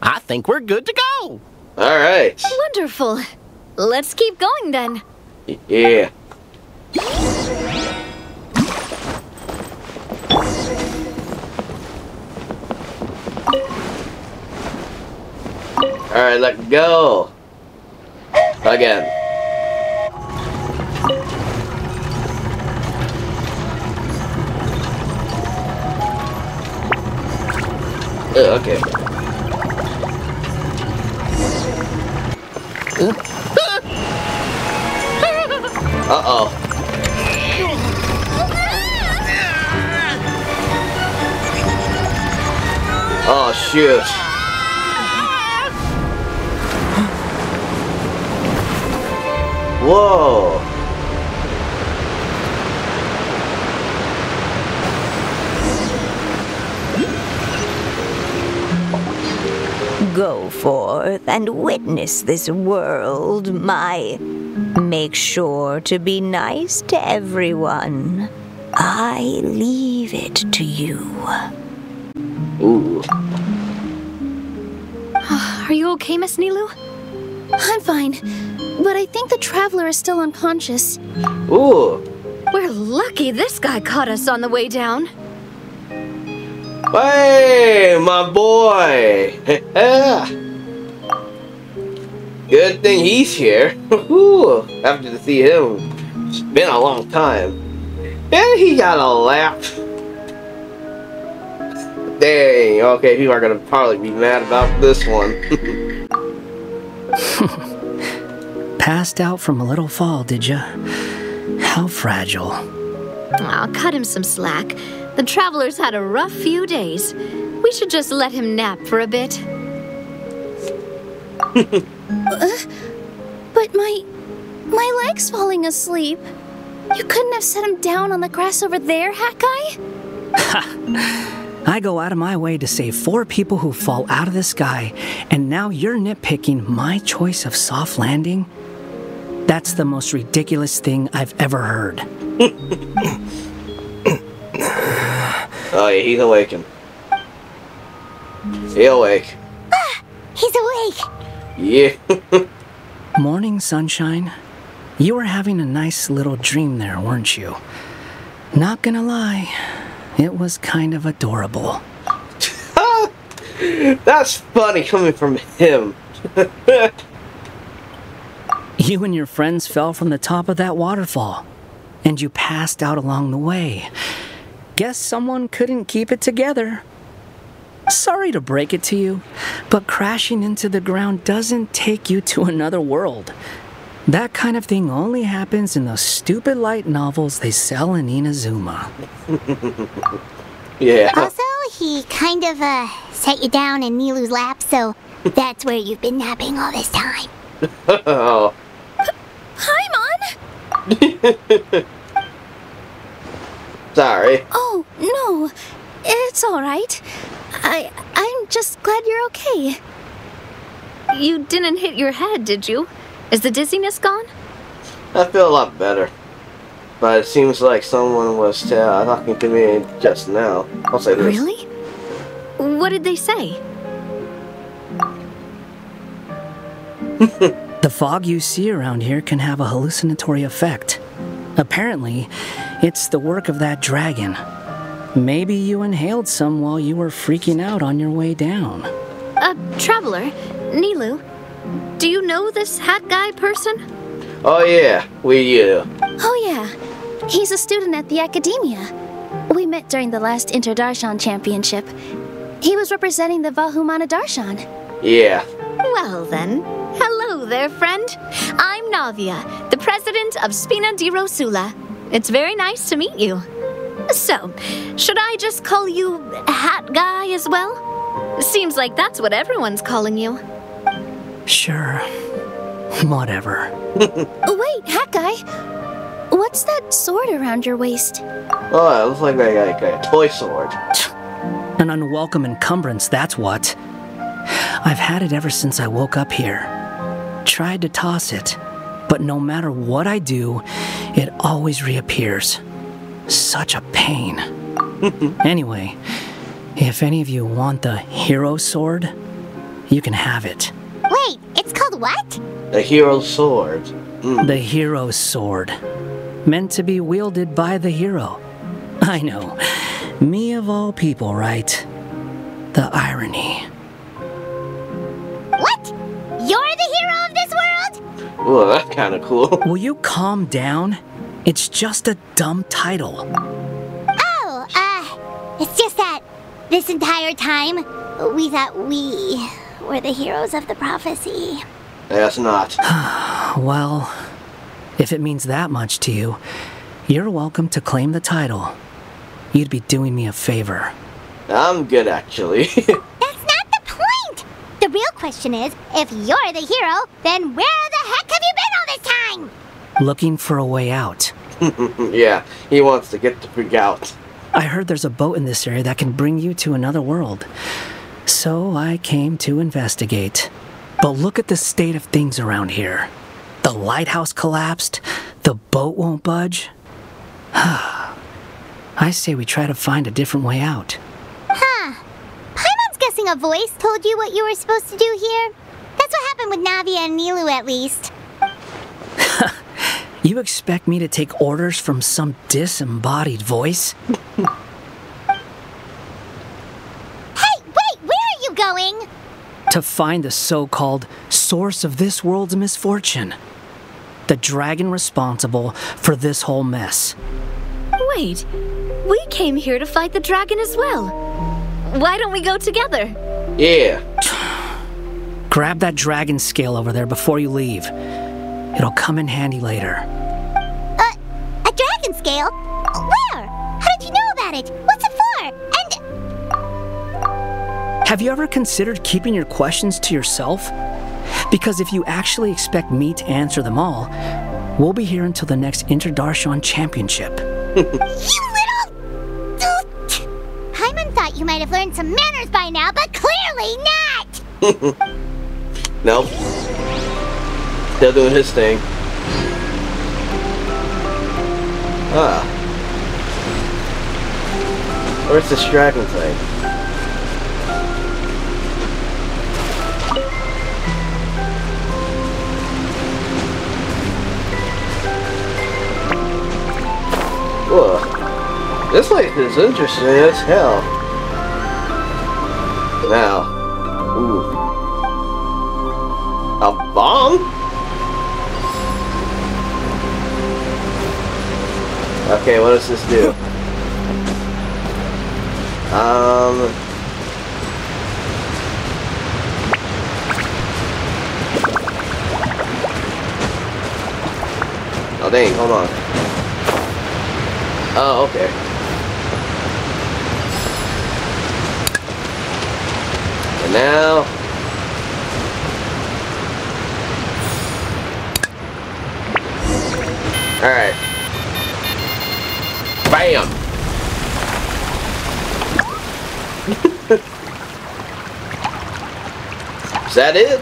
I think we're good to go. All right. Wonderful. Let's keep going then. Yeah. All right, let's go. Again. Uh, okay. Uh-oh. Oh, shoot. Whoa. Go forth and witness this world, my. Make sure to be nice to everyone. I leave it to you. Ooh. Are you okay, Miss Nilou? I'm fine, but I think the traveler is still unconscious. Ooh. We're lucky this guy caught us on the way down. Hey, my boy! Good thing he's here. After to see him, it's been a long time. Yeah, he got a laugh. Dang, okay, people are gonna probably be mad about this one. Passed out from a little fall, did ya? How fragile. I'll cut him some slack. The traveler's had a rough few days. We should just let him nap for a bit. uh, but my... my leg's falling asleep. You couldn't have set him down on the grass over there, Hat Guy? Ha! I go out of my way to save four people who fall out of the sky, and now you're nitpicking my choice of soft landing? That's the most ridiculous thing I've ever heard. Oh, yeah, he's awakened. He's awake. Ah, he's awake. Yeah. Morning, sunshine. You were having a nice little dream there, weren't you? Not gonna lie, it was kind of adorable. That's funny coming from him. You and your friends fell from the top of that waterfall, and you passed out along the way. Guess someone couldn't keep it together. Sorry to break it to you, but crashing into the ground doesn't take you to another world. That kind of thing only happens in those stupid light novels they sell in Inazuma. Yeah. Also, he kind of uh, set you down in Nilu's lap, so that's where you've been napping all this time. Oh. Paimon! Sorry. Oh, no. It's all right. I, I'm just glad you're okay. You didn't hit your head, did you? Is the dizziness gone? I feel a lot better. But it seems like someone was uh, talking to me just now. I'll say this. Really? What did they say? The fog you see around here can have a hallucinatory effect. Apparently, it's the work of that dragon. Maybe you inhaled some while you were freaking out on your way down. Uh, Traveler, Nilou, do you know this Hat Guy person? Oh yeah, we do. Oh yeah, he's a student at the Academia. We met during the last Inter-Darshan Championship. He was representing the Vahumana Darshan. Yeah. Well then, hello there, friend. I'm Navia, the president of Spina di Rosula. It's very nice to meet you. So, should I just call you Hat Guy as well? Seems like that's what everyone's calling you. Sure. Whatever. Wait, Hat Guy. What's that sword around your waist? Oh, it looks like a, like a toy sword. An unwelcome encumbrance, that's what. I've had it ever since I woke up here. Tried to toss it, but no matter what I do, it always reappears. Such a pain. Anyway, if any of you want the hero sword, you can have it. Wait, it's called what? The hero sword. Mm. The hero sword. Meant to be wielded by the hero. I know. Me of all people, right? The irony. What? You're the hero of this world? Well, that's kind of cool. Will you calm down? It's just a dumb title. Oh, uh, it's just that this entire time, we thought we were the heroes of the prophecy. That's not. Well, if it means that much to you, you're welcome to claim the title. You'd be doing me a favor. I'm good, actually. That's not the point! The real question is, if you're the hero, then where the heck have you been all this time? Looking for a way out. Yeah, he wants to get the freak out. I heard there's a boat in this area that can bring you to another world. So I came to investigate. But look at the state of things around here. The lighthouse collapsed. The boat won't budge. I say we try to find a different way out. Huh. Paimon's guessing a voice told you what you were supposed to do here. That's what happened with Navia and Nilou, at least. You expect me to take orders from some disembodied voice? Hey, wait! Where are you going? To find the so-called source of this world's misfortune. The dragon responsible for this whole mess. Wait. We came here to fight the dragon as well. Why don't we go together? Yeah. Grab that dragon scale over there before you leave. It'll come in handy later. Uh, a dragon scale? Where? How did you know about it? What's it for? And... Have you ever considered keeping your questions to yourself? Because if you actually expect me to answer them all, we'll be here until the next Interdarshan Championship. You little... Paimon thought you might have learned some manners by now, but clearly not! Nope. Still doing his thing. Ah. Where's this dragon thing? Whoa. This place is interesting as hell. Now. Ooh. A bomb? Okay, what does this do? um... Oh dang, hold on. Oh, okay. And now... Alright. BAM! Is that it?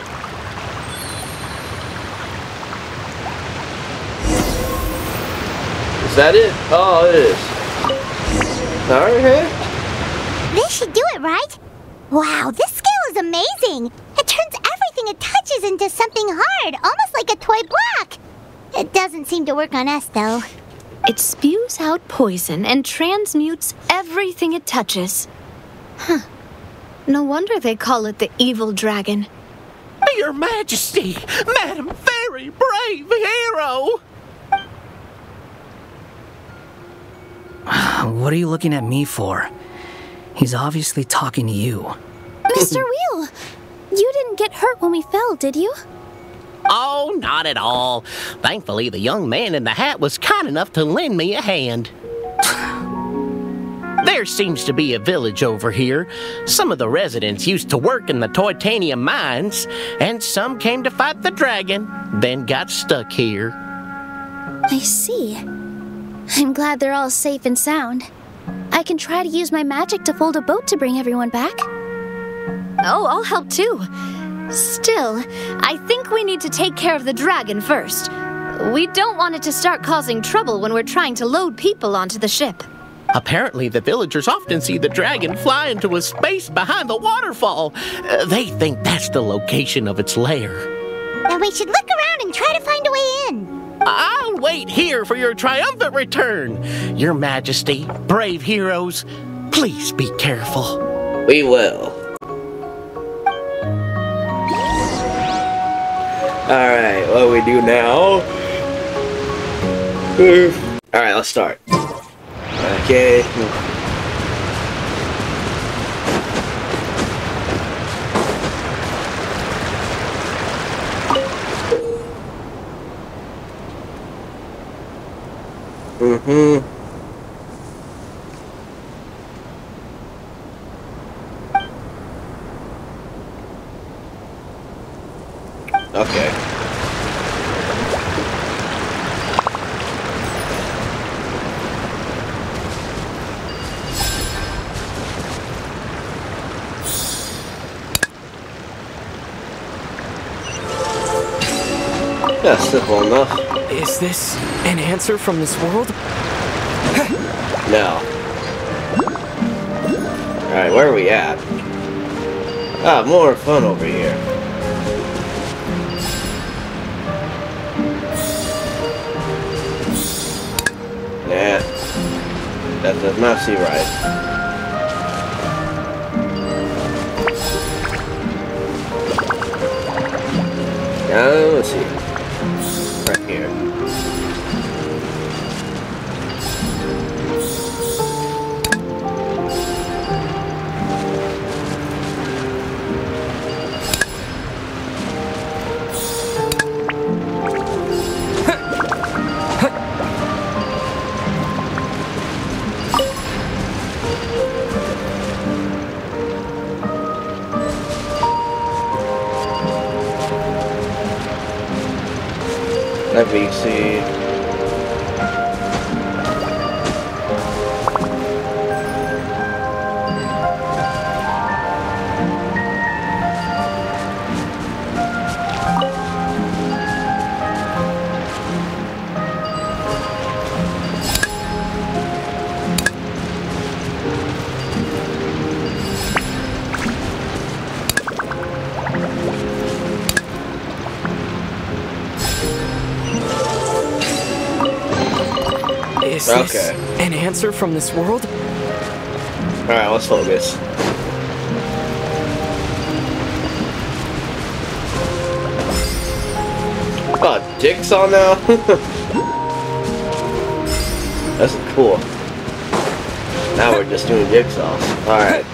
Is that it? Oh, it is. Alright. This should do it, right? Wow, this scale is amazing! It turns everything it touches into something hard, almost like a toy block! It doesn't seem to work on us, though. It spews out poison and transmutes everything it touches. Huh. No wonder they call it the evil dragon. Your Majesty, Madam Very Brave Hero! What are you looking at me for? He's obviously talking to you. Mister Wheel, you didn't get hurt when we fell, did you? Oh, not at all. Thankfully, the young man in the hat was kind enough to lend me a hand. There There seems to be a village over here. Some of the residents used to work in the Titanium mines, and some came to fight the dragon, then got stuck here. I see. I'm glad they're all safe and sound. I can try to use my magic to fold a boat to bring everyone back. Oh, I'll help too. Still, I think we need to take care of the dragon first. We don't want it to start causing trouble when we're trying to load people onto the ship. Apparently, the villagers often see the dragon fly into a space behind the waterfall. Uh, they think that's the location of its lair. Now we should look around and try to find a way in. I'll wait here for your triumphant return. Your Majesty, brave heroes, please be careful. We will. Alright, what do we do now? Alright, let's start. Okay. Mm-hmm. Okay. That's simple enough. Is this an answer from this world? No. Alright, where are we at? Ah, more fun over here. Nah. That does not seem right. Now, let's see. Here. Let me see. Okay. An answer from this world? Alright, let's focus. Oh, dicks on now? That's cool. Now we're just doing jigsaws. Alright.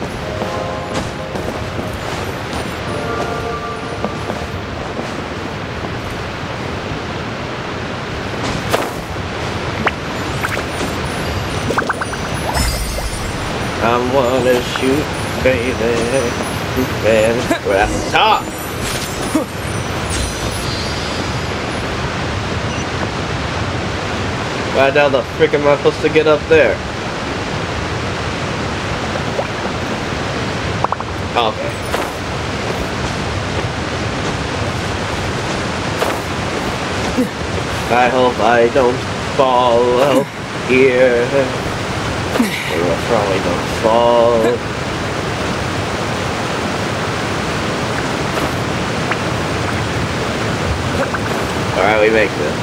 I wanna shoot, baby, baby. We're at the top. Right now, the frick am I supposed to get up there? Okay. I hope I don't fall out here. We'll probably don't fall. Alright, we make this.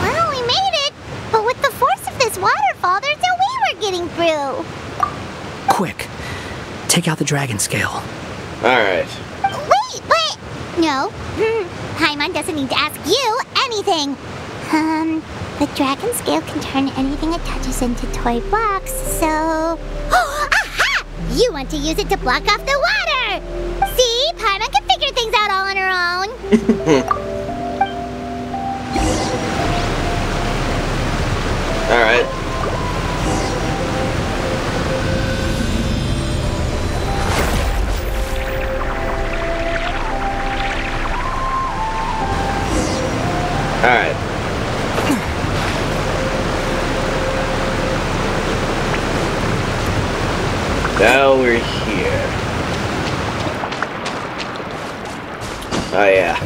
Well, we made it! But with the force of this waterfall, there's no way we're getting through! Quick! Take out the dragon scale. Alright. Wait, but... No. Paimon doesn't need to ask you anything! Um... The dragon scale can turn anything it touches into toy blocks, so... Oh, aha! You want to use it to block off the water! See? Paimon can figure things out all on her own! Alright. Alright. Now we're here. Oh yeah.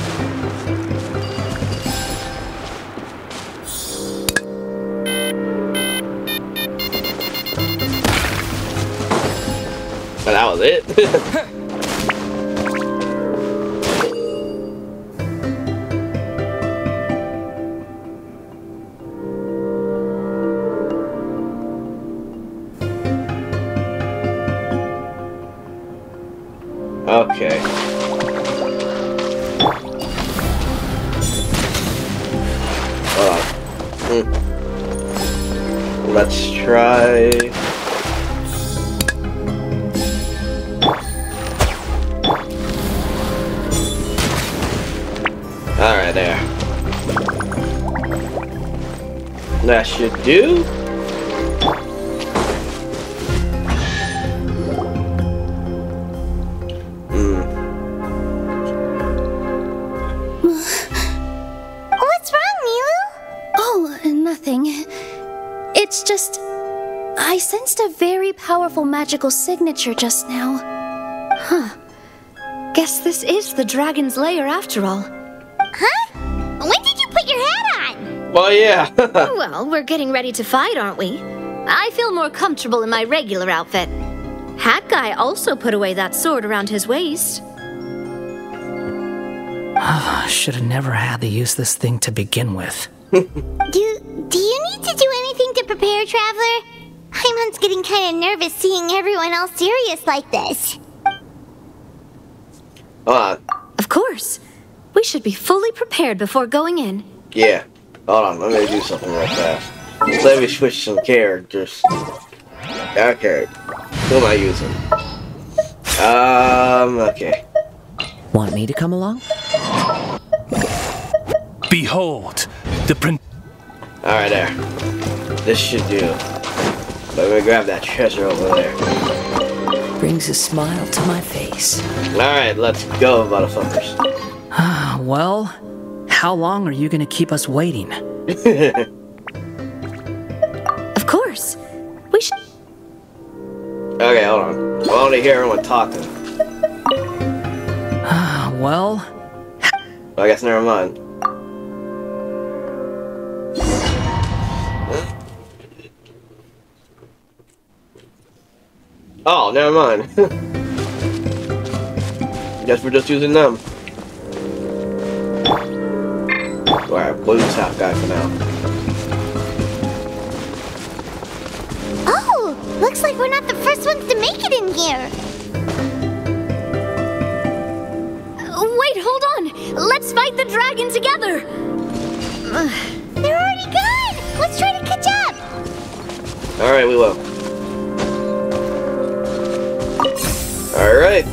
Well, that was it. Okay. Uh, mm. Let's try. All right, there. That should do. Powerful magical signature just now. Huh. Guess this is the dragon's lair after all. Huh? When did you put your hat on? Well, yeah. Well, we're getting ready to fight, aren't we? I feel more comfortable in my regular outfit. Hat guy also put away that sword around his waist. Ah, should have never had to use this thing to begin with. do, do you need to do anything to prepare, Traveler? Paimon's getting kind of nervous seeing everyone all serious like this. Uh, of course. We should be fully prepared before going in. Yeah. Hold on, let me do something real fast. Just let me switch some characters. Okay. Who am I using? Um, okay. Want me to come along? Behold, the prince. Alright, there. This should do. Let me grab that treasure over there. Brings a smile to my face. Alright, let's go, motherfuckers. Ah, well, how long are you gonna keep us waiting? Of course. We should. Okay, hold on. I want to hear everyone talking. Ah, well. well. I guess never mind. Oh, never mind. Guess we're just using them. Alright, blue top guy for now. Oh, looks like we're not the first ones to make it in here. Wait, hold on. Let's fight the dragon together. They're already gone. Let's try to catch up. Alright, we will. All right.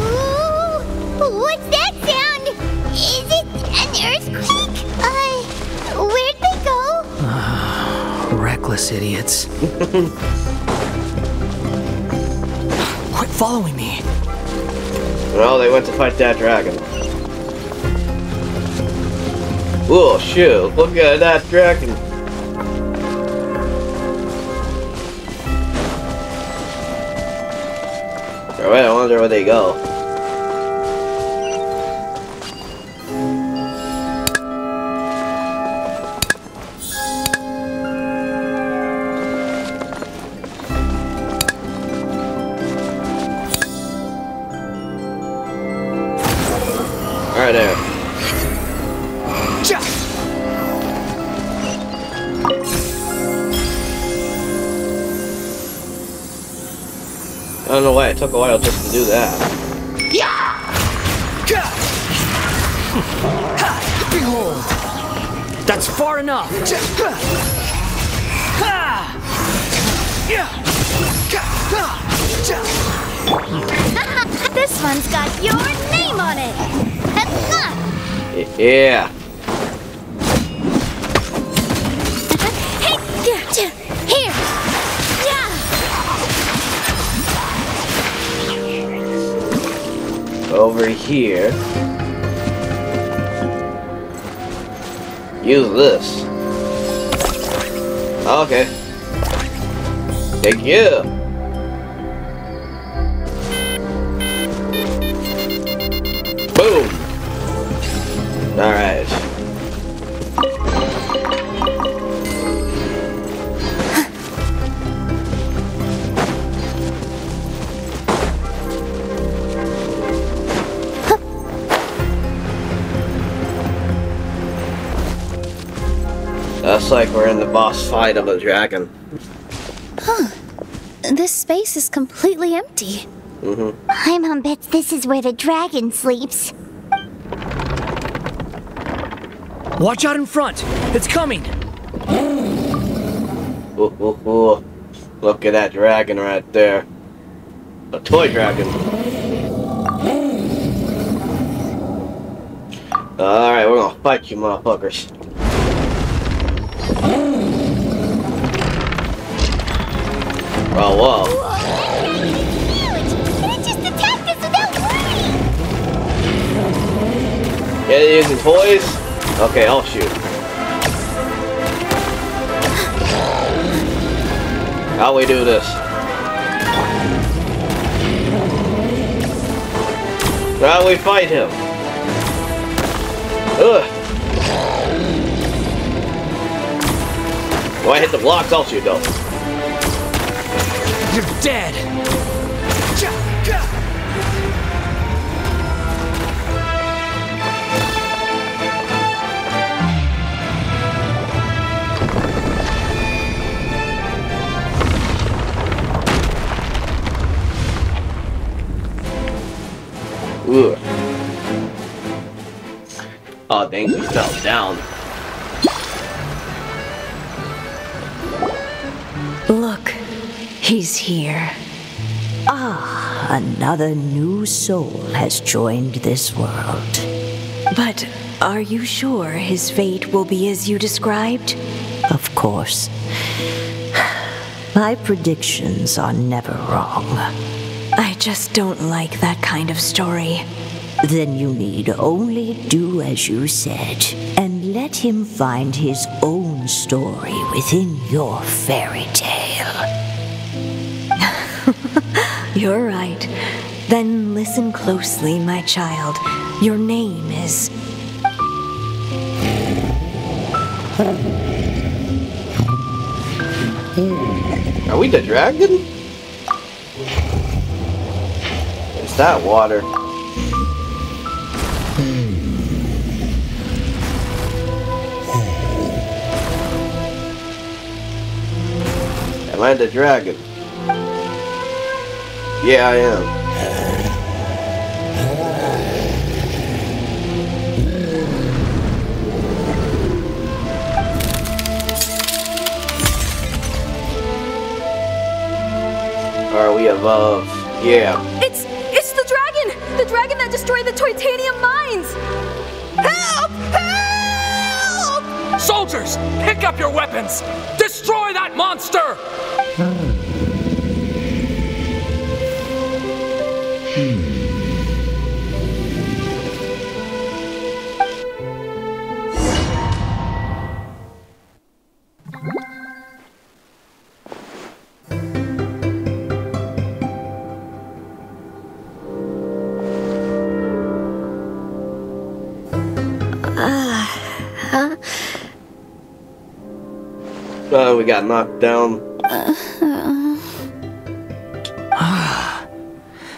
Ooh, what's that sound? Is it an earthquake? Uh, where'd they go? Uh, reckless idiots. Quit following me. Well, they went to fight that dragon. Oh, shoot. Look at that dragon. Alright, I wonder where they go. Alright, there. I don't know why it took a while just to do that. Behold! That's far enough! This one's got your name on it! Yeah. over here. Use this. Okay. Thank you. Boom. All right. That's like we're in the boss fight of a dragon. Huh. This space is completely empty. Mm-hmm. Paimon bets this is where the dragon sleeps. Watch out in front. It's coming. Ooh, ooh, ooh. Look at that dragon right there. A toy dragon. Alright, we're gonna fight you motherfuckers. Oh, whoa. Whoa, it's huge! It just attacked us without warning! Yeah, they're using toys? Okay, I'll shoot. How we do this? How we fight him? Ugh. Well, I hit the blocks, I'll shoot though. You're dead. Ooh. Oh, dang, he fell down. Look. He's here. Ah, another new soul has joined this world. But are you sure his fate will be as you described? Of course. My predictions are never wrong. I just don't like that kind of story. Then you need only do as you said, and let him find his own story within your fairy tale. You're right. Then listen closely, my child. Your name is... Are we the dragon? Is that water? Am I the dragon? Yeah, I am. Are we above? Yeah. It's it's the dragon! The dragon that destroyed the titanium mines! Help! Help! Soldiers, pick up your weapons! Destroy that monster! Hmm. Uh, we got knocked down.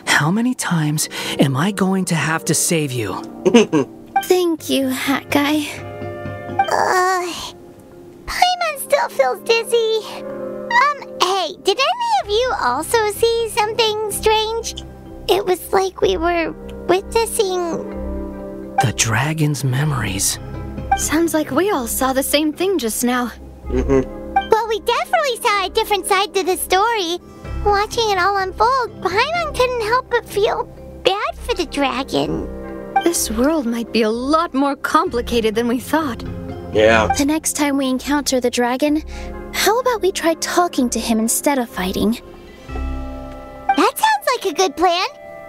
How many times am I going to have to save you? Thank you, Hat Guy. Ugh. Paimon still feels dizzy. Um, hey, did any of you also see something strange? It was like we were witnessing... the dragon's memories. Sounds like we all saw the same thing just now. Mm-hmm. Well, we definitely saw a different side to the story. Watching it all unfold, Paimon couldn't help but feel bad for the dragon. This world might be a lot more complicated than we thought. Yeah. The next time we encounter the dragon, how about we try talking to him instead of fighting? That sounds like a good plan.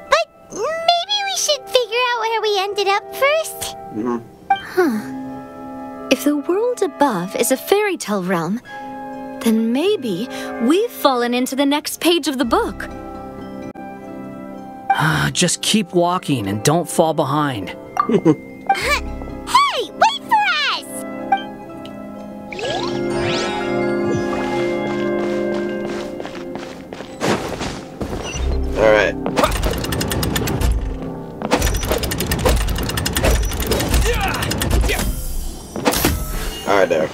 But maybe we we should figure out where we ended up first. Huh. If the world above is a fairy tale realm, then maybe we've fallen into the next page of the book. Just keep walking and don't fall behind. Hey, wait for us! All right. All right, there.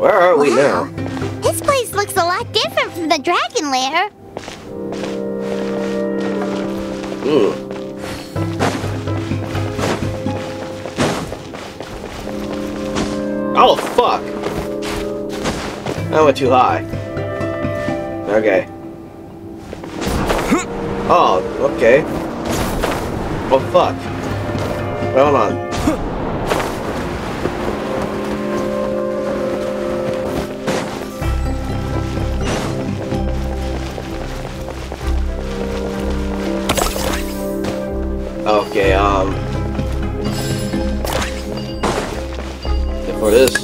Where are we wow. now? This place looks a lot different from the dragon lair. Mm. Oh, fuck! That went too high. Okay. Oh, okay. Oh, fuck. Hold on. Okay, um... for this.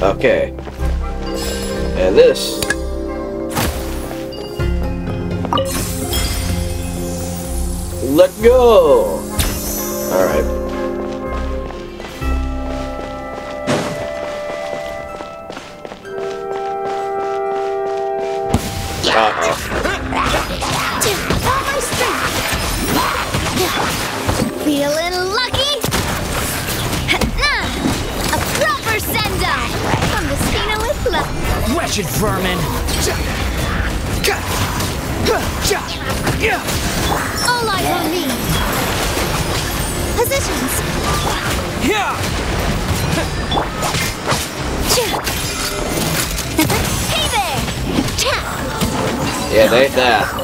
Okay. And this. Let go! Alright. Wretched vermin! All eyes on me! Positions! Hey there! Yeah, they that.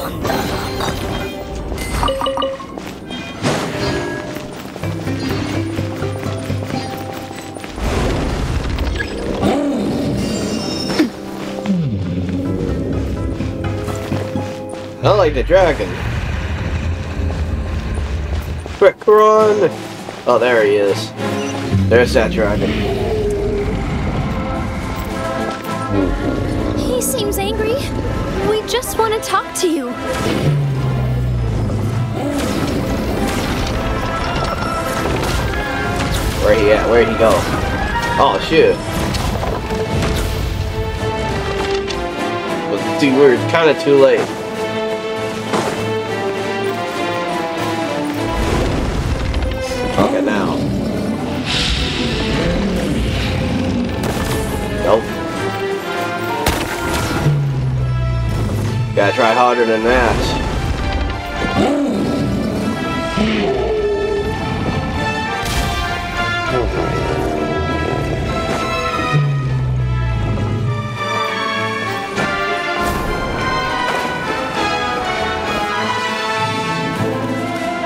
I like the dragon. Quick run! Oh, there he is. There's that dragon. He seems angry. We just want to talk to you. Where he at? Where'd he go? Oh, shoot. Dude, we're kind of too late. Okay, now. Nope. Gotta try harder than that.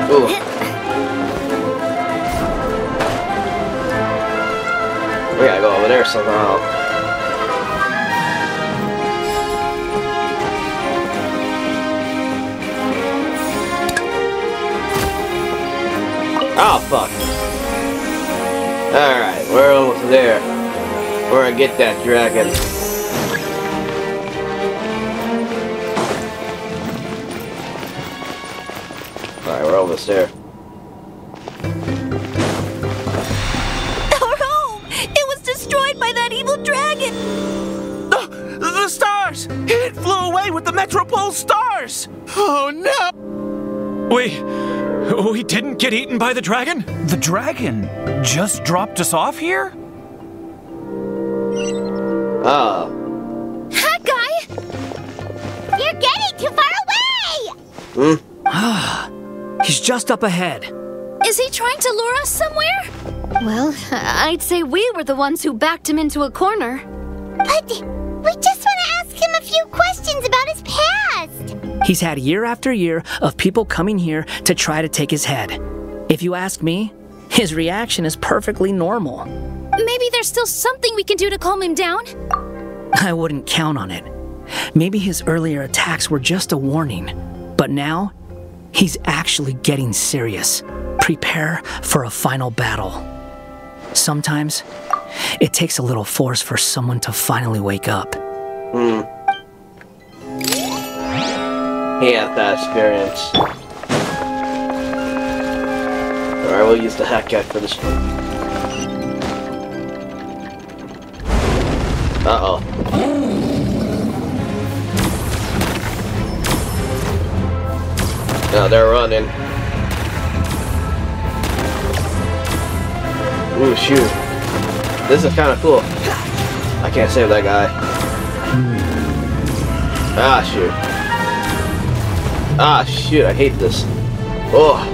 Ooh. We gotta go over there somehow. Oh, fuck. Alright, we're almost there. We're gonna get that dragon. Alright, we're almost there. Metropole stars! Oh no! We... we didn't get eaten by the dragon? The dragon just dropped us off here? Ah. Oh. Hi, guy! You're getting too far away! Hmm? He's just up ahead. Is he trying to lure us somewhere? Well, I'd say we were the ones who backed him into a corner. But we just want to ask him a few questions about his past. He's had year after year of people coming here to try to take his head. If you ask me, his reaction is perfectly normal. Maybe there's still something we can do to calm him down? I wouldn't count on it. Maybe his earlier attacks were just a warning, but now he's actually getting serious. Prepare for a final battle. Sometimes it takes a little force for someone to finally wake up. Hmm. Yeah, that experience. Alright, we'll use the hack guy for this one. Uh-oh. No, they're running. Ooh, shoot. This is kind of cool. I can't save that guy. Ah, shoot. Ah, shoot, I hate this. Oh.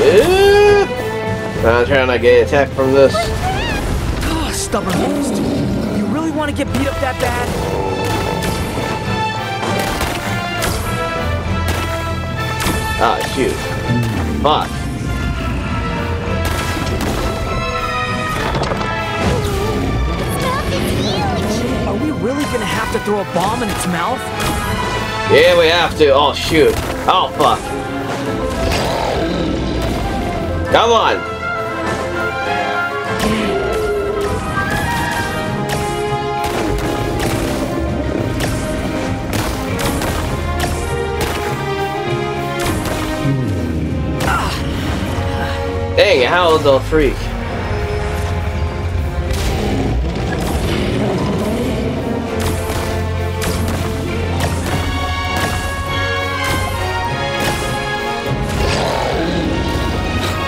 Yeah. I'm trying to get attacked from this. Stubborn host. You really want to get beat up that bad? Ah, shoot. Fuck. Are we really going to have to throw a bomb in its mouth? Yeah, we have to. Oh, shoot. Oh, fuck. Come on. Dang, how the freak.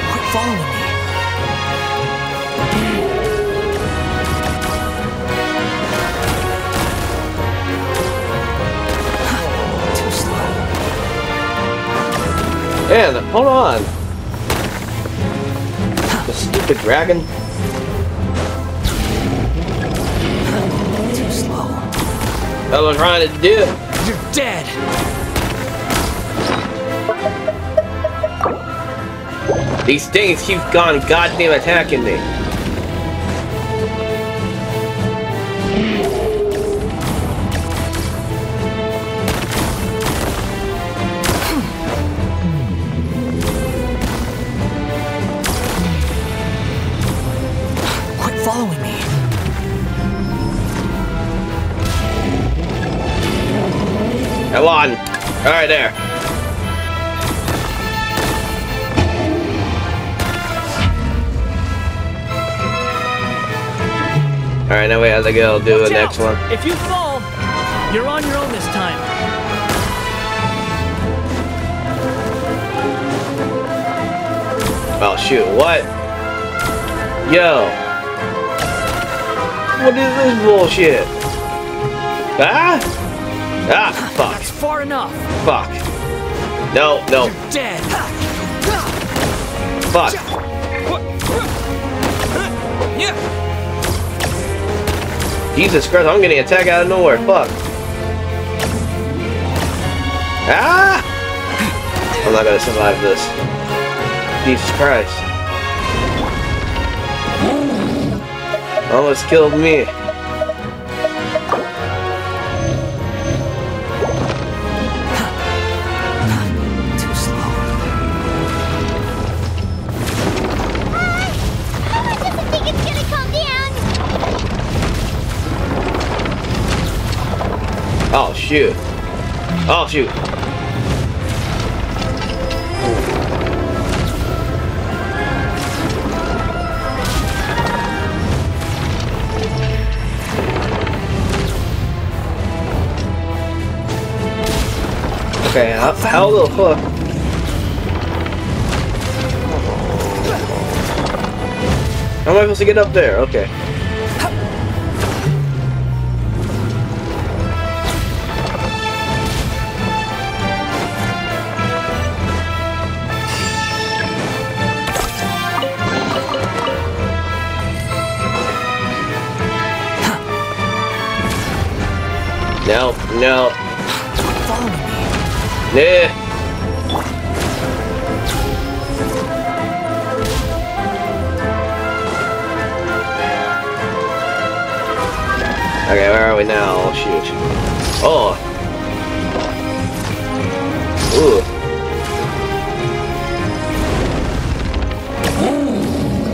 Quit following me. Too slow. Man, hold on. Stupid dragon. Too slow. I was trying to do it. You're dead. These things keep gone goddamn attacking me. Come on. All right, there. All right, now we have to go do the next one. If you fall, you're on your own this time. Oh, shoot. What? Yo. What is this bullshit? Ah? Ah, fuck. That's far enough. Fuck. No, no. You're dead. Fuck. Jesus Christ, I'm getting attacked out of nowhere. Fuck. Ah! I'm not gonna survive this. Jesus Christ. Almost killed me. Oh shoot. Oh shoot. Okay, how, how the fuck? How am I supposed to get up there? Okay. No, no. Follow me. Yeah. Okay, where are we now? Shoot. Oh! Ooh.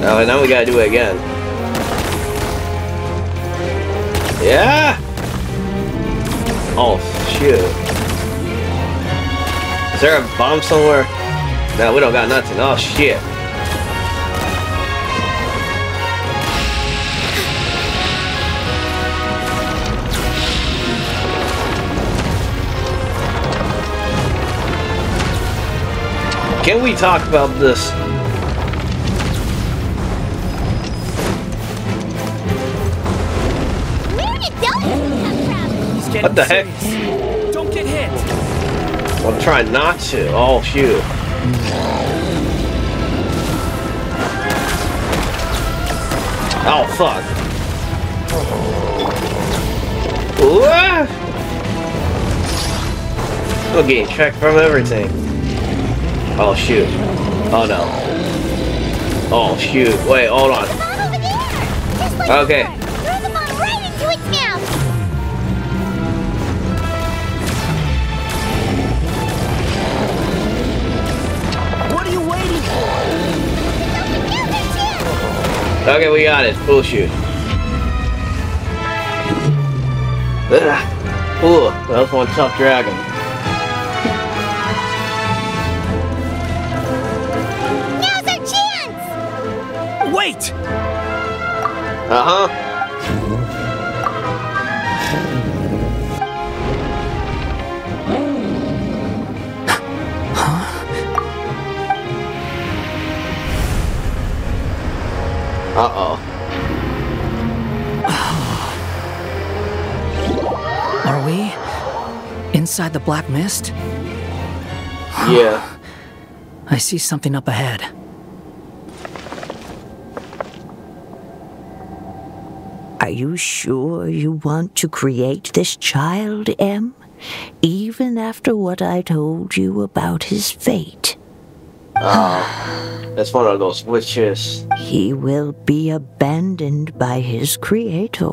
Oh, now we gotta do it again. Yeah! Oh, shoot. Is there a bomb somewhere? No, we don't got nothing. Oh, shit. Can we talk about this? What the heck? Don't get hit. I'm trying not to. Oh shoot. Oh fuck. What? Still getting checked from everything. Oh shoot. Oh no. Oh shoot. Wait, hold on. Okay. Throw the bomb right into its mouth. Okay, we got it. Full shoot. Ugh. Ooh, that's one tough dragon. Now's our chance! Wait! Uh-huh. Huh? Uh-oh. Are we inside the black mist? Yeah. I see something up ahead. Are you sure you want to create this child, Em? Even after what I told you about his fate? Oh, that's one of those witches. He will be abandoned by his creator,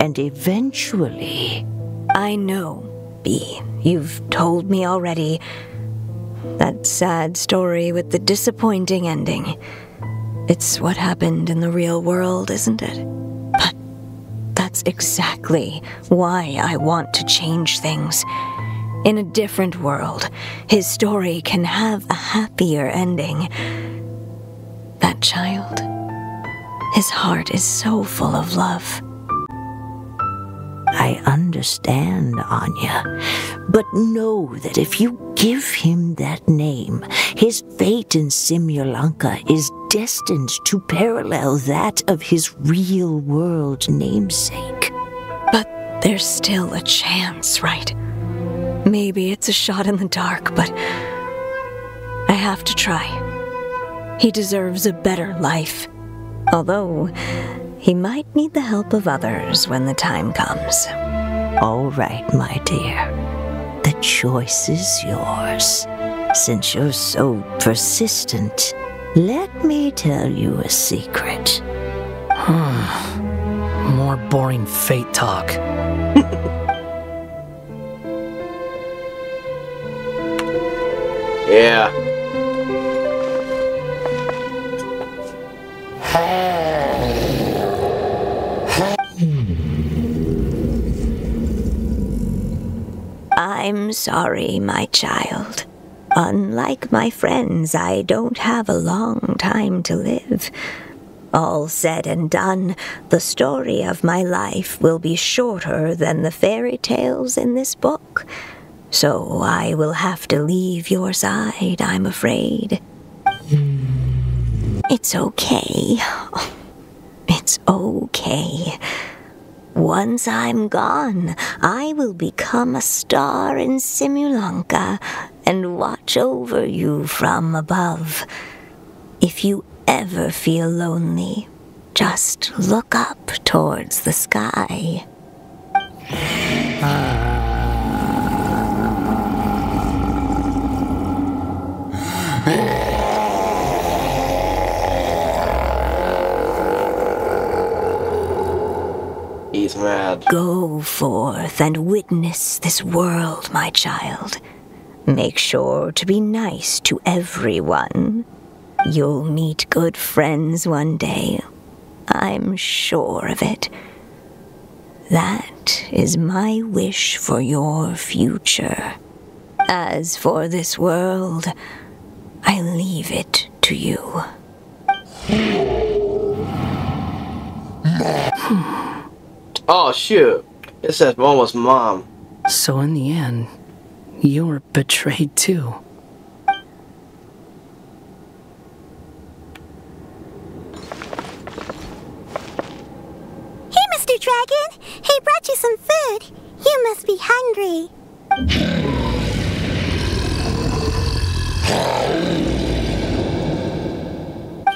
and eventually... I know, Bee. You've told me already. That sad story with the disappointing ending. It's what happened in the real world, isn't it? But that's exactly why I want to change things. In a different world, his story can have a happier ending. That child, his heart is so full of love. I understand, Anya, but know that if you give him that name, his fate in Simulanka is destined to parallel that of his real-world namesake. But there's still a chance, right? Maybe it's a shot in the dark, but I have to try. He deserves a better life. Although, he might need the help of others when the time comes. All right, my dear. The choice is yours. Since you're so persistent, let me tell you a secret. Hmm. More boring fate talk. Yeah. I'm sorry, my child. Unlike my friends, I don't have a long time to live. All said and done, the story of my life will be shorter than the fairy tales in this book. So I will have to leave your side, I'm afraid. It's okay. It's okay. Once I'm gone, I will become a star in Simulanka and watch over you from above. If you ever feel lonely, just look up towards the sky. Uh. He's mad. Go forth and witness this world, my child. Make sure to be nice to everyone. You'll meet good friends one day. I'm sure of it. That is my wish for your future. As for this world, I leave it to you. Oh, shoot. It says Momo's mom. So in the end, you were betrayed too. Hey, Mister Dragon. Hey, brought you some food. You must be hungry.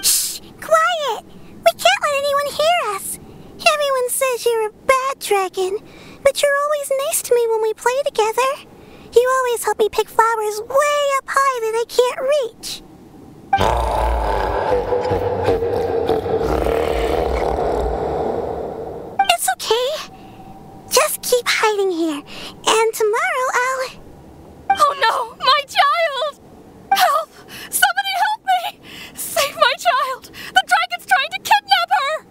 Shh! Quiet! We can't let anyone hear us! Everyone says you're a bad dragon, but you're always nice to me when we play together. You always help me pick flowers way up high that I can't reach. It's okay. Just keep hiding here, and tomorrow I'll... Oh no! My child! Help! Somebody help me! Save my child! The dragon's trying to kidnap her!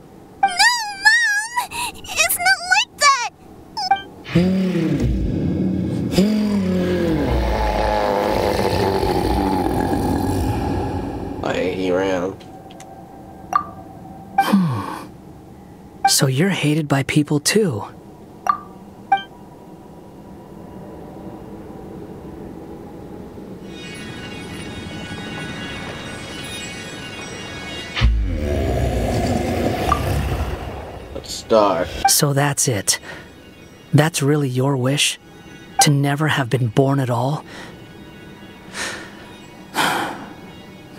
No, Mom! It's not like that! Hey, he ran. Hmm. So you're hated by people too. Star. So that's it. That's really your wish? To never have been born at all?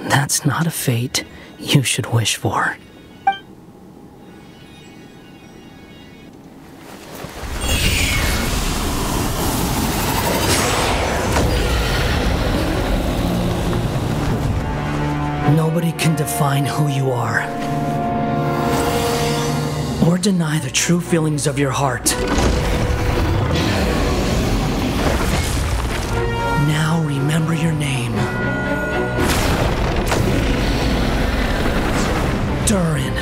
That's not a fate you should wish for. Nobody can define who you are. Or deny the true feelings of your heart. Now remember your name. Durin.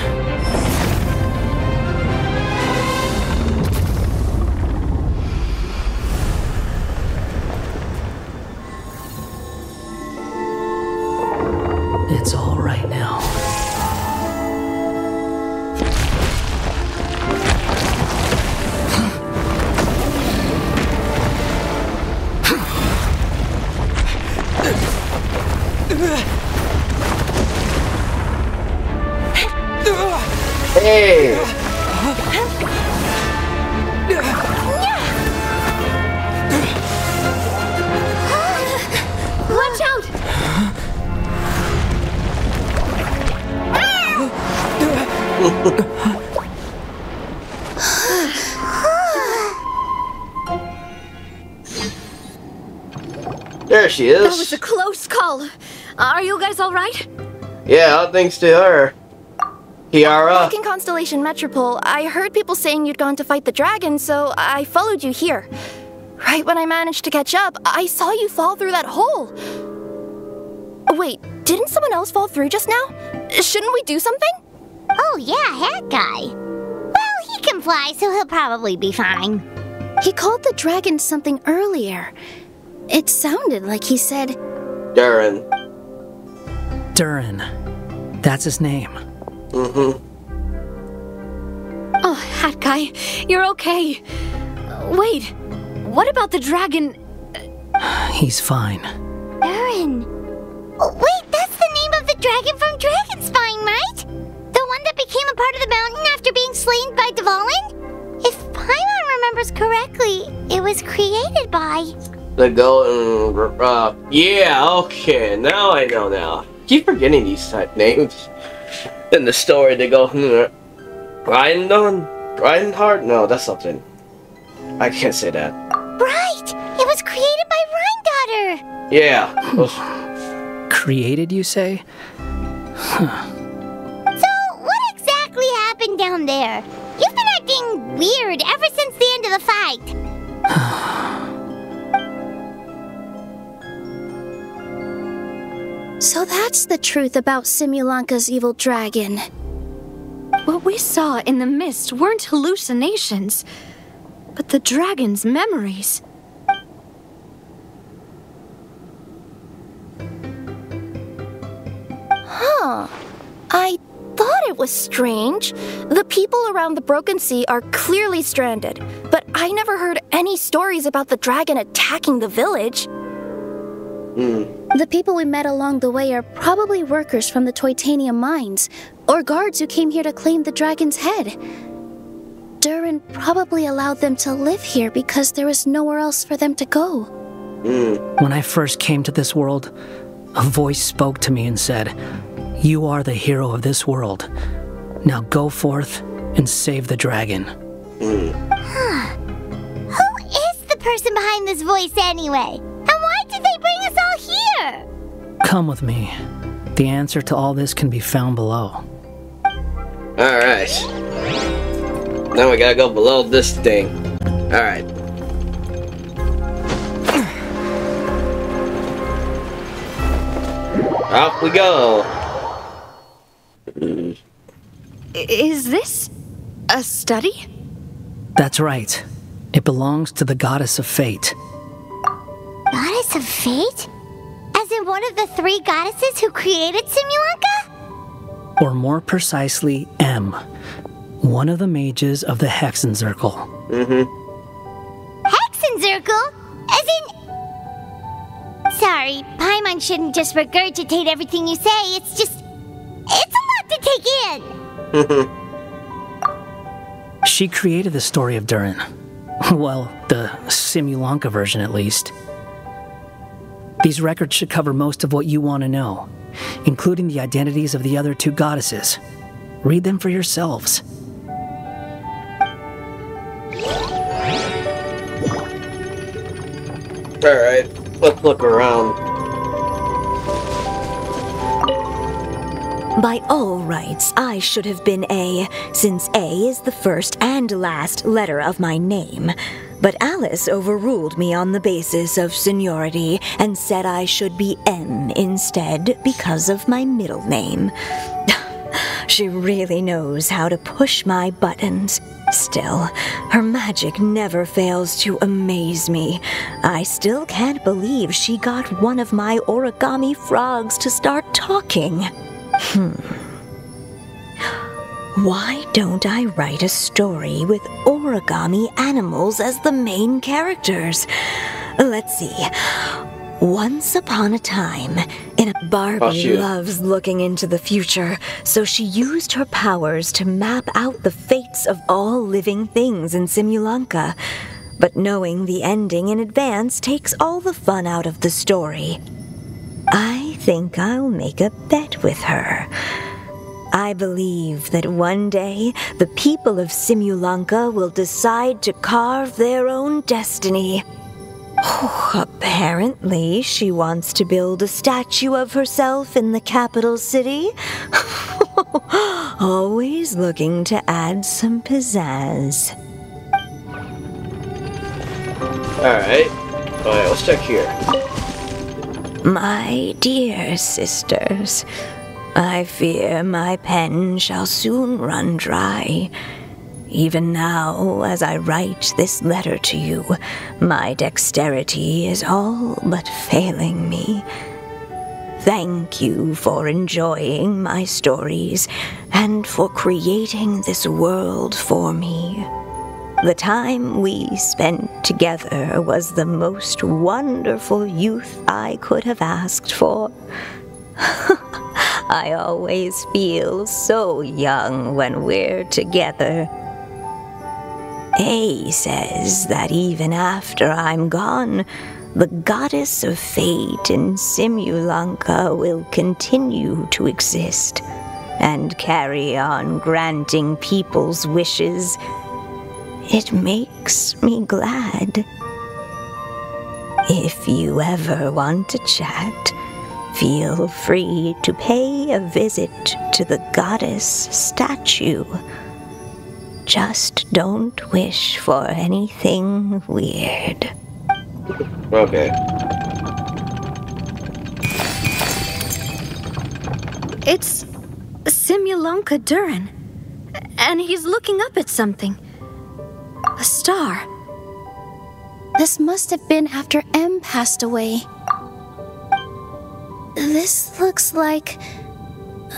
It's all right now. Hey! Watch out! There she is. That was a close call. Are you guys all right? Yeah, all thanks to her. Kirara. Back in Constellation Metropole, I heard people saying you'd gone to fight the dragon, so I followed you here. Right when I managed to catch up, I saw you fall through that hole. Wait, didn't someone else fall through just now? Shouldn't we do something? Oh yeah, that guy. Well, he can fly, so he'll probably be fine. He called the dragon something earlier. It sounded like he said... Durin. Durin. That's his name. Mm-hmm. Oh, Hat Guy, you're okay. Wait, what about the dragon? He's fine. Durin. Oh, wait, that's the name of the dragon from Dragonspine, right? The one that became a part of the mountain after being slain by Dvalin? If Paimon remembers correctly, it was created by... The golden... Uh, yeah, okay, now I know now. Keep forgetting these type names. In the story, they go, hmm, Brian Don? Brian Hart? No, that's something. I can't say that. Right! It was created by Rhine Daughter! Yeah. Was... Created, you say? Huh. So, what exactly happened down there? You've been acting acting weird ever since the end of the fight. So that's the truth about Simulanka's evil dragon. What we saw in the mist weren't hallucinations, but the dragon's memories. Huh. I thought it was strange. The people around the Broken Sea are clearly stranded, but I never heard any stories about the dragon attacking the village. Mm. The people we met along the way are probably workers from the Titanium mines, or guards who came here to claim the dragon's head. Durin probably allowed them to live here because there was nowhere else for them to go. Mm. When I first came to this world, a voice spoke to me and said, "You are the hero of this world. Now go forth and save the dragon." Huh. Who is the person behind this voice anyway? And why did they bring us all here? Come with me. The answer to all this can be found below. Alright. Now we gotta go below this thing. Alright. Off we go. Is this a study? That's right. It belongs to the Goddess of Fate. Goddess of Fate? As in one of the three goddesses who created Simulanka? Or more precisely, M. One of the mages of the Hexenzirkel. Mm-hmm. Hexenzirkel? As in... Sorry, Paimon shouldn't just regurgitate everything you say. It's just... It's a to take in. She created the story of Durin. Well, the Simulanka version at least. These records should cover most of what you want to know, including the identities of the other two goddesses. Read them for yourselves. Alright, let's look around. By all rights, I should have been A, since A is the first and last letter of my name. But Alice overruled me on the basis of seniority and said I should be M instead because of my middle name. She really knows how to push my buttons. Still, her magic never fails to amaze me. I still can't believe she got one of my origami frogs to start talking. Hmm. Why don't I write a story with origami animals as the main characters? Let's see. Once upon a time, in a Barbie oh, she loves looking into the future, so she used her powers to map out the fates of all living things in Simulanka. But knowing the ending in advance takes all the fun out of the story. I think I'll make a bet with her. I believe that one day, the people of Simulanka will decide to carve their own destiny. Apparently, she wants to build a statue of herself in the capital city. Always looking to add some pizzazz. Alright. Alright, let's check here. My dear sisters, I fear my pen shall soon run dry. Even now, as I write this letter to you, my dexterity is all but failing me. Thank you for enjoying my stories and for creating this world for me. The time we spent together was the most wonderful youth I could have asked for. I always feel so young when we're together. A says that even after I'm gone, the Goddess of Fate in Simulanka will continue to exist and carry on granting people's wishes. It makes me glad. If you ever want to chat, feel free to pay a visit to the goddess statue. just don't wish for anything weird. Okay. It's Simulanka Durin, and he's looking up at something. A star. This must have been after M passed away. This looks like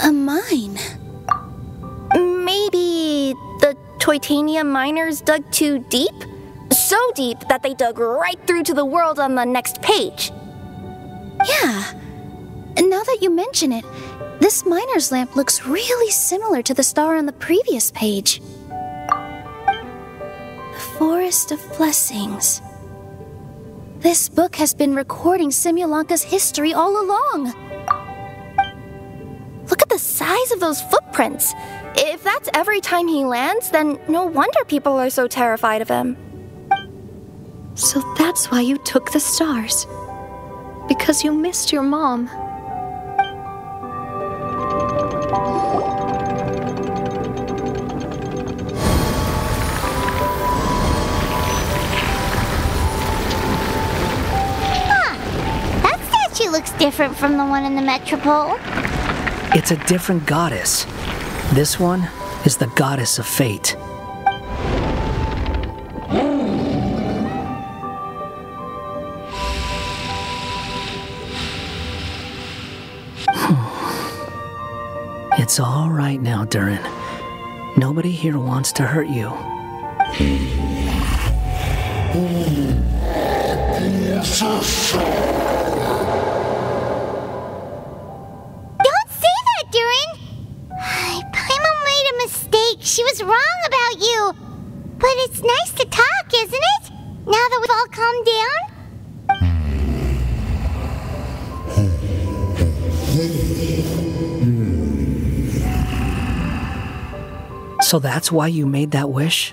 a mine. Maybe the Titania miners dug too deep? So deep that they dug right through to the world on the next page. Yeah. Now that you mention it, this miner's lamp looks really similar to the star on the previous page. The Forest of Blessings. This book has been recording Simulanka's history all along. Look at the size of those footprints. If that's every time he lands, then no wonder people are so terrified of him. So that's why you took the stars. Because you missed your mom. Looks different from the one in the Metropole. It's a different goddess. This one is the goddess of fate. It's all right now, Durin. Nobody here wants to hurt you. She was wrong about you, but it's nice to talk, isn't it? Now that we've all calmed down. So that's why you made that wish?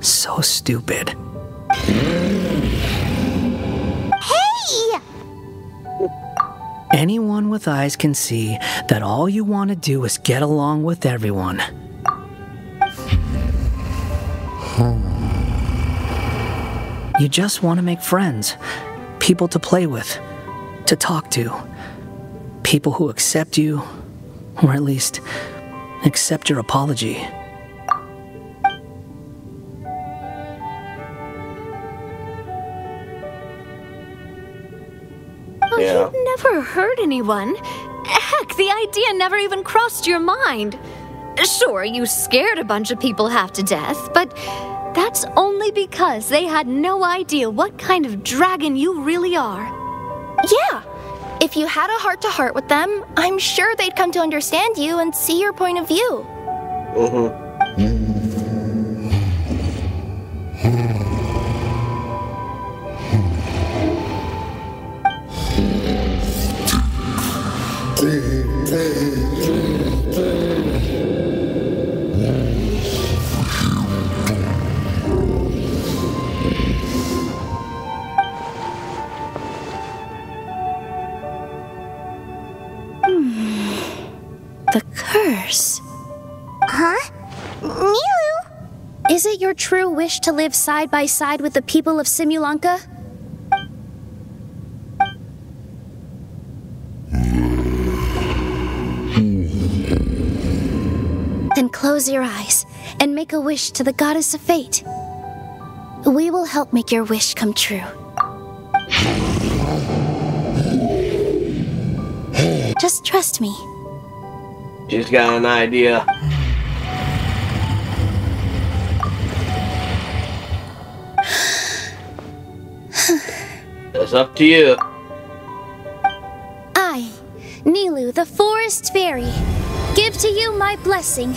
So stupid. Hey! Anyone with eyes can see that all you want to do is get along with everyone. You just want to make friends, people to play with, to talk to, people who accept you, or at least accept your apology. Yeah. You'd never hurt anyone. Heck, the idea never even crossed your mind. Sure, you scared a bunch of people half to death, but that's only because they had no idea what kind of dragon you really are. Yeah, if you had a heart-to-heart with them, I'm sure they'd come to understand you and see your point of view. Mm-hmm. The curse. Huh? Nilou? Is it your true wish to live side by side with the people of Simulanka? Then close your eyes and make a wish to the goddess of fate. We will help make your wish come true. Just trust me. She's got an idea. That's up to you. I, Nilou, the Forest Fairy, give to you my blessing,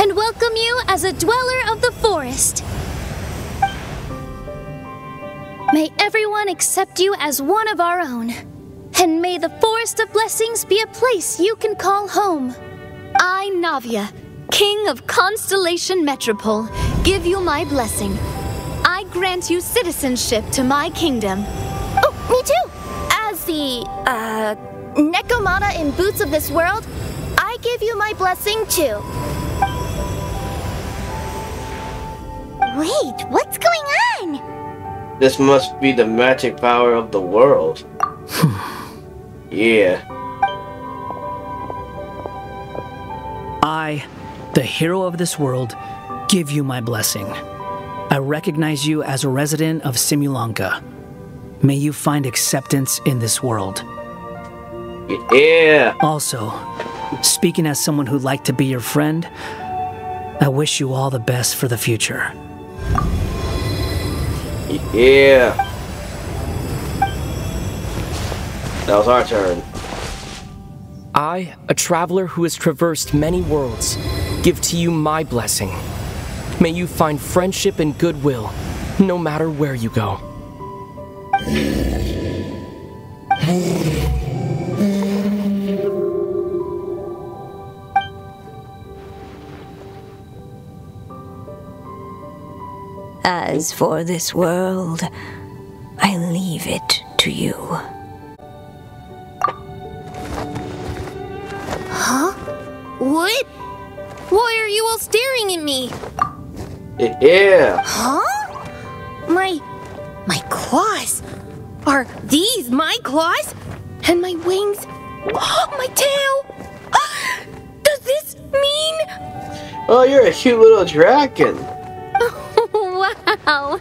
and welcome you as a dweller of the forest. May everyone accept you as one of our own, and may the Forest of Blessings be a place you can call home. I, Navia, King of Constellation Metropole, give you my blessing. I grant you citizenship to my kingdom. Oh, me too! As the, uh, Nekomata in Boots of this world, I give you my blessing, too. Wait, what's going on? This must be the magic power of the world. Yeah. I, the hero of this world, give you my blessing. I recognize you as a resident of Simulanka. May you find acceptance in this world. Yeah. Also, speaking as someone who'd like to be your friend, I wish you all the best for the future. Yeah. That was our turn. I, a traveler who has traversed many worlds, give to you my blessing. May you find friendship and goodwill, no matter where you go. As for this world, I leave it to you. Huh? What? Why are you all staring at me? Yeah. Huh? My... my claws? Are these my claws? And my wings? Oh, my tail? Ah, does this mean... Oh, you're a cute little dragon. Wow,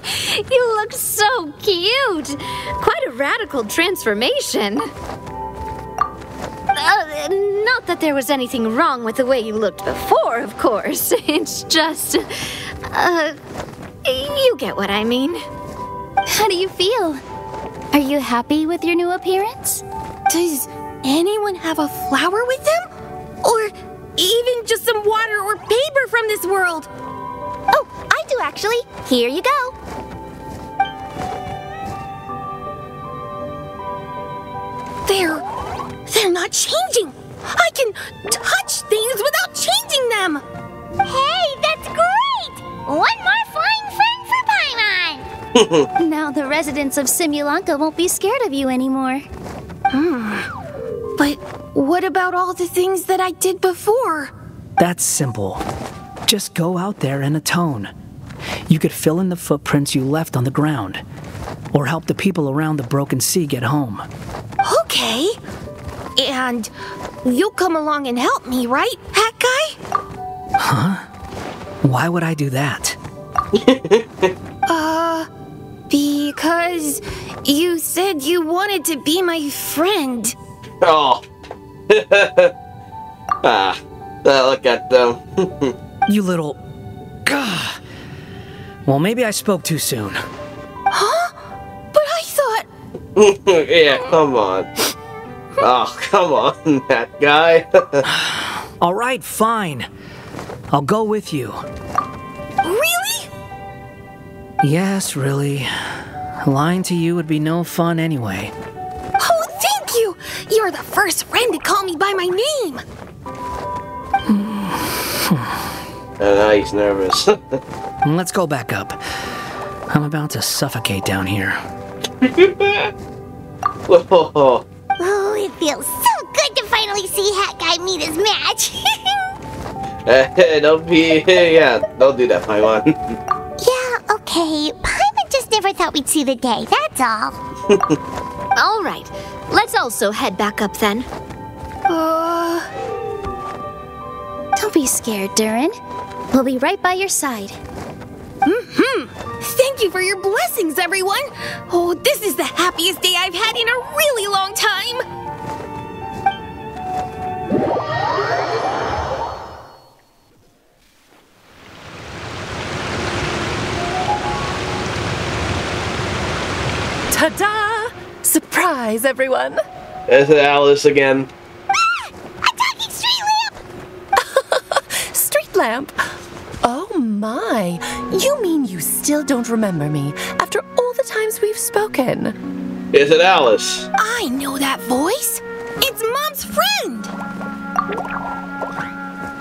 you look so cute. Quite a radical transformation. Uh, not that there was anything wrong with the way you looked before, of course. It's just... Uh, you get what I mean. How do you feel? Are you happy with your new appearance? Does anyone have a flower with them? Or even just some water or paper from this world? Oh, I do actually. Here you go. They're... they're not changing. I can touch things without changing them. Hey, that's great! One more flying friend for Paimon! Now the residents of Simulanka won't be scared of you anymore. Hmm. But what about all the things that I did before? That's simple. Just go out there and atone. You could fill in the footprints you left on the ground, or help the people around the Broken Sea get home. Okay. And you'll come along and help me, right, Hat Guy? Huh? Why would I do that? uh, because you said you wanted to be my friend. Oh. Ah, look at them. You little... Gah. Well, maybe I spoke too soon. Huh? But I thought... Yeah, come on. Oh, come on, that guy. All right, fine. I'll go with you. Really? Yes, really. Lying to you would be no fun anyway. Oh, thank you! You're the first friend to call me by my name! Uh, now he's nervous. Let's go back up. I'm about to suffocate down here. Whoa. Oh, it feels so good to finally see Hat Guy meet his match. uh, don't be... Yeah, don't do that, Paimon. Yeah, okay. Paimon just never thought we'd see the day, that's all. All right. Let's also head back up then. Uh... Don't be scared, Durin. We'll be right by your side. Mm-hmm. Thank you for your blessings, everyone. Oh, this is the happiest day I've had in a really long time. Ta-da! Surprise, everyone. It's Alice again. Lamp? Oh my, you mean you still don't remember me after all the times we've spoken? Is it Alice? I know that voice. It's Mom's friend!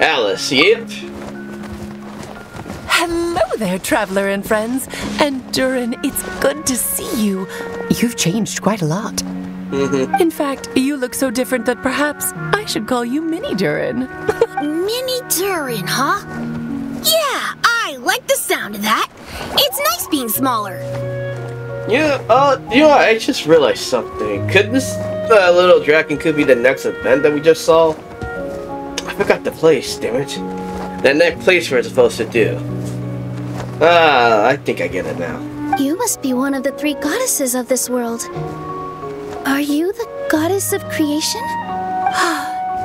Alice, yep. Hello there, traveler and friends. And Durin, it's good to see you. You've changed quite a lot. Mm-hmm. In fact, you look so different that perhaps I should call you Mini Durin. Mini Durin, huh? Yeah, I like the sound of that. It's nice being smaller. Yeah, uh, you know, I just realized something. Could this uh, little dragon could be the next event that we just saw? I forgot the place, damn it. The next place we're supposed to do. Ah, uh, I think I get it now. You must be one of the three goddesses of this world. Are you the goddess of creation?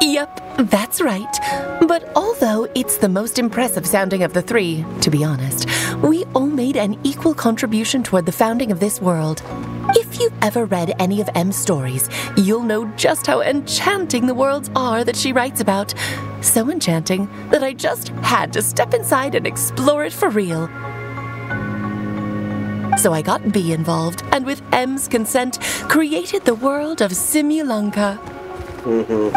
Yep, that's right. But although it's the most impressive sounding of the three, to be honest, we all made an equal contribution toward the founding of this world. If you've ever read any of M's stories, you'll know just how enchanting the worlds are that she writes about. So enchanting that I just had to step inside and explore it for real. So I got B involved, and with M's consent, created the world of Simulanka. Mm-hmm.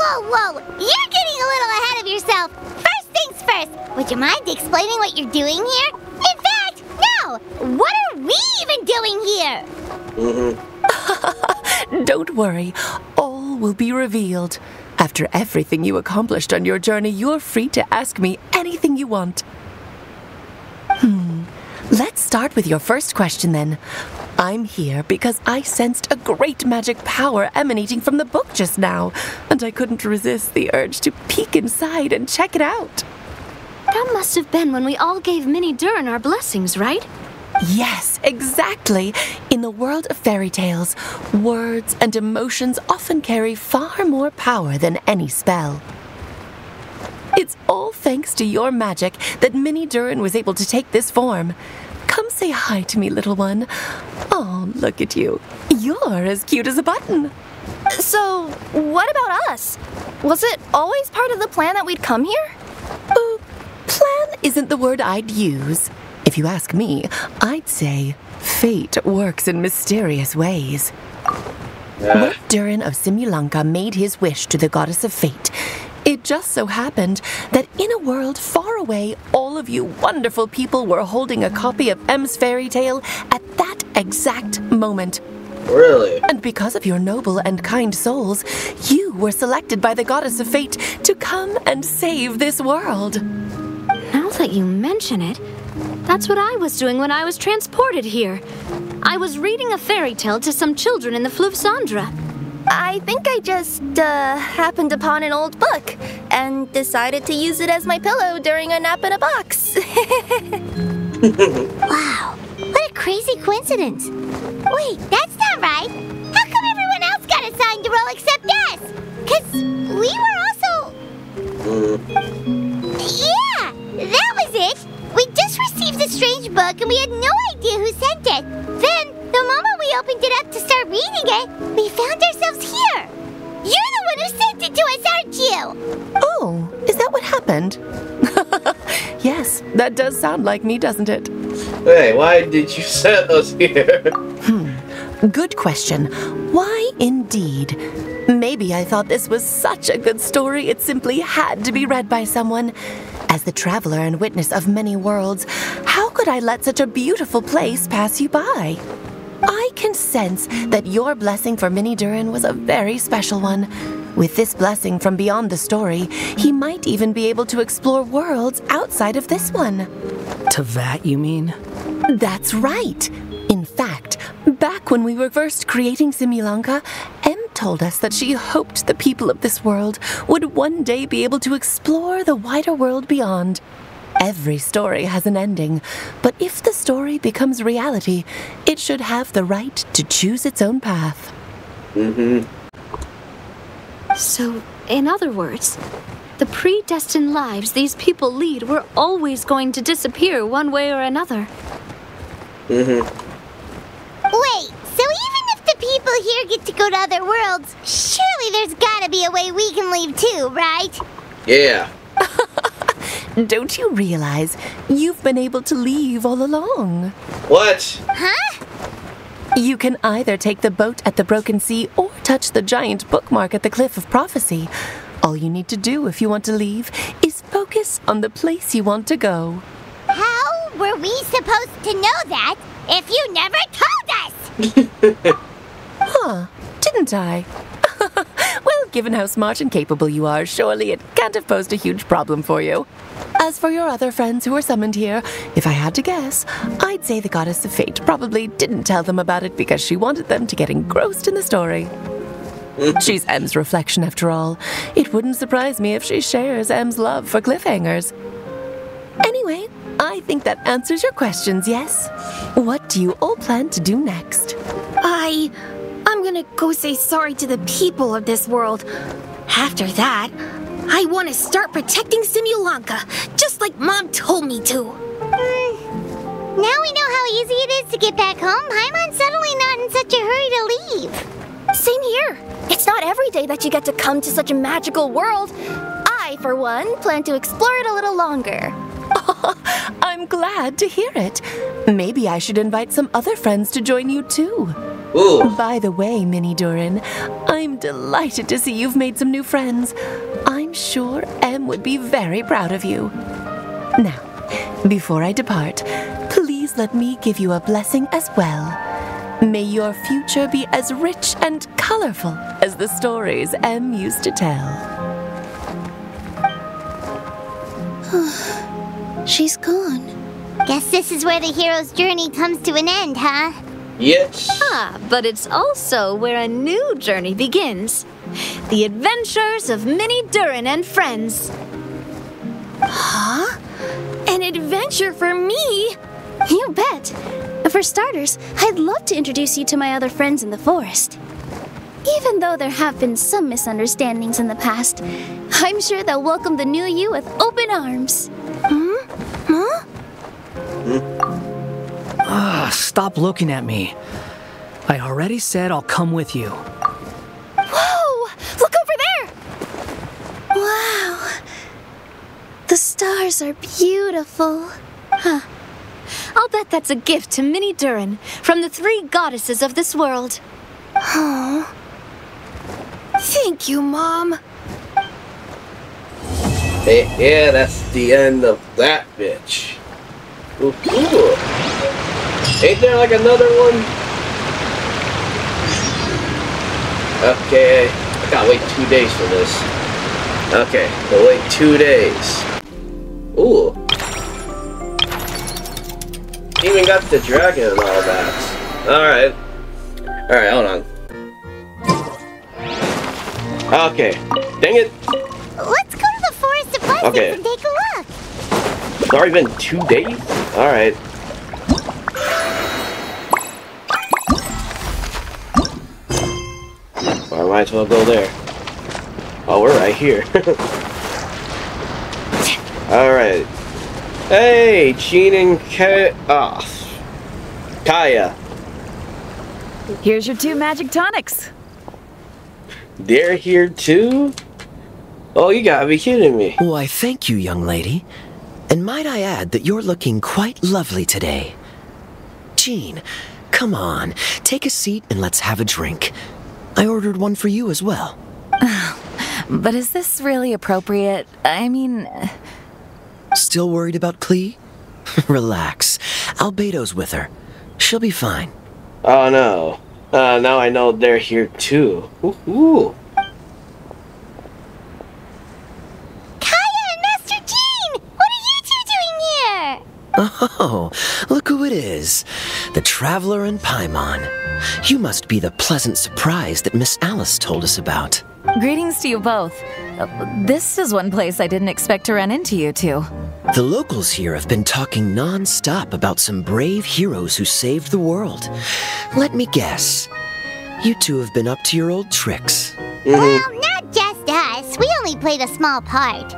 Whoa, whoa! You're getting a little ahead of yourself! First things first, would you mind explaining what you're doing here? In fact, no! What are we even doing here? Mm-hmm. Don't worry, all will be revealed. After everything you accomplished on your journey, you're free to ask me anything you want. Hmm. Let's start with your first question then. I'm here because I sensed a great magic power emanating from the book just now, and I couldn't resist the urge to peek inside and check it out. That must have been when we all gave Mini Durin our blessings, right? Yes, exactly. In the world of fairy tales, words and emotions often carry far more power than any spell. It's all thanks to your magic that Mini Durin was able to take this form. Come say hi to me, little one. Oh, look at you. You're as cute as a button. So, what about us? Was it always part of the plan that we'd come here? Oh, plan isn't the word I'd use. If you ask me, I'd say fate works in mysterious ways. Lord Durin of Simulanka made his wish to the goddess of fate. It just so happened that in a world far away, all of you wonderful people were holding a copy of M's fairy tale at that exact moment. Really? And because of your noble and kind souls, you were selected by the goddess of fate to come and save this world. Now that you mention it, that's what I was doing when I was transported here. I was reading a fairy tale to some children in the Fluvzandra. I think I just, uh, happened upon an old book and decided to use it as my pillow during a nap in a box. Wow, what a crazy coincidence. Wait, that's not right. How come everyone else got assigned a role except us? Because we were also... Yeah, that was it. We just received a strange book and we had no idea who sent it. Then... the moment we opened it up to start reading it, we found ourselves here! You're the one who sent it to us, aren't you? Oh, is that what happened? Yes, that does sound like me, doesn't it? Hey, why did you send us here? Hmm, good question. Why indeed? Maybe I thought this was such a good story it simply had to be read by someone. As the traveler and witness of many worlds, how could I let such a beautiful place pass you by? I can sense that your blessing for Mini Durin was a very special one. With this blessing from beyond the story, he might even be able to explore worlds outside of this one. To that, you mean? That's right. In fact, back when we were first creating Simulanka, M told us that she hoped the people of this world would one day be able to explore the wider world beyond. Every story has an ending, but if the story becomes reality, it should have the right to choose its own path. Mm-hmm. So, in other words, the predestined lives these people lead were always going to disappear one way or another. Mm-hmm. Wait, so even if the people here get to go to other worlds, surely there's gotta be a way we can leave too, right? Yeah. Don't you realize you've been able to leave all along? What? Huh? You can either take the boat at the Broken Sea or touch the giant bookmark at the Cliff of Prophecy. All you need to do if you want to leave is focus on the place you want to go. How were we supposed to know that if you never told us? Huh, didn't I? Well given how smart and capable you are, surely it can't have posed a huge problem for you. As for your other friends who were summoned here, if I had to guess, I'd say the Goddess of Fate probably didn't tell them about it because she wanted them to get engrossed in the story. She's Em's reflection, after all. It wouldn't surprise me if she shares Em's love for cliffhangers. Anyway, I think that answers your questions, yes? What do you all plan to do next? I... I'm gonna go say sorry to the people of this world. After that, I want to start protecting Simulanka, just like Mom told me to. Mm. Now we know how easy it is to get back home. Paimon's suddenly not in such a hurry to leave. Same here. It's not every day that you get to come to such a magical world. I, for one, plan to explore it a little longer. Oh, I'm glad to hear it. Maybe I should invite some other friends to join you too. Ooh. By the way, Mini Durin, I'm delighted to see you've made some new friends. I'm sure Em would be very proud of you. Now, before I depart, please let me give you a blessing as well. May your future be as rich and colorful as the stories Em used to tell. She's gone. Guess this is where the hero's journey comes to an end, huh? Yes. Ah, but it's also where a new journey begins. The adventures of Mini Durin and friends. Huh? An adventure for me? You bet. For starters, I'd love to introduce you to my other friends in the forest. Even though there have been some misunderstandings in the past, I'm sure they'll welcome the new you with open arms. Hmm? Huh? Ugh, stop looking at me. I already said I'll come with you. Whoa! Look over there! Wow. The stars are beautiful. Huh. I'll bet that's a gift to Mini Durin from the three goddesses of this world. Oh. Thank you, Mom. Yeah, that's the end of that bitch. Ooh, cool. Ain't there like another one? Okay, I gotta wait two days for this. Okay, we'll wait two days. Ooh. Even got the dragon and all that. Alright. Alright, hold on. Okay. Dang it! Let's go to the Forest of Blessings okay. and take a look! It's already been two days? Alright. Well, I might as well go there. Oh, we're right here. Alright. Hey, Jean and Kaeya. Oh. Kaeya. Here's your two magic tonics. They're here too? Oh, you gotta be kidding me. Why, thank you, young lady. And might I add that you're looking quite lovely today. Jean, come on, take a seat and let's have a drink. I ordered one for you as well. But is this really appropriate? I mean... Still worried about Klee? Relax. Albedo's with her. She'll be fine. Oh no. Uh, now I know they're here too. Woohoo! Kaeya and Master Jean! What are you two doing here? Oh, look who it is. The Traveler and Paimon. You must be the pleasant surprise that Miss Alice told us about. Greetings to you both. Uh, this is one place I didn't expect to run into you two. The locals here have been talking non-stop about some brave heroes who saved the world. Let me guess, you two have been up to your old tricks. Mm-hmm. Well, not just us. We only played a small part.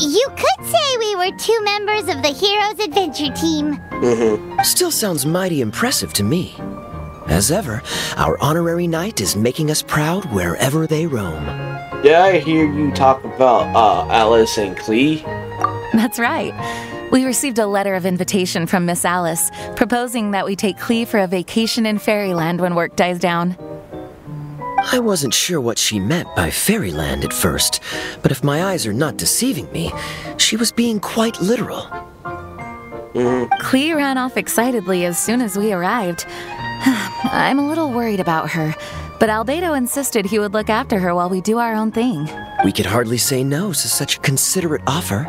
You could say we were two members of the Heroes Adventure Team. Mm-hmm. Still sounds mighty impressive to me. As ever, our honorary knight is making us proud wherever they roam. Yeah, I hear you talk about uh, Alice and Klee. That's right. We received a letter of invitation from Miss Alice, proposing that we take Klee for a vacation in Fairyland when work dies down. I wasn't sure what she meant by Fairyland at first, but if my eyes are not deceiving me, she was being quite literal. Mm-hmm. Klee ran off excitedly as soon as we arrived. I'm a little worried about her, But Albedo insisted he would look after her while we do our own thing. We could hardly say no to such a considerate offer.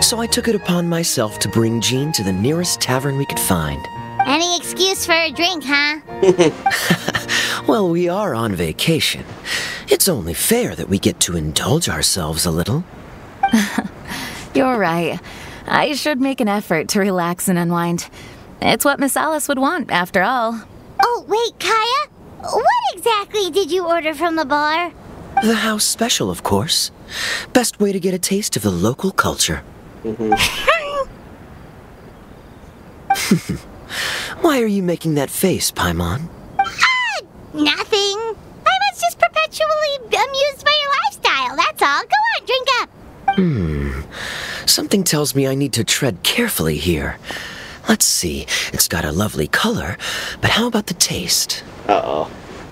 So I took it upon myself to bring Jean to the nearest tavern we could find. Any excuse for a drink, huh? Well, we are on vacation. It's only fair that we get to indulge ourselves a little. You're right. I should make an effort to relax and unwind. It's what Miss Alice would want, after all. Oh, wait, Kaeya? What exactly did you order from the bar? The house special, of course. Best way to get a taste of the local culture. Mm-hmm. Why are you making that face, Paimon? Ah, nothing. I was just perpetually amused by your lifestyle, that's all. Go on, drink up. Hmm. Something tells me I need to tread carefully here. Let's see. It's got a lovely color, but how about the taste? Uh-oh.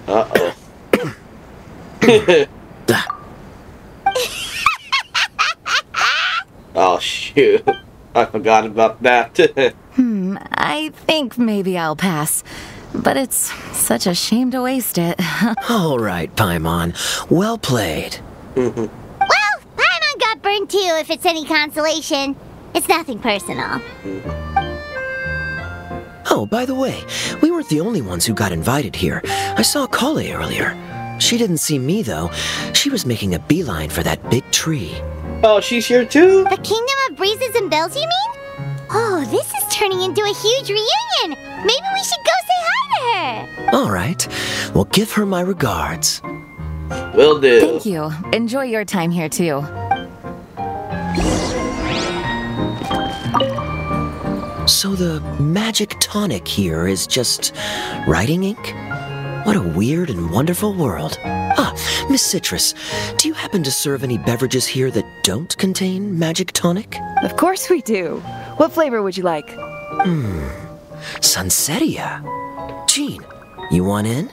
Uh-oh. Oh, shoot. I forgot about that. hmm, I think maybe I'll pass. But it's such a shame to waste it. All right, Paimon. Well played. Well, Paimon got burned too, if it's any consolation. It's nothing personal. Oh, by the way, we weren't the only ones who got invited here. I saw Klee earlier. She didn't see me, though. She was making a beeline for that big tree. Oh, she's here, too? The Kingdom of Breezes and Bells, you mean? Oh, this is turning into a huge reunion. Maybe we should go say hi to her. All right. Well, give her my regards. Will do. Thank you. Enjoy your time here, too. So the magic tonic here is just writing ink? What a weird and wonderful world. Ah, Miss Citrus, do you happen to serve any beverages here that don't contain magic tonic? Of course we do. What flavor would you like? Hmm, Sunsetia. Jean, you want in?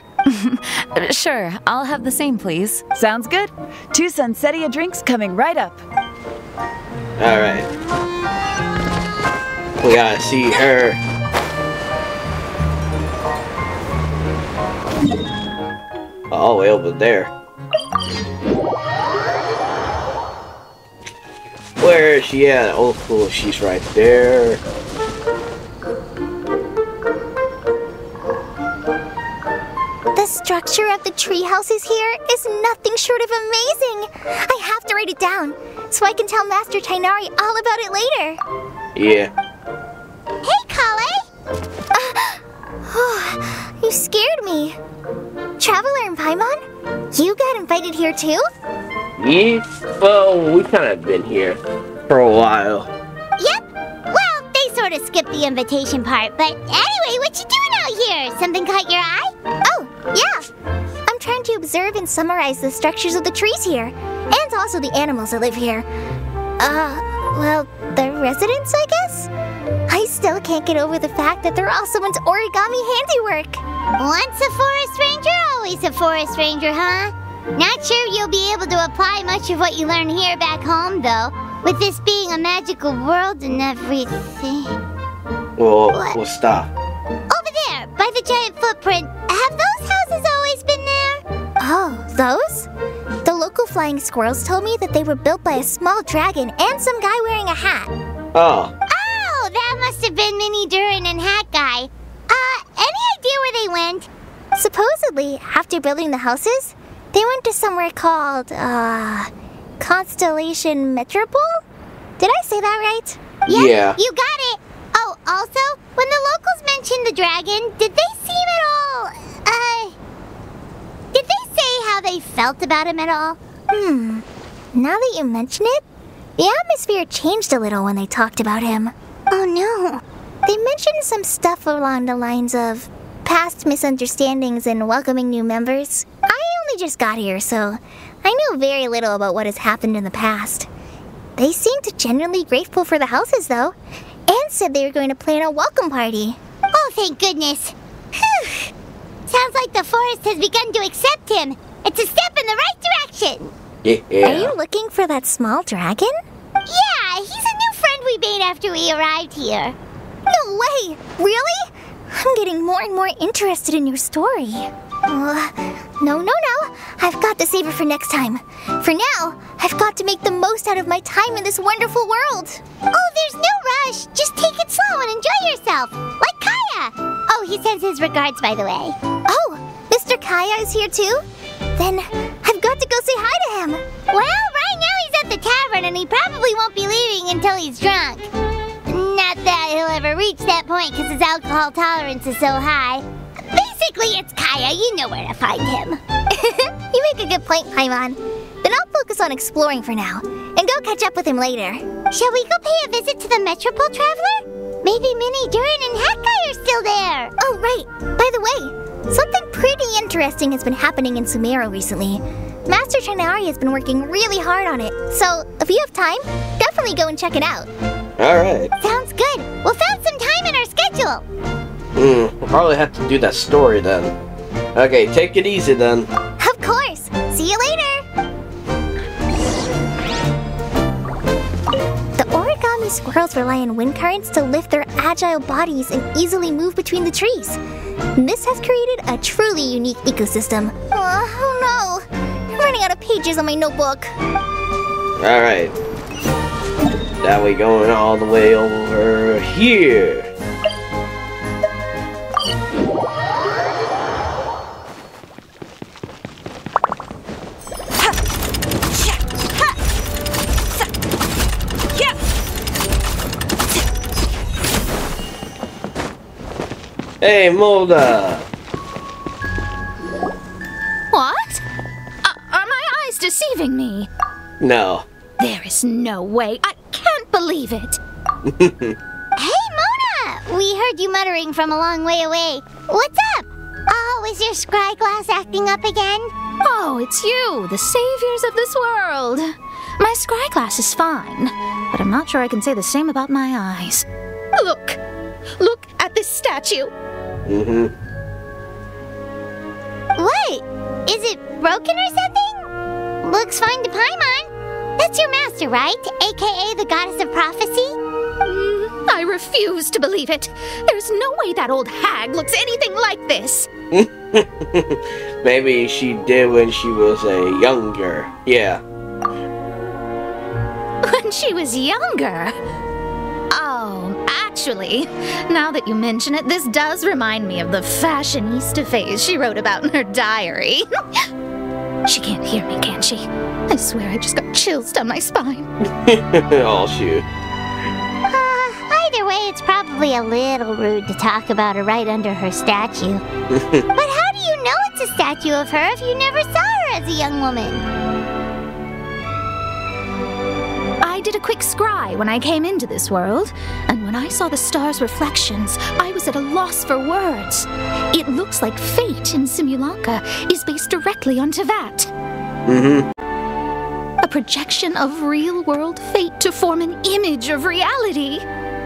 Sure, I'll have the same, please. Sounds good. Two Sunsetia drinks coming right up. All right. We gotta see her. All the way over there. Where is she at? Oh, cool. She's right there. The structure of the tree houses here is nothing short of amazing. I have to write it down so I can tell Master Tighnari all about it later. Yeah. Hey, Klee! Uh, oh, you scared me. Traveler and Paimon, you got invited here too? Yeah, well, we've kind of been here for a while. Yep, well, they sort of skipped the invitation part, but anyway, what you doing out here? Something caught your eye? Oh, yeah. I'm trying to observe and summarize the structures of the trees here, and also the animals that live here. Uh, well, the residents, I guess? I still can't get over the fact that they're all someone's origami handiwork. Once a forest ranger, always a forest ranger, huh? Not sure you'll be able to apply much of what you learn here back home, though. With this being a magical world and everything. Well, what's that? Over there, by the giant footprint. Have those houses always been there? Oh, those? The local flying squirrels told me that they were built by a small dragon and some guy wearing a hat. Oh. Oh, that must have been Mini Durin and Hat Guy. Uh, any idea where they went? Supposedly, after building the houses, they went to somewhere called, uh, Constellation Metropole? Did I say that right? Yeah, yeah. You got it! Oh, also, when the locals mentioned the dragon, did they seem at all, uh... did they say how they felt about him at all? Hmm, now that you mention it, the atmosphere changed a little when they talked about him. Oh no. They mentioned some stuff along the lines of past misunderstandings and welcoming new members. I only just got here, so I know very little about what has happened in the past. They seemed genuinely grateful for the houses, though, and said they were going to plan a welcome party. Oh, thank goodness. Whew. Sounds like the forest has begun to accept him. It's a step in the right direction. Yeah. Are you looking for that small dragon? Yeah, he's a new friend we made after we arrived here. No way! Really? I'm getting more and more interested in your story. Uh, No, no, no. I've got to save her for next time. For now, I've got to make the most out of my time in this wonderful world. Oh, there's no rush. Just take it slow and enjoy yourself. Like Kaeya. Oh, he sends his regards, by the way. Oh, Mister Kaeya is here too? Then I've got to go say hi to him. Well, right now he's at the tavern and he probably won't be leaving until he's drunk. Not that he'll ever reach that point because his alcohol tolerance is so high. Basically, it's Kaeya. You know where to find him. You make a good point, Paimon. Then I'll focus on exploring for now, and go catch up with him later. Shall we go pay a visit to the Metropole Traveler? Maybe Minnie, Durin, and Hatkai are still there. Oh, right. By the way, something pretty interesting has been happening in Sumeru recently. Master Tighnari has been working really hard on it, so if you have time, definitely go and check it out. All right. Sounds good. We'll find some time in our schedule. Hmm, we'll probably have to do that story then. Okay, take it easy then. Of course! See you later! The origami squirrels rely on wind currents to lift their agile bodies and easily move between the trees. This has created a truly unique ecosystem. Oh, oh no! I'm running out of pages on my notebook. Alright. Now we're going all the way over here. Hey, Molda! What? Uh, are my eyes deceiving me? No. There is no way. I can't believe it. Hey, Mona! We heard you muttering from a long way away. What's up? Oh, is your scry glass acting up again? Oh, it's you, the saviors of this world. My scry glass is fine, but I'm not sure I can say the same about my eyes. Look! Look at this statue! Mm-hmm. What? Is it broken or something? Looks fine to Paimon. That's your master, right? A K A the goddess of prophecy? Mm, I refuse to believe it. There's no way that old hag looks anything like this. Maybe she did when she was a younger. Yeah. When she was younger? Oh, actually, now that you mention it, this does remind me of the fashionista phase she wrote about in her diary. She can't hear me, can she? I swear I just got chills down my spine. Oh, shoot. Uh, either way, it's probably a little rude to talk about her right under her statue. But how do you know it's a statue of her if you never saw her as a young woman? I did a quick scry when I came into this world, and when I saw the stars' reflections, I was at a loss for words. It looks like fate in Simulanka is based directly on Tevat. Mm-hmm. A projection of real-world fate to form an image of reality.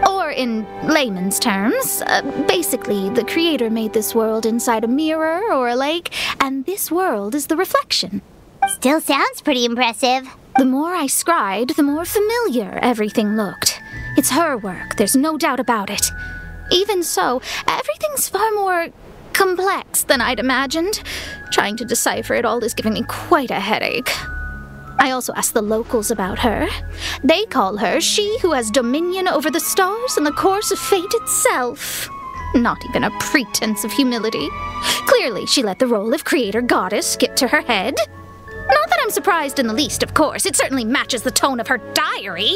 Or in layman's terms, uh, basically the creator made this world inside a mirror or a lake, and this world is the reflection. Still sounds pretty impressive. The more I scried, the more familiar everything looked. It's her work, there's no doubt about it. Even so, everything's far more complex than I'd imagined. Trying to decipher it all is giving me quite a headache. I also asked the locals about her. They call her she who has dominion over the stars and the course of fate itself. Not even a pretense of humility. Clearly, she let the role of creator-goddess get to her head. Not that I'm surprised in the least, of course. It certainly matches the tone of her diary.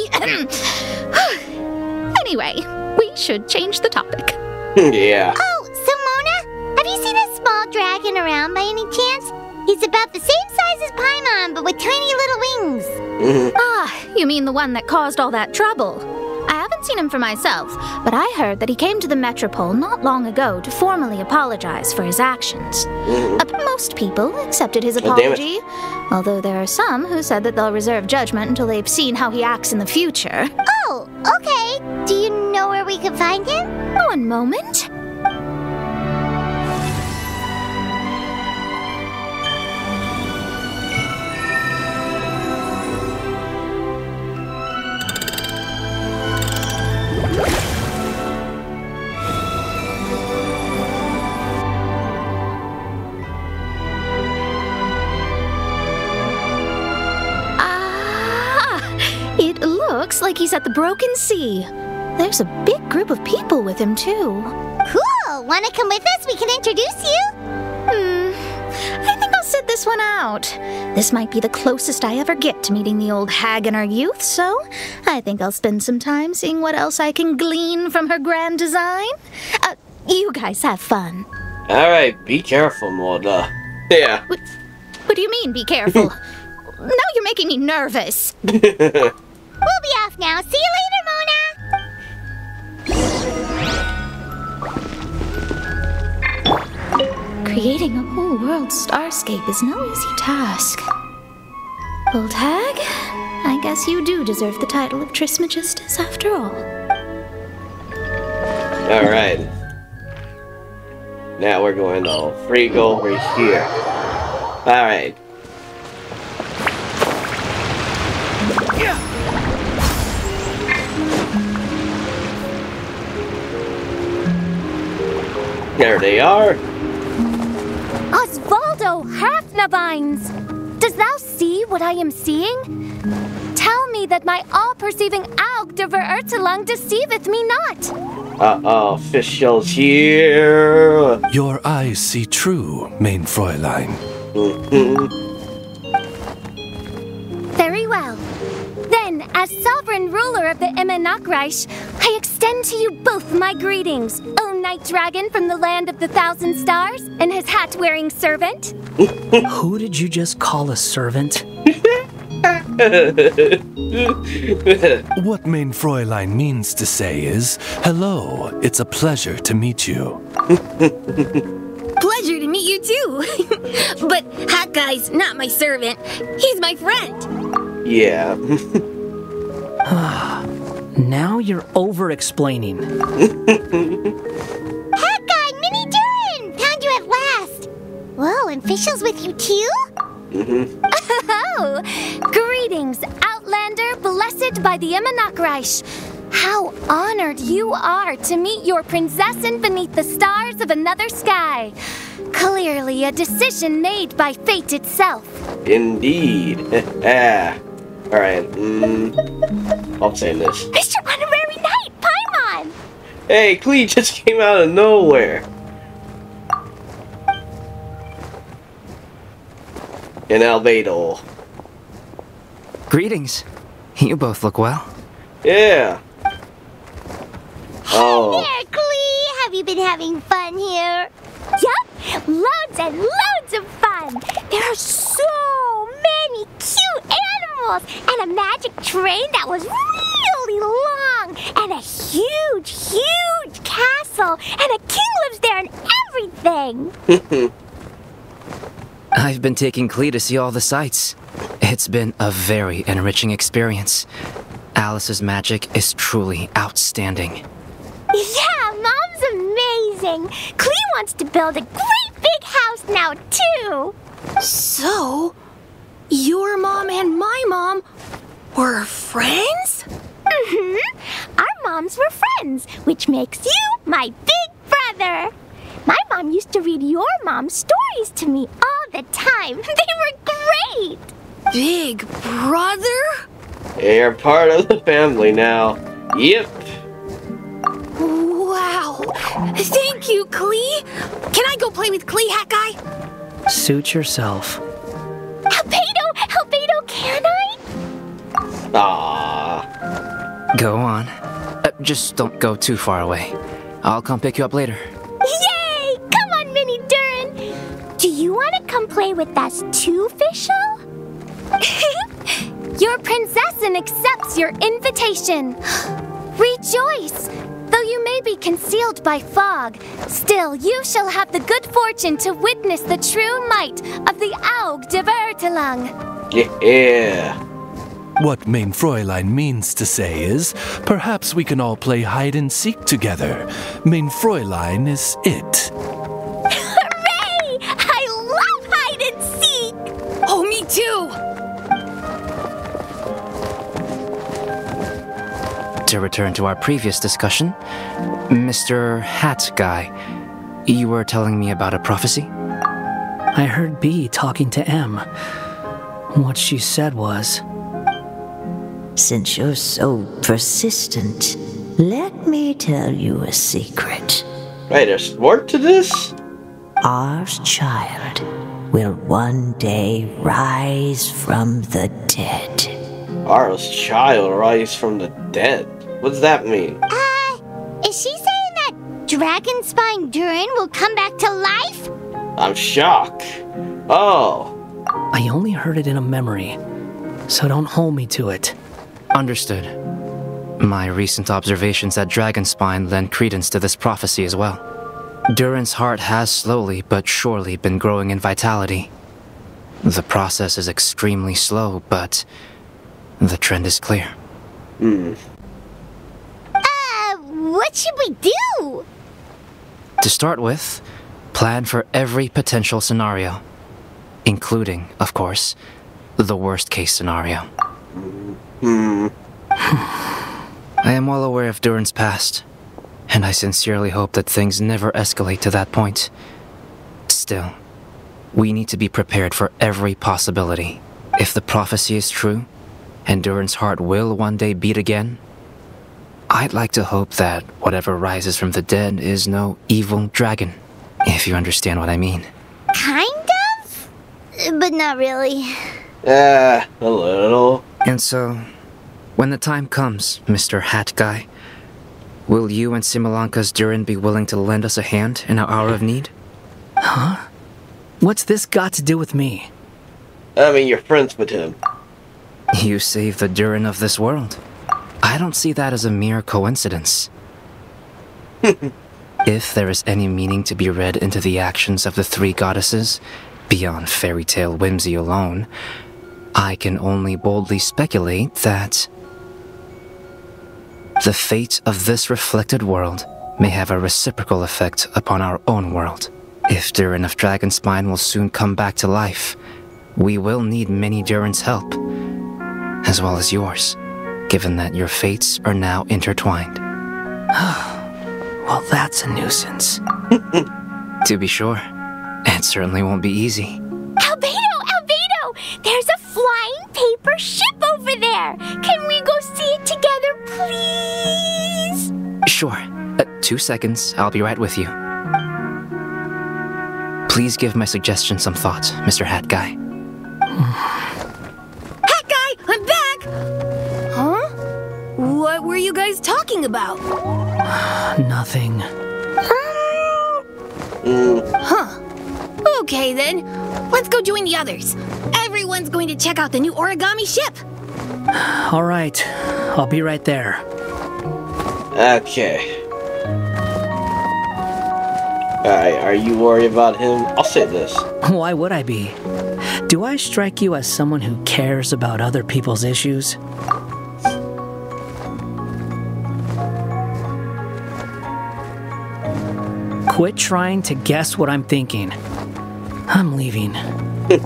Anyway, we should change the topic. Yeah. Oh, so Mona, have you seen a small dragon around by any chance? He's about the same size as Paimon, but with tiny little wings. Mm-hmm. Ah, you mean the one that caused all that trouble? I haven't seen him for myself, but I heard that he came to the Metropole not long ago to formally apologize for his actions. Mm-hmm. uh, most people accepted his apology, oh, although there are some who said that they'll reserve judgment until they've seen how he acts in the future. Oh, okay. Do you know where we can find him? One moment. It looks like he's at the Broken Sea. There's a big group of people with him, too. Cool! Wanna come with us? We can introduce you? Hmm. I think I'll sit this one out. This might be the closest I ever get to meeting the old hag in her youth, so I think I'll spend some time seeing what else I can glean from her grand design. Uh, you guys have fun. Alright, be careful, Mona. Yeah. What, what do you mean, be careful? Now you're making me nervous. We'll be off now. See you later, Mona. Creating a whole world starscape is no easy task. Old hag, I guess you do deserve the title of Trismegistus after all. Alright. Now we're going to freak over here. Alright. There they are. Osvaldo Halfnavines! Does thou see what I am seeing? Tell me that my all-perceiving Aug de Verurtelung deceiveth me not! Uh-oh, officials here! Your eyes see true, mein Fräulein. Very well. Then, as sovereign ruler of the Emenachreich, I extend to you both my greetings, O Night Dragon from the Land of the Thousand Stars and his hat-wearing servant. Who did you just call a servant? What mein Fräulein means to say is, hello, it's a pleasure to meet you. Pleasure to meet you too! But Hot Guy's not my servant, he's my friend! Yeah. Now you're over-explaining. Hot Guy, Mini Durin! Found you at last! Whoa, and Fischl's with you too? Mm-hmm. Oh! Greetings, Outlander blessed by the Emenachreich. How honored you are to meet your princessin beneath the stars of another sky. Clearly a decision made by fate itself. Indeed. Alright, mm, I'll say this. Mister Honorary Knight, Paimon! Hey, Klee just came out of nowhere. In Albedo. Greetings. You both look well. Yeah. Oh. Hey there, Klee! Have you been having fun here? Yup! Loads and loads of fun! There are so many cute animals! And a magic train that was really long, and a huge, huge castle, and a king lives there and everything! I've been taking Klee to see all the sights. It's been a very enriching experience. Alice's magic is truly outstanding. Yeah, Mom's amazing! Klee wants to build a great big house now, too! So... your mom and my mom were friends? Mm-hmm. Our moms were friends, which makes you my big brother. My mom used to read your mom's stories to me all the time. They were great. Big brother? You're part of the family now. Yep. Wow. Thank you, Klee. Can I go play with Klee, Hawkeye? Suit yourself. Albedo! Albedo, can I? Aww. Go on. Uh, just don't go too far away. I'll come pick you up later. Yay! Come on, Mini Durin! Do you want to come play with us too, Fischl? Your princessin accepts your invitation. Rejoice! Though you may be concealed by fog, still you shall have the good fortune to witness the true might of the Aug de Vertelung. Yeah. What mein Fräulein means to say is, perhaps we can all play hide and seek together. Mein Fräulein is it. Hooray! I love hide and seek! Oh, me too! To return to our previous discussion, Mister Hat Guy, you were telling me about a prophecy? I heard B talking to M. What she said was... Since you're so persistent, let me tell you a secret. Wait, there's more to this? Our child will one day rise from the dead. Our child rise from the dead? What does that mean? Uh, is she saying that Dragonspine Durin will come back to life? I'm shocked. Oh. I only heard it in a memory, so don't hold me to it. Understood. My recent observations at Dragonspine lend credence to this prophecy as well. Durin's heart has slowly but surely been growing in vitality. The process is extremely slow, but the trend is clear. Hmm. Uh, what should we do? To start with, plan for every potential scenario, including, of course, the worst-case scenario. Hmm. I am well aware of Durin's past, and I sincerely hope that things never escalate to that point. Still, we need to be prepared for every possibility. If the prophecy is true, and Durin's heart will one day beat again, I'd like to hope that whatever rises from the dead is no evil dragon, if you understand what I mean. Kind of? But not really. Uh, a little. And so, when the time comes, Mister Hat Guy, will you and Simulanka's Durin be willing to lend us a hand in our hour of need? Huh? What's this got to do with me? I mean, you're friends with him. You saved the Durin of this world. I don't see that as a mere coincidence. If there is any meaning to be read into the actions of the three goddesses, beyond fairy tale whimsy alone, I can only boldly speculate that the fate of this reflected world may have a reciprocal effect upon our own world. If Durin of Dragonspine will soon come back to life, we will need many Durin's help, as well as yours, given that your fates are now intertwined. Well, that's a nuisance. To be sure, it certainly won't be easy. Albedo! Albedo! There's a flying paper ship over there! Can we go see it together, please? Sure. Uh, two seconds. I'll be right with you. Please give my suggestion some thought, Mister Hat Guy. Hat Guy! I'm back! Huh? What were you guys talking about? Nothing. Um... Huh. Okay then, let's go join the others. Everyone's going to check out the new origami ship. All right, I'll be right there. Okay. Alright, are you worried about him? I'll say this. Why would I be? Do I strike you as someone who cares about other people's issues? Quit trying to guess what I'm thinking. I'm leaving. Oh,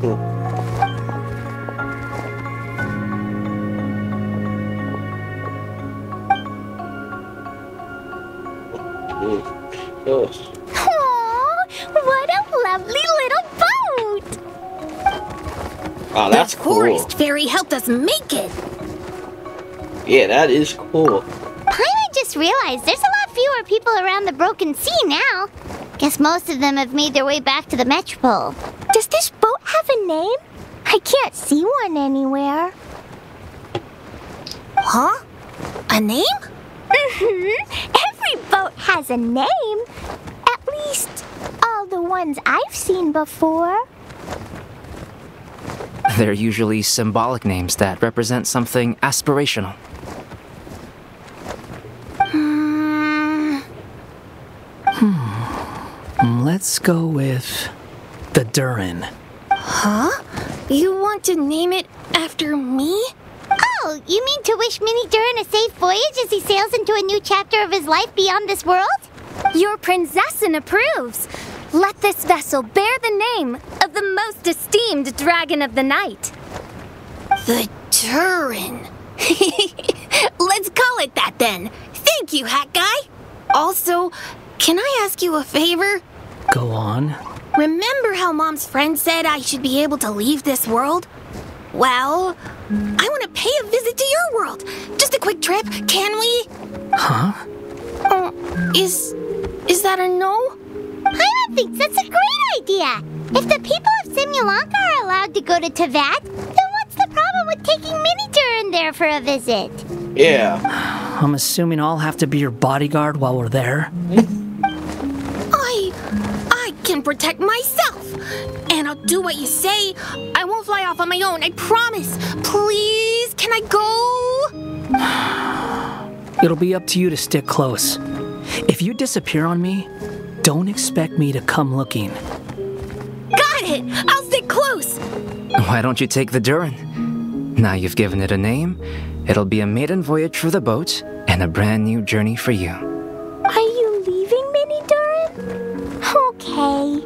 what a lovely little boat! Oh, that's cool. The forest fairy helped us make it. Yeah, that is cool. Paimon just realized there's a lot fewer people around the broken sea now. Guess most of them have made their way back to the Metropole. Does this boat have a name? I can't see one anywhere. Huh? A name? Mm-hmm. Every boat has a name. At least, all the ones I've seen before. They're usually symbolic names that represent something aspirational. Hmm. Hmm. Let's go with the Durin. Huh? You want to name it after me? Oh, you mean to wish Mini Durin a safe voyage as he sails into a new chapter of his life beyond this world? Your princessin approves. Let this vessel bear the name of the most esteemed dragon of the night. The Durin. Let's call it that then. Thank you, Hat Guy. Also, can I ask you a favor? Go on. Remember how Mom's friend said I should be able to leave this world? Well, I want to pay a visit to your world. Just a quick trip, can we? Huh? Uh, is... is that a no? Paimon thinks that's a great idea. If the people of Simulanka are allowed to go to Tevat, then what's the problem with taking Miniturn there for a visit? Yeah. I'm assuming I'll have to be your bodyguard while we're there. I... I can protect myself. And I'll do what you say. I won't fly off on my own, I promise. Please, can I go? It'll be up to you to stick close. If you disappear on me, don't expect me to come looking. Got it! I'll stick close! Why don't you take the Durin? Now you've given it a name, it'll be a maiden voyage for the boat, and a brand new journey for you. Are you leaving, Mini Durin? Okay.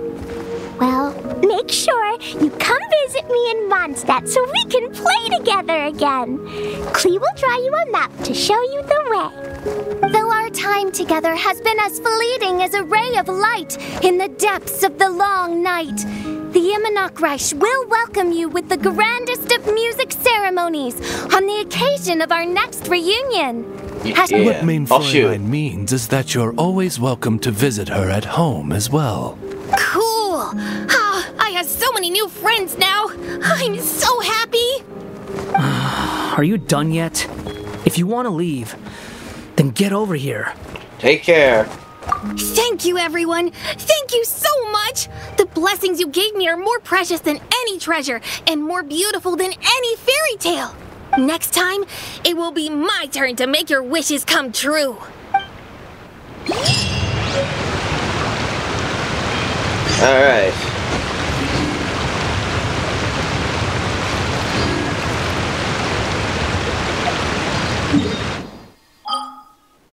Well, make sure you come visit me in Mondstadt so we can play together again. Klee will draw you a map to show you the way. Though our time together has been as fleeting as a ray of light in the depths of the long night, the Imanakreich will welcome you with the grandest of music ceremonies on the occasion of our next reunion. Yeah. What main Fräulein means is that you're always welcome to visit her at home as well. Cool. Oh, I have so many new friends now! I'm so happy! Are you done yet? If you want to leave, then get over here. Take care. Thank you, everyone! Thank you so much! The blessings you gave me are more precious than any treasure, and more beautiful than any fairy tale! Next time, it will be my turn to make your wishes come true! All right.